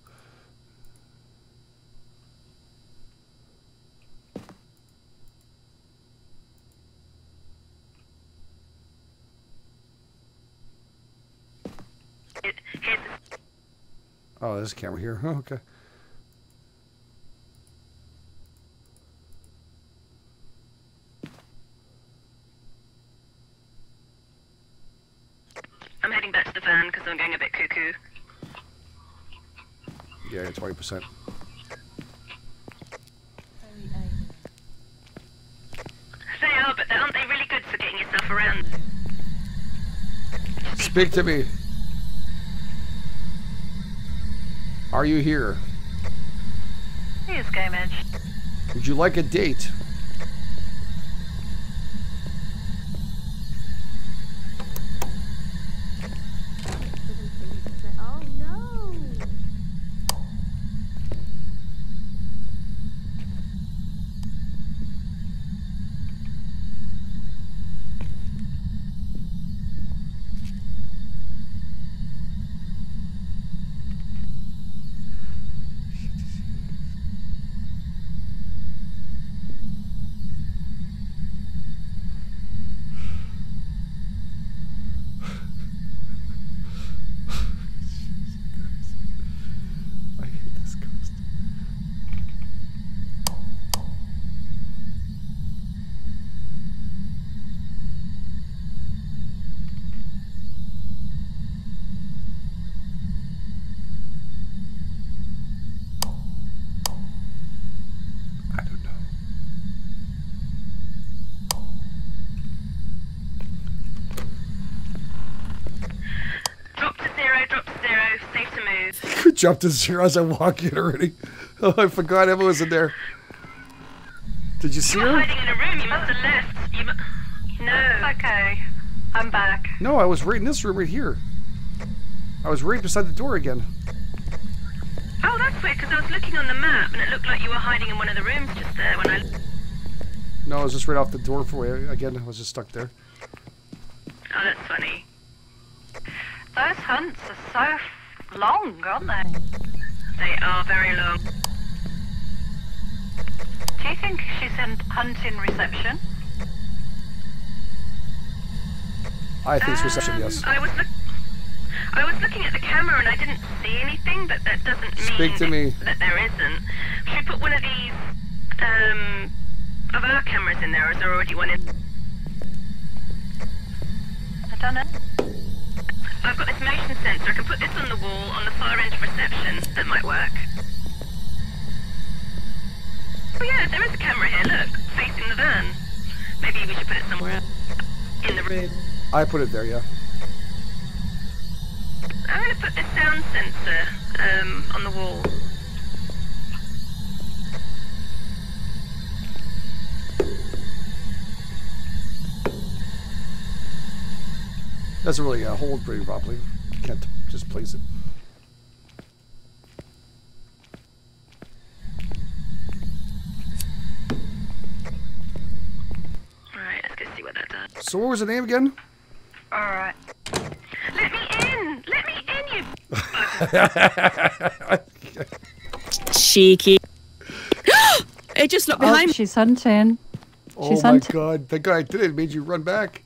Oh, there's a camera here. Oh, okay. I'm heading back to the van because I'm going a bit cuckoo. Yeah, twenty percent. They are, but aren't they really good for getting yourself around? Speak to me. Are you here? Here's game edge. Would you like a date? Oh no! Jumped to zero as I walk in already. Oh, I forgot Emma was in there. Did you see you her? Hiding in a room. You must have left. You mu no. Okay. I'm back. No, I was right in this room right here. I was right beside the door again. Oh, that's weird because I was looking on the map and it looked like you were hiding in one of the rooms just there when I... No, I was just right off the door for you. Again, I was just stuck there. Oh, that's funny. Those hunts are so... long, aren't they? They are very long. Do you think she's in hunting reception? I think um, it's reception, yes. I was, I was looking at the camera and I didn't see anything, but that doesn't Speak mean to me. that there isn't. Should we put one of these um, of our cameras in there, or is there already one in? I don't know. I've got this motion sensor. I can put this on the wall on the far end of reception. That might work. Oh yeah, there is a camera here. Look, facing the van. Maybe we should put it somewhere else. In the room. I put it there, yeah. I'm gonna put this sound sensor um, on the wall. Doesn't really uh, hold pretty properly. Can't just place it. Alright, let's go see what that does. So what was the name again? Alright. Let me in! Let me in, you... Cheeky. It just looked behind me. Oh, she's hunting. Oh she's my hunting. god. That guy did it. Made you run back.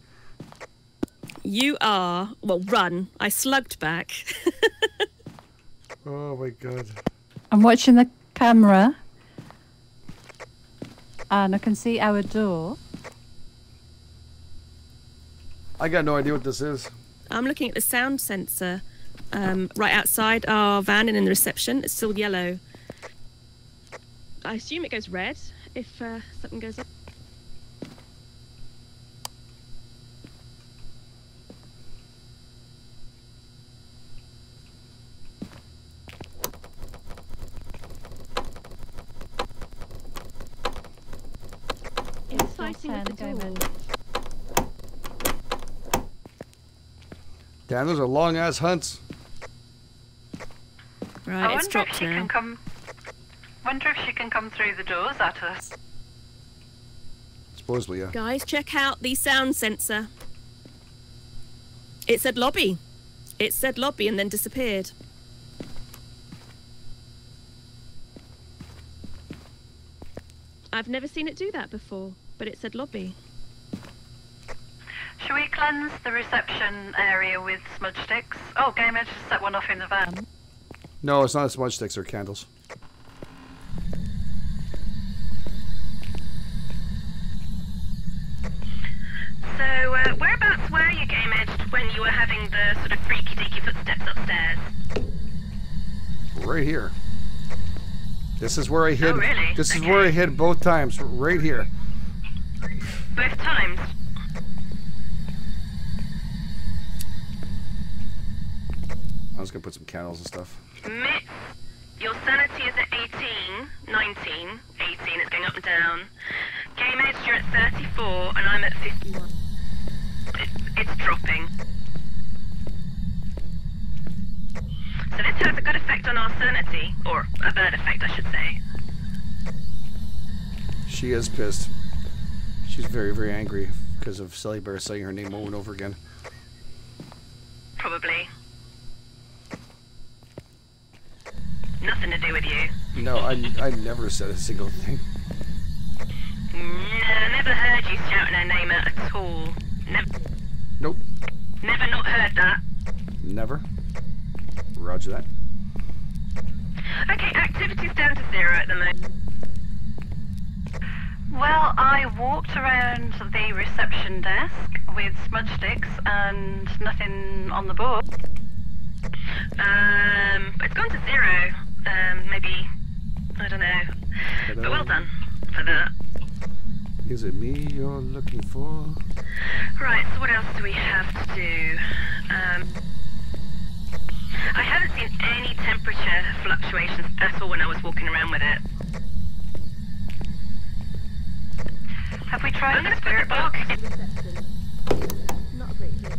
You are... Well, run. I slugged back. Oh, my God. I'm watching the camera. And I can see our door. I got no idea what this is. I'm looking at the sound sensor um, right outside our van and in the reception. It's still yellow. I assume it goes red if uh, something goes up. Damn, those are long ass hunts. Right, I it's wonder if she now. can come. Wonder if she can come through the doors at us. Supposedly, yeah. Guys, check out the sound sensor. It said lobby. It said lobby and then disappeared. I've never seen it do that before, but it said lobby. Shall we cleanse the reception area with smudge sticks? Oh, Game Edge just set one off in the van. No, it's not smudge sticks or candles. So, uh, whereabouts were you, Game Edge, when you were having the sort of freaky-deaky footsteps upstairs? Right here. This is where I hid. Oh, really? This okay. is where I hid both times. Right here. Both times? I was gonna put some candles and stuff. Miss, your sanity is at eighteen, nineteen, eighteen, it's going up and down. Game Edge, you're at thirty-four, and I'm at fifty-one. It, it's dropping. So this has a good effect on our sanity, or a bad effect, I should say. She is pissed. She's very, very angry because of Sully Bear saying her name over and over again. Probably. Nothing to do with you. No, I, I never said a single thing. No, I never heard you shouting her name out at all. Never. Nope. Never not heard that. Never. Roger that. Okay, activity's down to zero at the moment. Well, I walked around the reception desk with smudge sticks and nothing on the board. Um, it's gone to zero. Um, maybe, I don't know. Hello. But well done for that. Is it me you're looking for? Right, so what else do we have to do? Um, I haven't seen any temperature fluctuations at all when I was walking around with it. Have we tried the spirit box? Not greatly.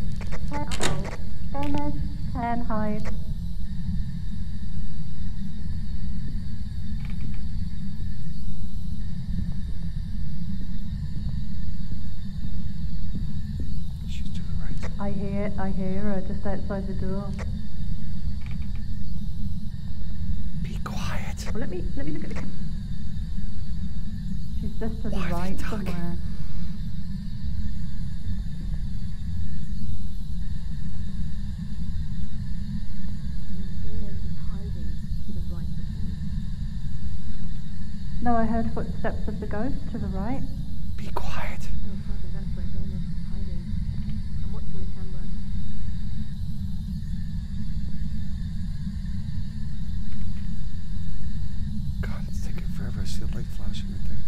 Uh-oh. Can hide. She's to the right. I hear it, I hear her just outside the door. Be quiet. Well, let me let me look at the camera. She's just to the Why right somewhere. No, I heard footsteps of the ghost to the right. Be quiet. Oh, Father, that's where Dana is hiding. I'm watching the camera. God, it's taking forever. I see a light flashing right there.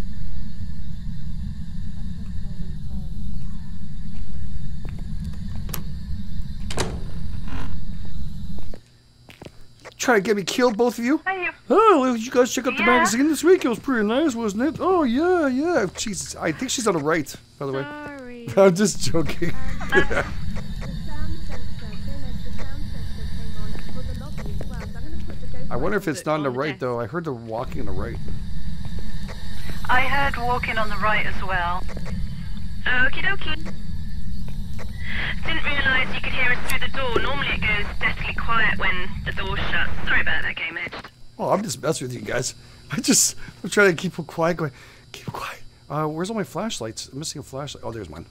Try to get me killed, both of you? Hey. Oh, you guys check out the yeah. magazine this week. It was pretty nice, wasn't it? Oh, yeah, yeah. Jesus, I think she's on the right, by the Sorry. way. I'm just joking. Uh, I wonder if it's not on the right, though. I heard the walking on the right. I heard walking on the right as well. Okie dokie. Didn't realise you could hear us through the door. Normally it goes deathly quiet when the door shuts. Sorry about that, Game Edge. Oh, I'm just messing with you guys. I just, I'm trying to keep it quiet. Going, keep it quiet. Uh, where's all my flashlights? I'm missing a flashlight. Oh, there's mine.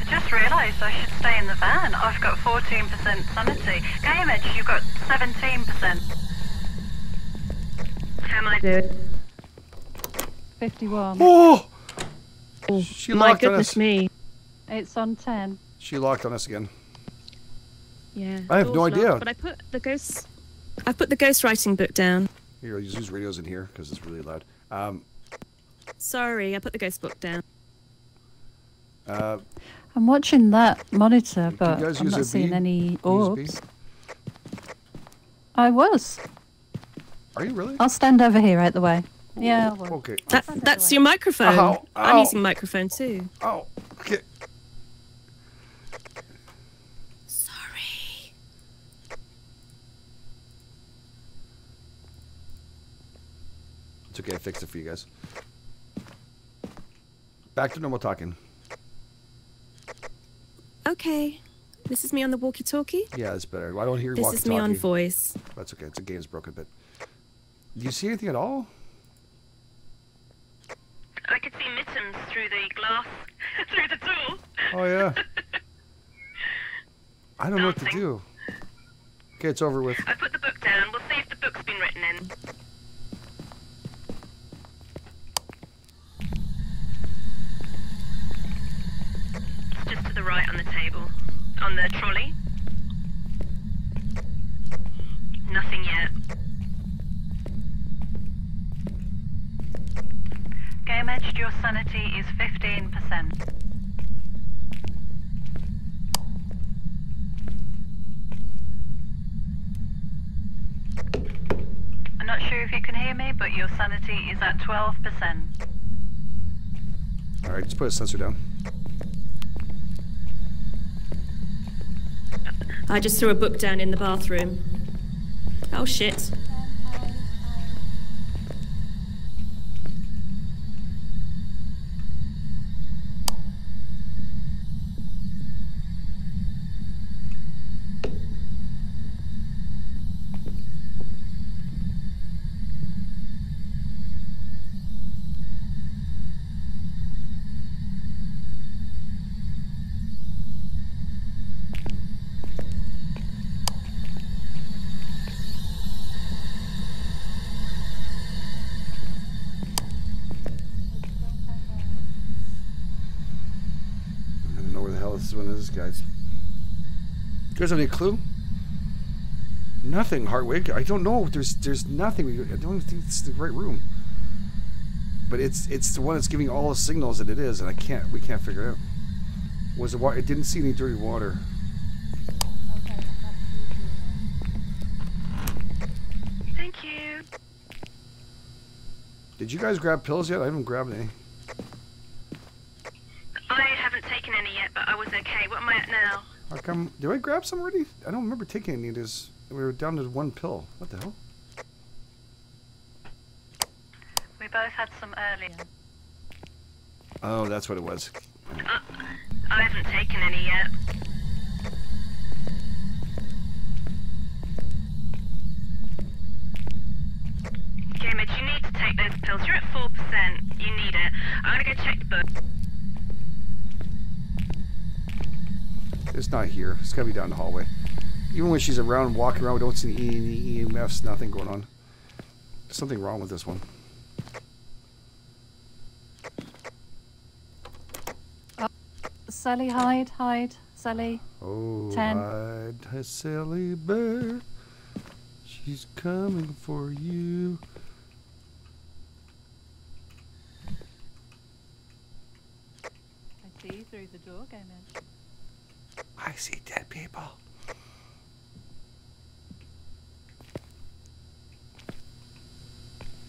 I just just realised I should stay in the van. I've got fourteen percent sanity. Game Edge, you've got seventeen percent. How am I doing? fifty-one. Oh! Oh she my locked goodness on us. me. It's on ten. She locked on us again. Yeah. I have no locked, idea. But I put the ghost... I put the ghostwriting book down. Here, I'll just use radios in here, because it's really loud. Um... Sorry, I put the ghost book down. Uh, I'm watching that monitor, but I'm not seeing any orbs. I was. Are you really? I'll stand over here right the way. Yeah. I'll okay. That, that's your microphone. Ow, ow. I'm using microphone too. Oh. Okay. Sorry. It's okay. I fixed it for you guys. Back to normal talking. Okay, this is me on the walkie-talkie. Yeah, that's better. I don't hear walkie-talkie. This is me on voice. That's okay. It's a game's broken bit. Do you see anything at all? I could see mittens through the glass, through the door. Oh yeah. I don't know what to do. Okay, it's over with. I put the book down. We'll see if the book's been written in. Just to the right on the table. On the trolley. Nothing yet. Game Edge, your sanity is fifteen percent. I'm not sure if you can hear me, but your sanity is at twelve percent. Alright, just put a sensor down. I just threw a book down in the bathroom. Oh shit. Guys, you guys have any clue? Nothing, Hartwig. I don't know. There's, there's nothing. I don't even think it's the right room. But it's, it's the one that's giving all the signals that it is, and I can't. We can't figure it out. Was the water? It didn't see any dirty water. Thank you. Did you guys grab pills yet? I haven't grabbed any. How come? Did I grab some already? I don't remember taking any. This we were down to one pill. What the hell? We both had some earlier. Oh, that's what it was. Uh, I haven't taken any yet. James, you need to take those pills. You're at four percent. You need it. I'm gonna go check the book. It's not here. It's gotta be down the hallway. Even when she's around, walking around, we don't see any E M Fs, nothing going on. There's something wrong with this one. Oh, Sully, hide, hide, Sully. Oh, ten. Hide, Sully bear. She's coming for you. I see you through the door, Game Edge. I see dead people.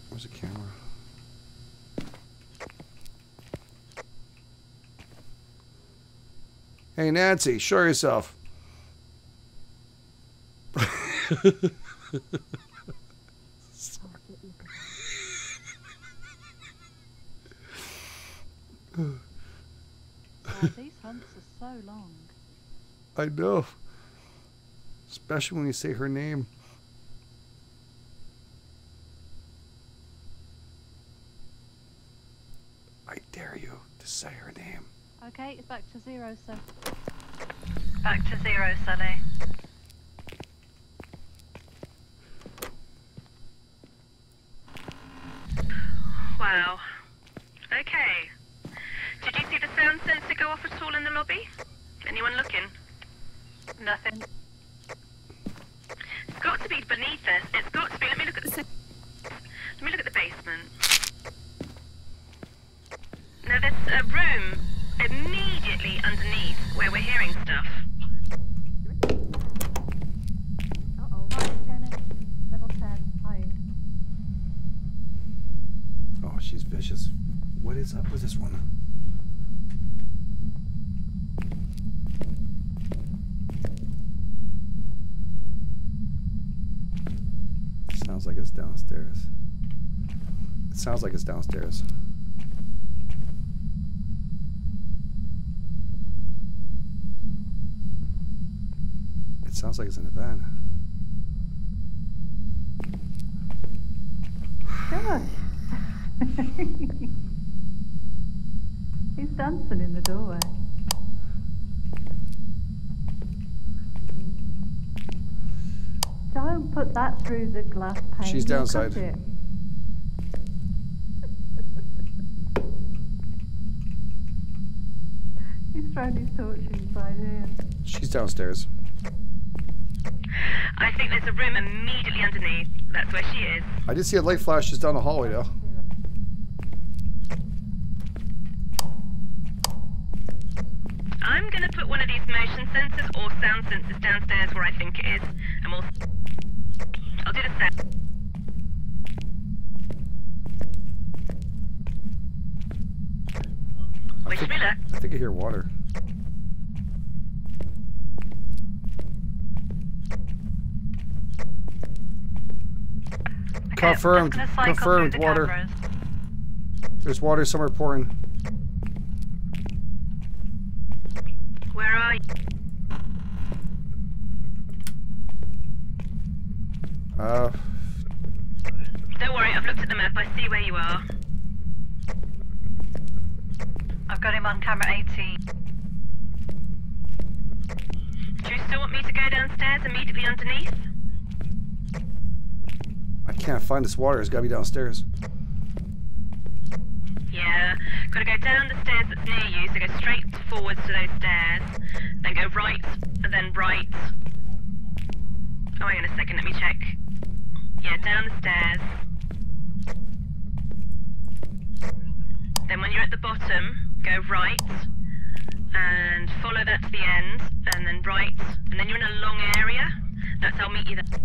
Where's the camera? Hey, Nancy, show yourself. Wow, these hunts are so long. I know. Especially when you say her name. I dare you to say her name. Okay, it's back to zero, sir. Back to zero, Sully. Wow. Okay. Did you see the sound sensor go off at all in the lobby? Anyone looking? Nothing. It's got to be beneath us. It's got to be. Let me look at the. Let me look at the basement. Now there's a room immediately underneath where we're hearing stuff. Uh-oh, right scanner, level ten, hide. Oh, she's vicious. What is up with this one? Sounds like it's downstairs. It sounds like it's downstairs. It sounds like it's in the van. Gosh. He's dancing in the doorway. Don't put that through the glass pane. She's downside. He's throwing his torch inside here. She's downstairs. I think there's a room immediately underneath. That's where she is. I did see a light flash just down the hallway, though. I'm gonna put one of these motion sensors or sound sensors downstairs where I think it is, and we'll. I'll do the sound. I think, I think I hear water. Confirmed. Confirmed water. Cameras. There's water somewhere pouring. Where are you? Uh. Don't worry, I've looked at the map. I see where you are. I've got him on camera eighteen. Do you still want me to go downstairs immediately underneath? I can't find this water. It's gotta be downstairs. Yeah, gotta go down the stairs that's near you. So go straight forwards to those stairs, then go right, and then right. Oh, hang on a second. Let me check. Yeah, down the stairs. Then when you're at the bottom, go right and follow that to the end, and then right, and then you're in a long area. That's I'll meet you there.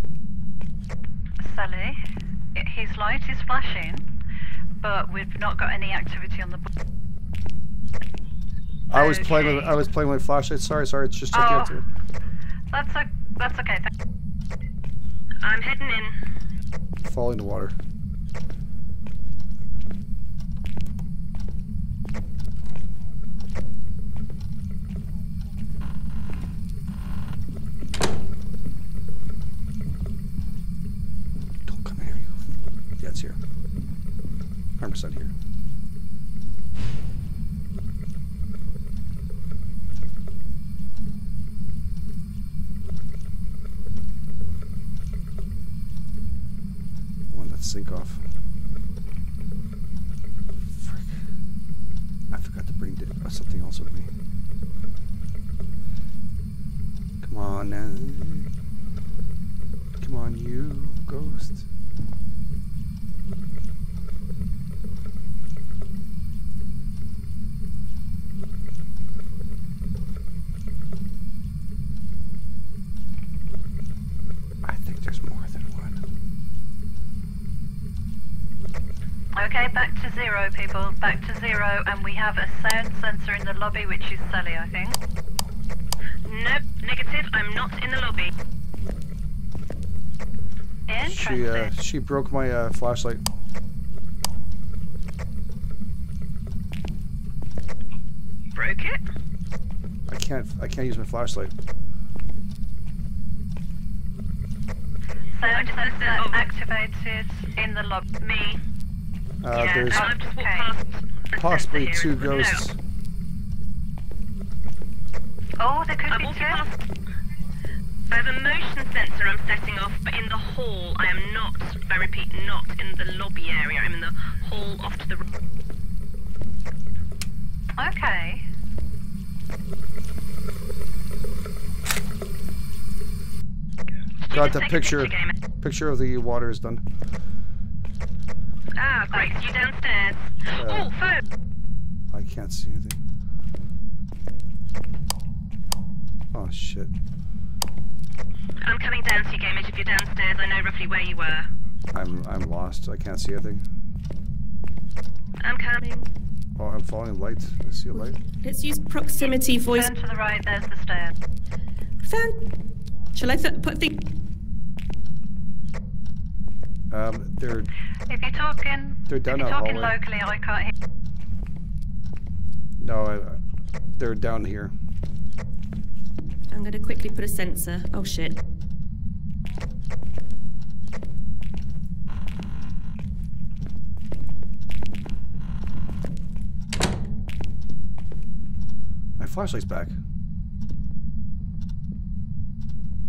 Sully, his light is flashing, but we've not got any activity on the board. I was okay. playing with I was playing with flashlight. Sorry, sorry, it's just checking oh, out to it. That's a, that's okay. I'm heading in. Falling to water. Here. one hundred percent here. One that sink off. Frick. I forgot to bring something else with me. Come on now. Come on, you ghost. Okay, back to zero, people. Back to zero, and we have a sound sensor in the lobby, which is Sully, I think. Nope, negative. I'm not in the lobby. Interesting. She, uh, she broke my uh, flashlight. Broke it? I can't. I can't use my flashlight. Sound sensor activated in the lobby. Me. Uh, yeah, there's okay. possibly two ghosts. No. Oh, there could I'm be two. Past... I have a motion sensor I'm setting off, but in the hall. I am not, I repeat, not in the lobby area. I'm in the hall off to the... Okay. Got the picture. Picture of the water is done. Ah, great. You downstairs. Uh, oh, phone. I can't see anything. Oh shit. I'm coming down to you, Gamage. If you're downstairs, I know roughly where you were. I'm I'm lost. I can't see anything. I'm coming. Oh, I'm following lights. I see a light. Let's use proximity voice. Turn to the right. There's the stairs. Fan. Shall I th put the? Um, they're. If you're talking, they're down if you're talking hallway. Locally, I can't hear. No, I, I, they're down here. I'm gonna quickly put a sensor. Oh shit. My flashlight's back.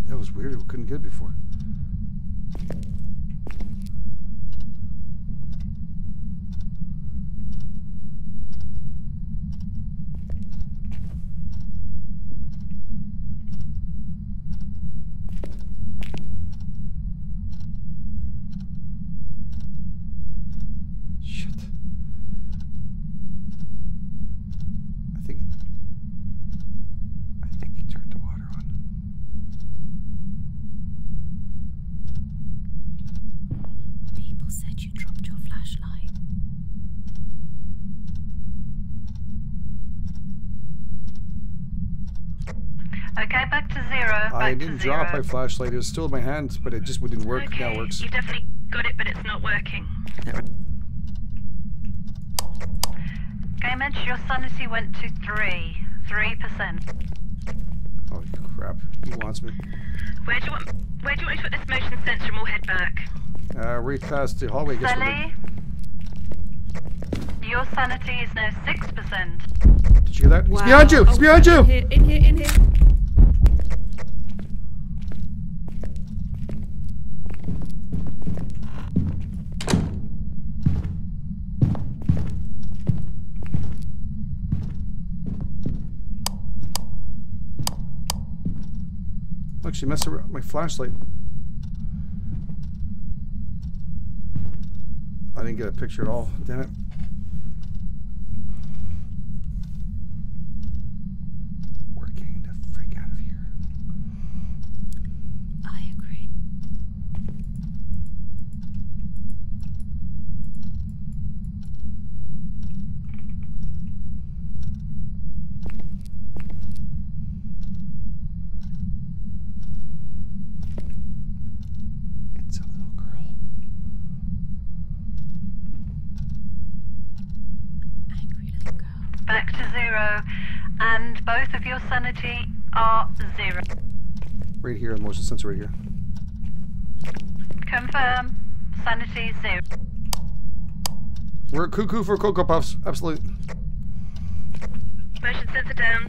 That was weird, we couldn't get it before. Shit. I think... I think he turned the water on. People said you dropped your flashlight. Okay, back to zero. Back I didn't zero. drop my flashlight. It was still in my hands, but it just wouldn't work. Okay. Now it works. You definitely got it, but it's not working. Gamage, your sanity went to three. Three percent. Holy crap. He wants me. Where do you want where do you want me to put this motion sensor and we'll head back? Uh, right past the hallway. Sully, your sanity is now six percent. Did you hear that? Wow. He's behind you! He's oh, behind you! In here, in here, in here. Look, she messed around my flashlight. I didn't get a picture at all. Damn it. We're getting the freak out of here. I agree. It's a little girl. Angry little girl. Back to zero, and both of your sanity are zero. Right here, the motion sensor right here. Confirm, sanity zero. We're cuckoo for Cocoa Puffs, absolute. Motion sensor down.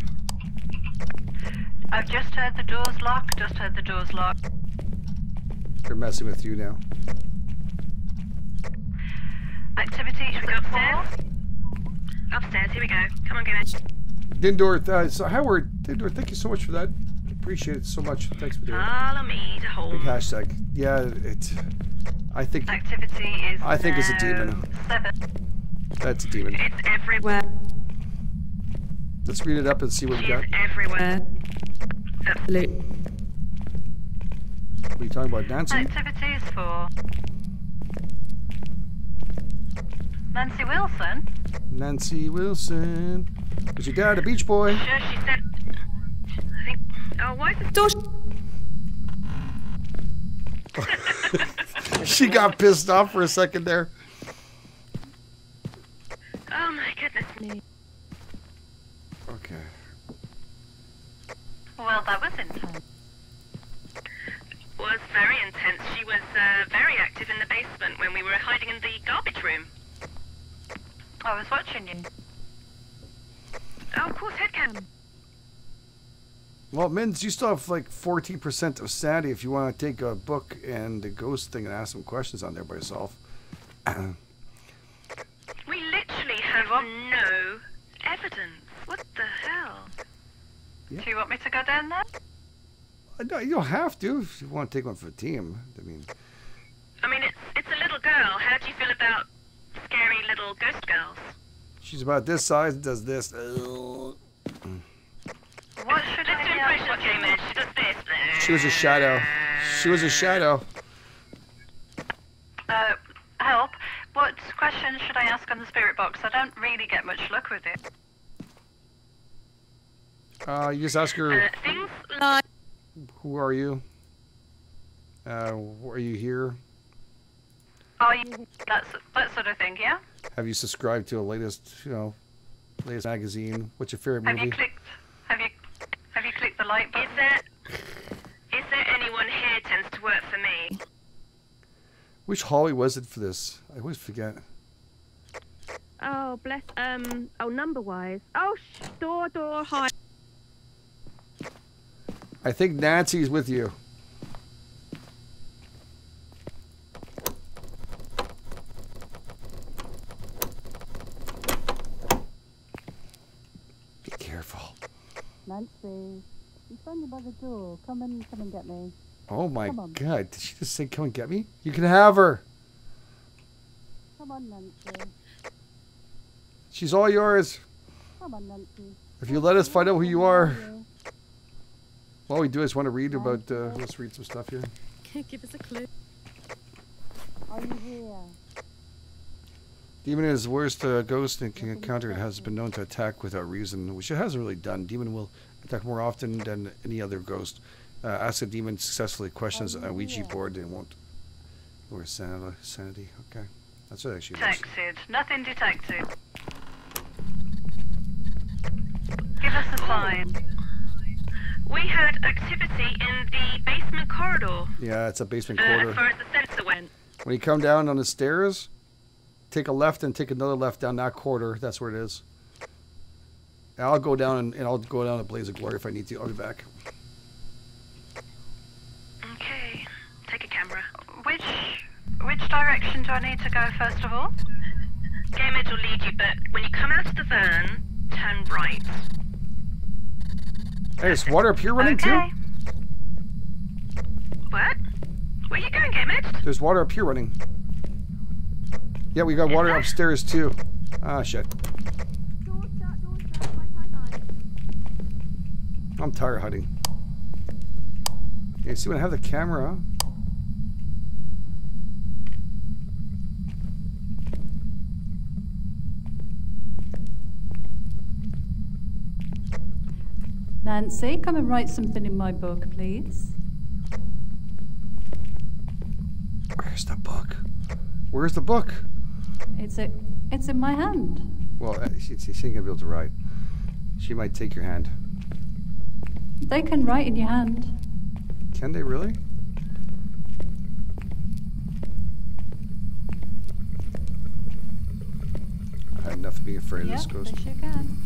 I've just heard the doors lock, just heard the doors lock. They're messing with you now. Activity, should we go upstairs? Upstairs, here we go. Come on, Gamage. Dindor, uh, so Howard, Dindor, thank you so much for that. Appreciate it so much. Thanks for doing it. Follow me to home. Big hashtag. Yeah, it. I think. Activity is. I think it's a demon. Seven. That's a demon. It's everywhere. Let's read it up and see what we got. It's everywhere. Absolutely. What are you talking about, Nancy? Activity is for Nancy Wilson. Nancy Wilson. Is your dad a beach boy? Sure, she said. I think. Oh, why is it? She got pissed off for a second there. Oh my goodness me. Okay. Well, that was intense. Was very intense. She was uh, very active in the basement when we were hiding in the garbage room. I was watching you. Oh, of course, headcam. Well, Mins, you still have like fourteen percent of sanity if you want to take a book and the ghost thing and ask some questions on there by yourself. We literally have no evidence. What the hell? Yeah. Do you want me to go down there? No, you don't have to if you want to take one for the team. I mean, I mean, it's, it's a little girl. How do you feel about scary little ghost girls? She's about this size and does this. Ugh. What should I do? What came in? She does this. She was a shadow. She was a shadow. Uh, help. What question should I ask on the spirit box? I don't really get much luck with it. Uh, you just ask her. Uh, things like. Who are you? Uh, are you here? Oh, that's that sort of thing, yeah. Have you subscribed to a latest, you know, latest magazine? What's your favorite movie? Have you clicked? Have you have you clicked the like button? Is there is there anyone here tends to work for me? Which hallway was it for this? I always forget. Oh bless. Um. Oh, number wise. Oh, sh door door high. I think Nancy's with you. Be careful. Nancy, you found me by the door. Come and come and get me. Oh my God! Did she just say come and get me? You can have her. Come on, Nancy. She's all yours. Come on, Nancy. If you let us find out who you are. All we do is want to read about, uh, let's read some stuff here. Give us a clue. Are you here? Demon is the worst uh, ghost and can encounter. It has been known to attack without reason, which it hasn't really done. Demon will attack more often than any other ghost. Uh, ask a demon successfully questions a Ouija board and won't lower sanity. Okay. That's what it actually was. Detected. Nothing detected. Give us a sign. We had activity in the basement corridor. Yeah, it's a basement uh, corridor. As far as the sensor went. When you come down on the stairs, take a left and take another left down that corridor. That's where it is. And I'll go down and, and I'll go down a blaze of glory if I need to. I'll be back. Okay, take a camera. Which which direction do I need to go first of all? Game Edge will lead you, but when you come out of the van, turn right. Hey, is water up here running okay. too? What? Where you going, Game Edge? There's water up here running. Yeah, we got water upstairs too. Ah, shit. I'm tired of hiding. Yeah, see when I have the camera. Nancy, come and write something in my book, please. Where's the book? Where's the book? It's a, it's in my hand. Well, she, she ain't gonna be able to write. She might take your hand. They can write in your hand. Can they really? I had enough being afraid yep, of this ghost. They sure can.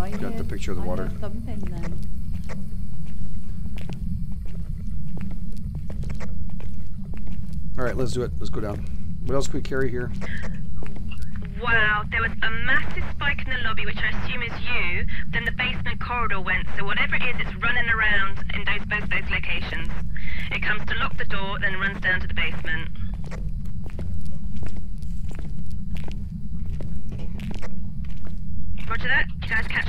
I got the picture of the water. Thumping then. All right, let's do it. Let's go down. What else can we carry here? Wow, there was a massive spike in the lobby, which I assume is you. Then the basement corridor went, so whatever it is, it's running around in those, both those locations. It comes to lock the door, then runs down to the basement. Roger that. You guys catch.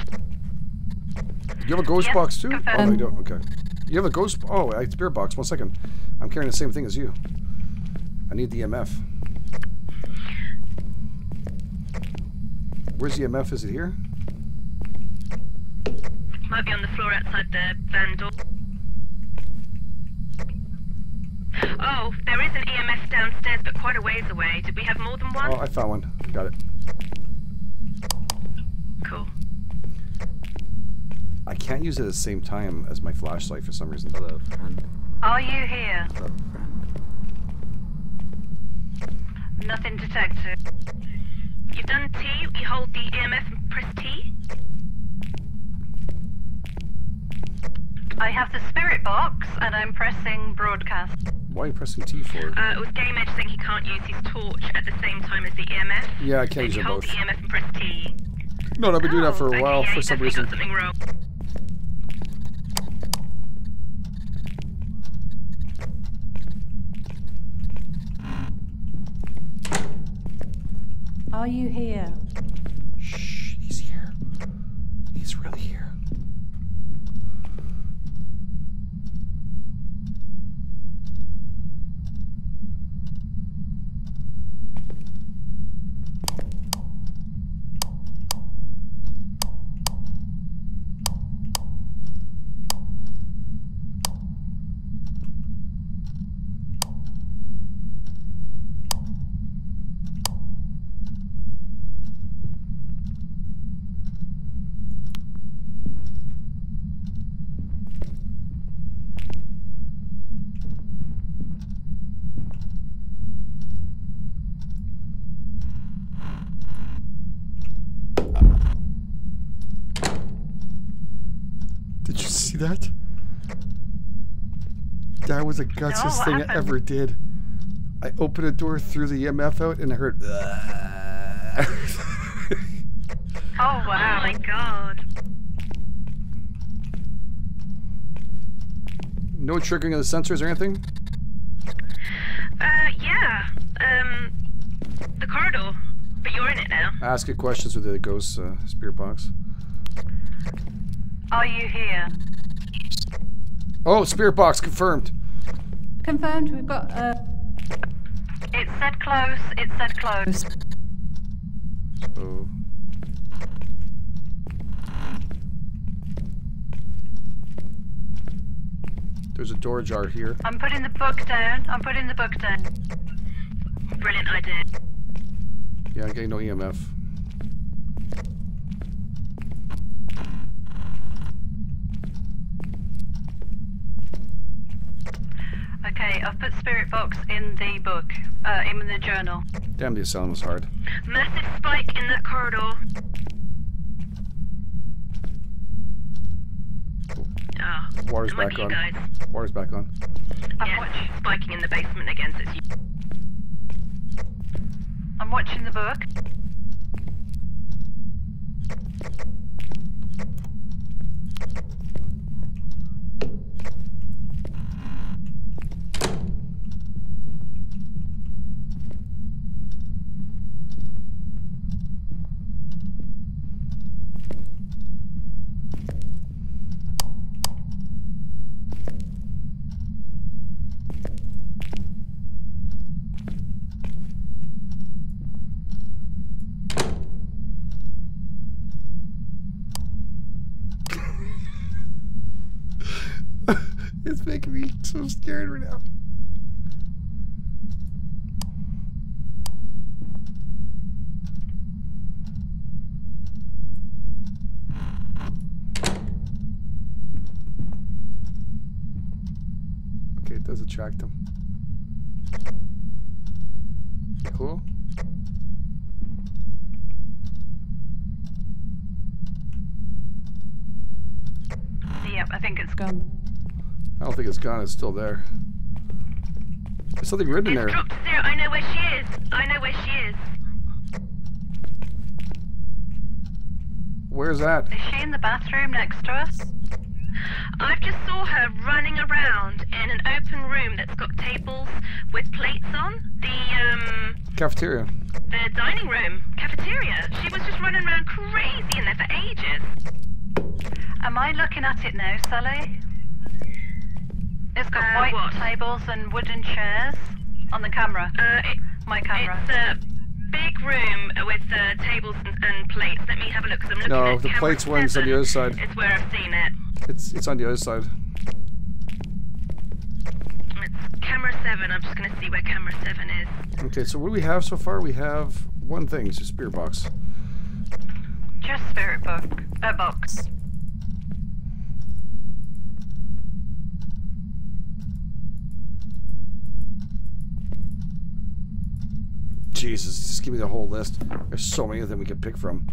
You have a ghost yes, box too? Confirm. Oh, no, you don't. Okay. You have a ghost. Oh, I spirit box. One second. I'm carrying the same thing as you. I need the E M F. Where's the E M F? Is it here? Might be on the floor outside the van door. Oh, there is an E M F downstairs, but quite a ways away. Did we have more than one? Oh, I found one. Got it. Cool. I can't use it at the same time as my flashlight for some reason. Hello, friend. Are you here? Hello, friend. Nothing detected. You've done T, you hold the E M F and press T. I have the spirit box and I'm pressing broadcast. Why are you pressing T for? Uh, it was Game Edge saying he can't use his torch at the same time as the E M F. Yeah, I can't use them both. You hold the E M F and press T. No, no, I've been oh, doing that for a okay, while yeah, for some reason. Got something wrong. Are you here? Shh, he's here. He's really here. That? That was the gutsiest no, thing happened? I ever did. I opened a door, threw the E M F out, and I heard. Oh wow! Oh my god! No triggering of the sensors or anything? Uh, yeah. Um, the corridor, but you're in it now. Asking questions with the ghost uh, spirit box. Are you here? Oh, spirit box confirmed. Confirmed. We've got. Uh... It said close. It said close. Oh. There's a door jar here. I'm putting the book down. I'm putting the book down. Brilliant idea. Yeah, I'm getting no E M F. Okay, I've put spirit box in the book, uh, in the journal. Damn, the asylum was hard. Massive spike in that corridor. Cool. Oh, water's back on. Guys. Water's back on. I'm yeah, watching spiking in the basement again. So it's you. I'm watching the book. It's making me so scared right now. Okay, it does attract them. Cool. Yep, I think it's gone. I don't think it's gone, it's still there. There's something written it's in there. Dropped to zero. I know where she is. I know where she is. Where's that? Is she in the bathroom next to us? I just saw her running around in an open room that's got tables with plates on. The, um... cafeteria. The dining room. Cafeteria. She was just running around crazy in there for ages. Am I looking at it now, Sully? It's got uh, white what? tables and wooden chairs on the camera. Uh, it, My camera. It's a big room with uh, tables and, and plates. Let me have a look. I'm looking no, at the plates one's on the other side. It's where I've seen it. It's it's on the other side. It's camera seven. I'm just going to see where camera seven is. Okay, so what do we have so far? We have one thing. It's a spirit box. Just spirit book. A box. Jesus, just give me the whole list. There's so many of them we could pick from.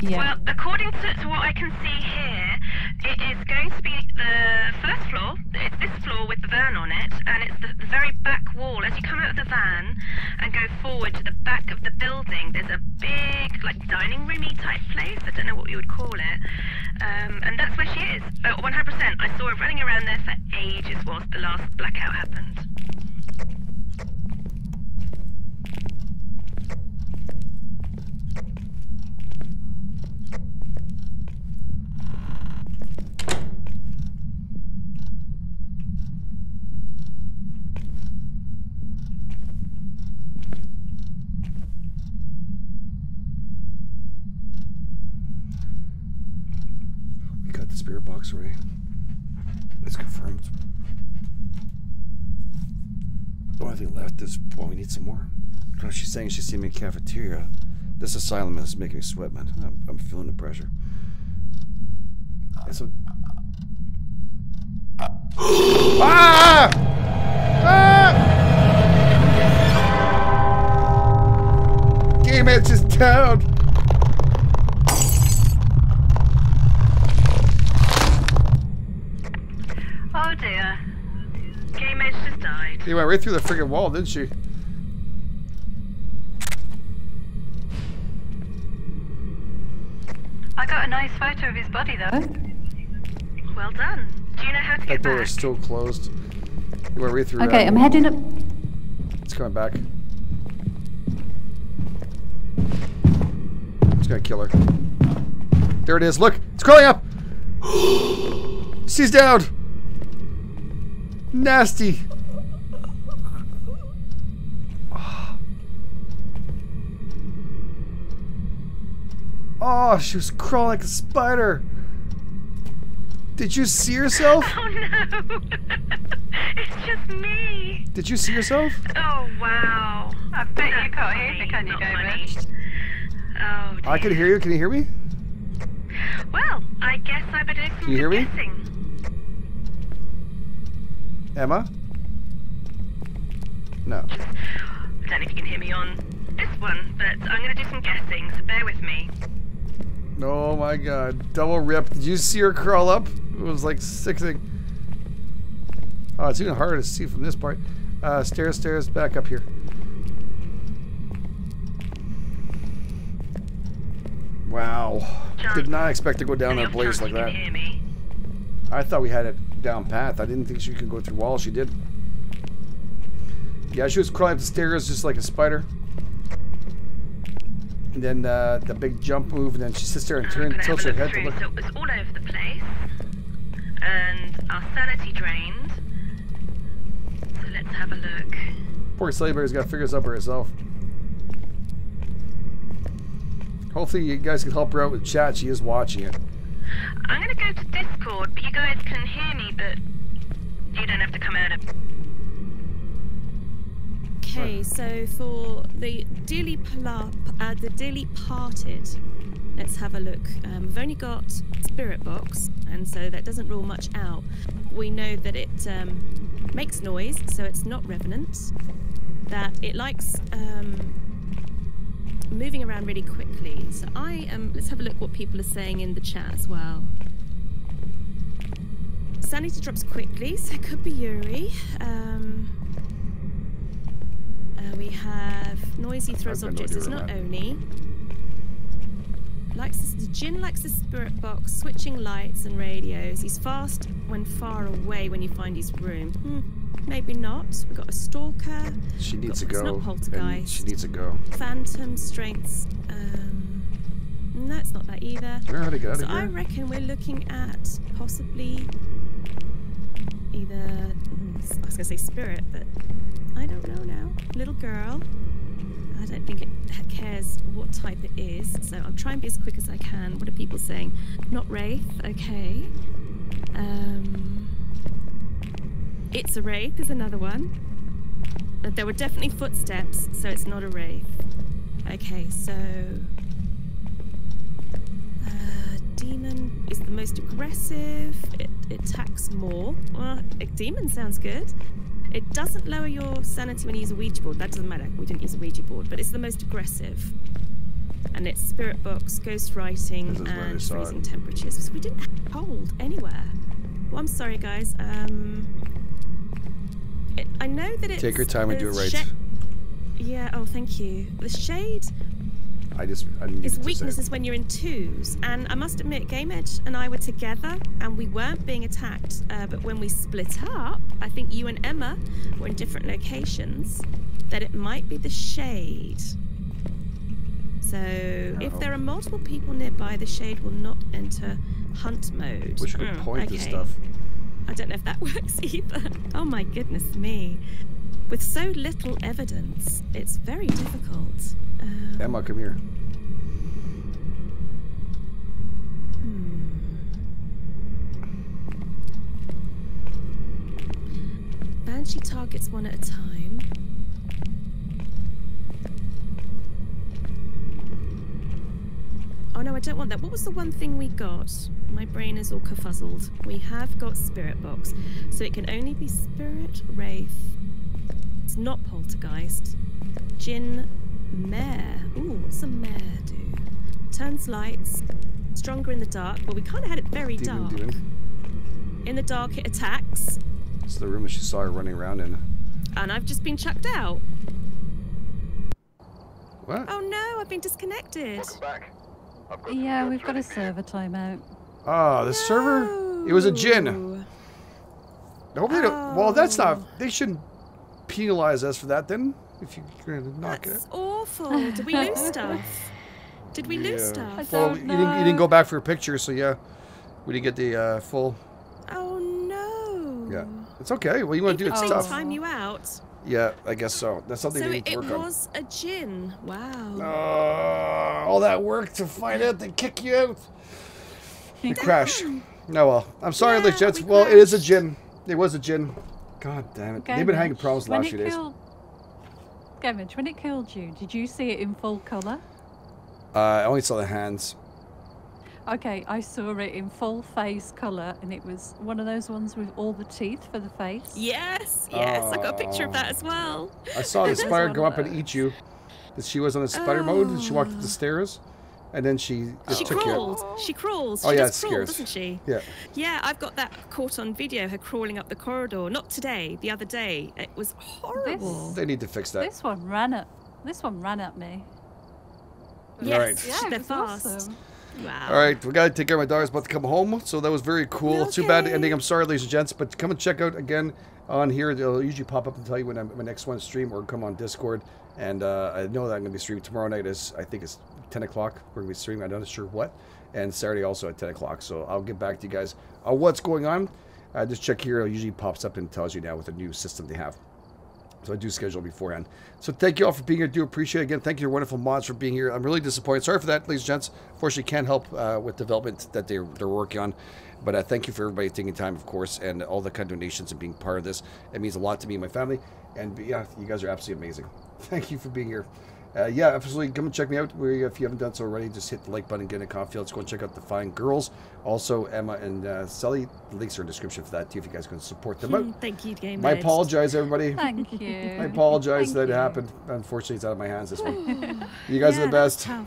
Yeah. Well, according to, to what I can see here, it is going to be the first floor. It's this floor with the van on it, and it's the, the very back wall. As you come out of the van and go forward to the back of the building, there's a big, like, dining roomy type place. I don't know what you would call it. Um, and that's where she is. But one hundred percent, I saw her running around there for ages whilst the last blackout happened. Spirit box already. It's confirmed. The only thing left is, well, we need some more. Oh, she's saying she's seen me in the cafeteria. This asylum is making me sweat, man. I'm, I'm feeling the pressure. It's a... ah! Ah! Game Edge is down. Oh dear. Game Edge just died. He went right through the friggin' wall, didn't she? I got a nice photo of his body though. Well done. Do you know how to that get back? That door is still closed. He went right through. Okay, I'm wall. Heading up. It's coming back. It's gonna kill her. There it is. Look, it's crawling up. She's down. Nasty. Oh. Oh, she was crawling like a spider. Did you see yourself? Oh no. It's just me. Did you see yourself? Oh wow. I bet That's you can't hear me, can you, David? Oh, dear. I can hear you. Can you hear me? Well, I guess I've been doing some guessing. Can you hear me? Emma? No. I don't know if you can hear me on this one, but I'm going to do some guessing, so bear with me. Oh my god. Double rip. Did you see her crawl up? It was like sickening. Oh, it's even harder to see from this part. Uh, stairs, stairs, back up here. Wow. John, did not expect to go down that blaze like that. Hear me? I thought we had it down path. I didn't think she could go through walls. She did. Yeah, she was crawling up the stairs just like a spider. And then uh, the big jump move, and then she sits there and turns, tilts her head through. To look. So it was all over the place, and our sanity drained. So let's have a look. Poor Slayberry's got to figure this out for herself. Hopefully, you guys can help her out with chat. She is watching it. I'm gonna go to Discord, but you guys can hear me, but you don't have to come out of. Okay, so for the dearly plop, uh, the dearly parted, let's have a look. Um, we've only got spirit box, and so that doesn't rule much out. We know that it um, makes noise, so it's not revenant. That it likes. Um, Moving around really quickly, so I am. Um, let's have a look what people are saying in the chat as well. Sanity drops quickly, so it could be Yuri. Um, uh, we have noisy throws objects. It's not Oni. Likes this, the djinn likes the spirit box, switching lights and radios. He's fast when far away. When you find his room, hmm. Maybe not. We've got a stalker. She needs to go. It's not poltergeist. She needs to go. Phantom strengths. Um, no, it's not that either. So I reckon we're looking at possibly either. I was going to say spirit, but I don't know now. Little girl. I don't think it cares what type it is. So I'll try and be as quick as I can. What are people saying? Not wraith. Okay. Um. It's a wraith is another one. But there were definitely footsteps, so it's not a wraith. Okay, so... Uh, demon is the most aggressive. It, it attacks more. Well, a demon sounds good. It doesn't lower your sanity when you use a Ouija board. That doesn't matter. We didn't use a Ouija board, but it's the most aggressive. And it's spirit box, ghostwriting, and freezing it. temperatures. Because we didn't have cold anywhere. Well, I'm sorry, guys. Um, it, I know that it's... Take your time and do it right. Yeah, oh, thank you. The shade... I just... I didn't its weakness is when you're in twos. And I must admit, Game Edge and I were together, and we weren't being attacked. Uh, but when we split up, I think you and Emma were in different locations, that it might be the shade. So, no. If there are multiple people nearby, the shade will not enter hunt mode. Which could point mm, okay. to stuff. I don't know if that works either. Oh my goodness me. With so little evidence, it's very difficult. Um, Emma, come here. Hmm. Banshee targets one at a time. Oh no, I don't want that. What was the one thing we got? My brain is all kerfuzzled. We have got spirit box. So it can only be spirit, wraith. It's not poltergeist. Djinn, mare. Ooh, what's a mare do? Turns lights. Stronger in the dark. Well, we kind of had it very demon, dark. Demon. In the dark, it attacks. It's the room that she saw her running around in. And I've just been chucked out. What? Oh no, I've been disconnected. Welcome back. Got yeah, we've got a server timeout. Ah, oh, the no. server? It was a djinn. Nope, oh. they don't. Well, that's not. They shouldn't penalize us for that then. If you're going to knock that's it. That's awful. Did we lose stuff? Did we yeah. lose stuff? I well, don't know. You, didn't, you didn't go back for a picture, so yeah, we didn't get the uh, full. Oh no. Yeah, it's okay. Well, you want to do it? It's tough. Time you out. Yeah, I guess so. That's something so we need to work on. So it was a djinn. Wow. Uh, all that work to find out they kick you out. You crash. No, well, I'm sorry, yeah, Jets. We well, crashed. It is a djinn. It was a djinn. God damn it. Okay, They've been having problems the last few days. Gamage, when it killed you, did you see it in full color? Uh, I only saw the hands. Okay, I saw it in full face colour, and it was one of those ones with all the teeth for the face. Yes, yes, oh. I got a picture of that as well. I saw the spider go up and eat you. She was on a spider oh. mode, and she walked up the stairs, and then she just she took crawled. You out. She crawls. She oh, yeah, does crawl, scares. Doesn't she? Yeah. Yeah, I've got that caught on video, her crawling up the corridor. Not today, the other day. It was horrible. This, they need to fix that. This one ran at, this one ran at me. Yes, right. yeah, they're fast. Awesome. Wow. All right, we gotta take care of my daughter's about to come home, so that was very cool. Okay. Too bad ending. I'm sorry, ladies and gents, but come and check out again on here. They'll usually pop up and tell you when I'm, my next one stream, or come on Discord. And uh, I know that I'm gonna be streaming tomorrow night. Is I think it's ten o'clock. We're gonna be streaming. I'm not sure what, and Saturday also at ten o'clock. So I'll get back to you guys on what's going on. Uh, just check here. It usually pops up and tells you now with the new system they have. So I do schedule beforehand. So thank you all for being here. I do appreciate it. Again, thank you, wonderful mods, for being here. I'm really disappointed. Sorry for that, ladies and gents. Unfortunately, can't help uh, with development that they're, they're working on. But uh, thank you for everybody taking time, of course, and all the kind of donations and being part of this. It means a lot to me and my family. And yeah, you guys are absolutely amazing. Thank you for being here. Uh, yeah, absolutely. Come and check me out. We, if you haven't done so already, just hit the like button, get in a coffee. Let's go and check out the fine girls. Also, Emma and uh, Sully. The links are in the description for that too. If you guys can support them out. Thank you, Game. I apologize, everybody. Thank you. I apologize Thank that you. It happened. Unfortunately, it's out of my hands this one. You guys yeah, are the best. I'm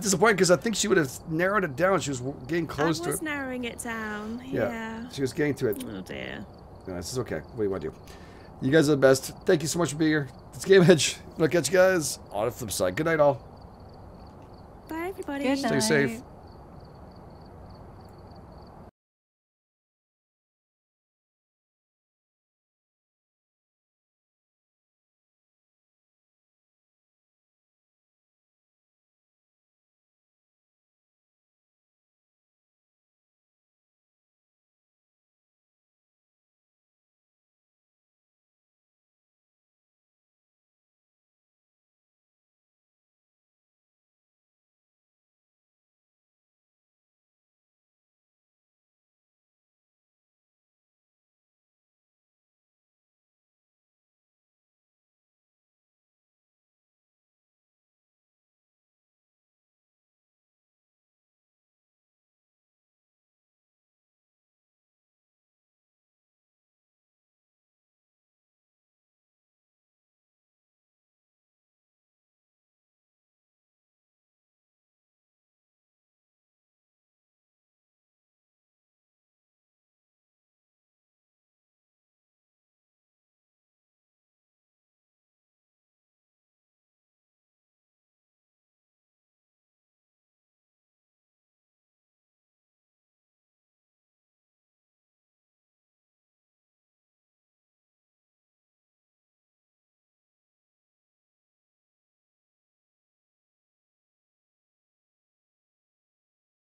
disappointed because I think she would have narrowed it down. She was getting close to it. I was narrowing it down. Yeah. yeah. She was getting to it. Oh dear. No, this is okay. What do you want to do? You guys are the best. Thank you so much for being here. It's Game Edge. I'll catch you guys on the flip side. Good night, all. Bye, everybody. Good night. Stay safe.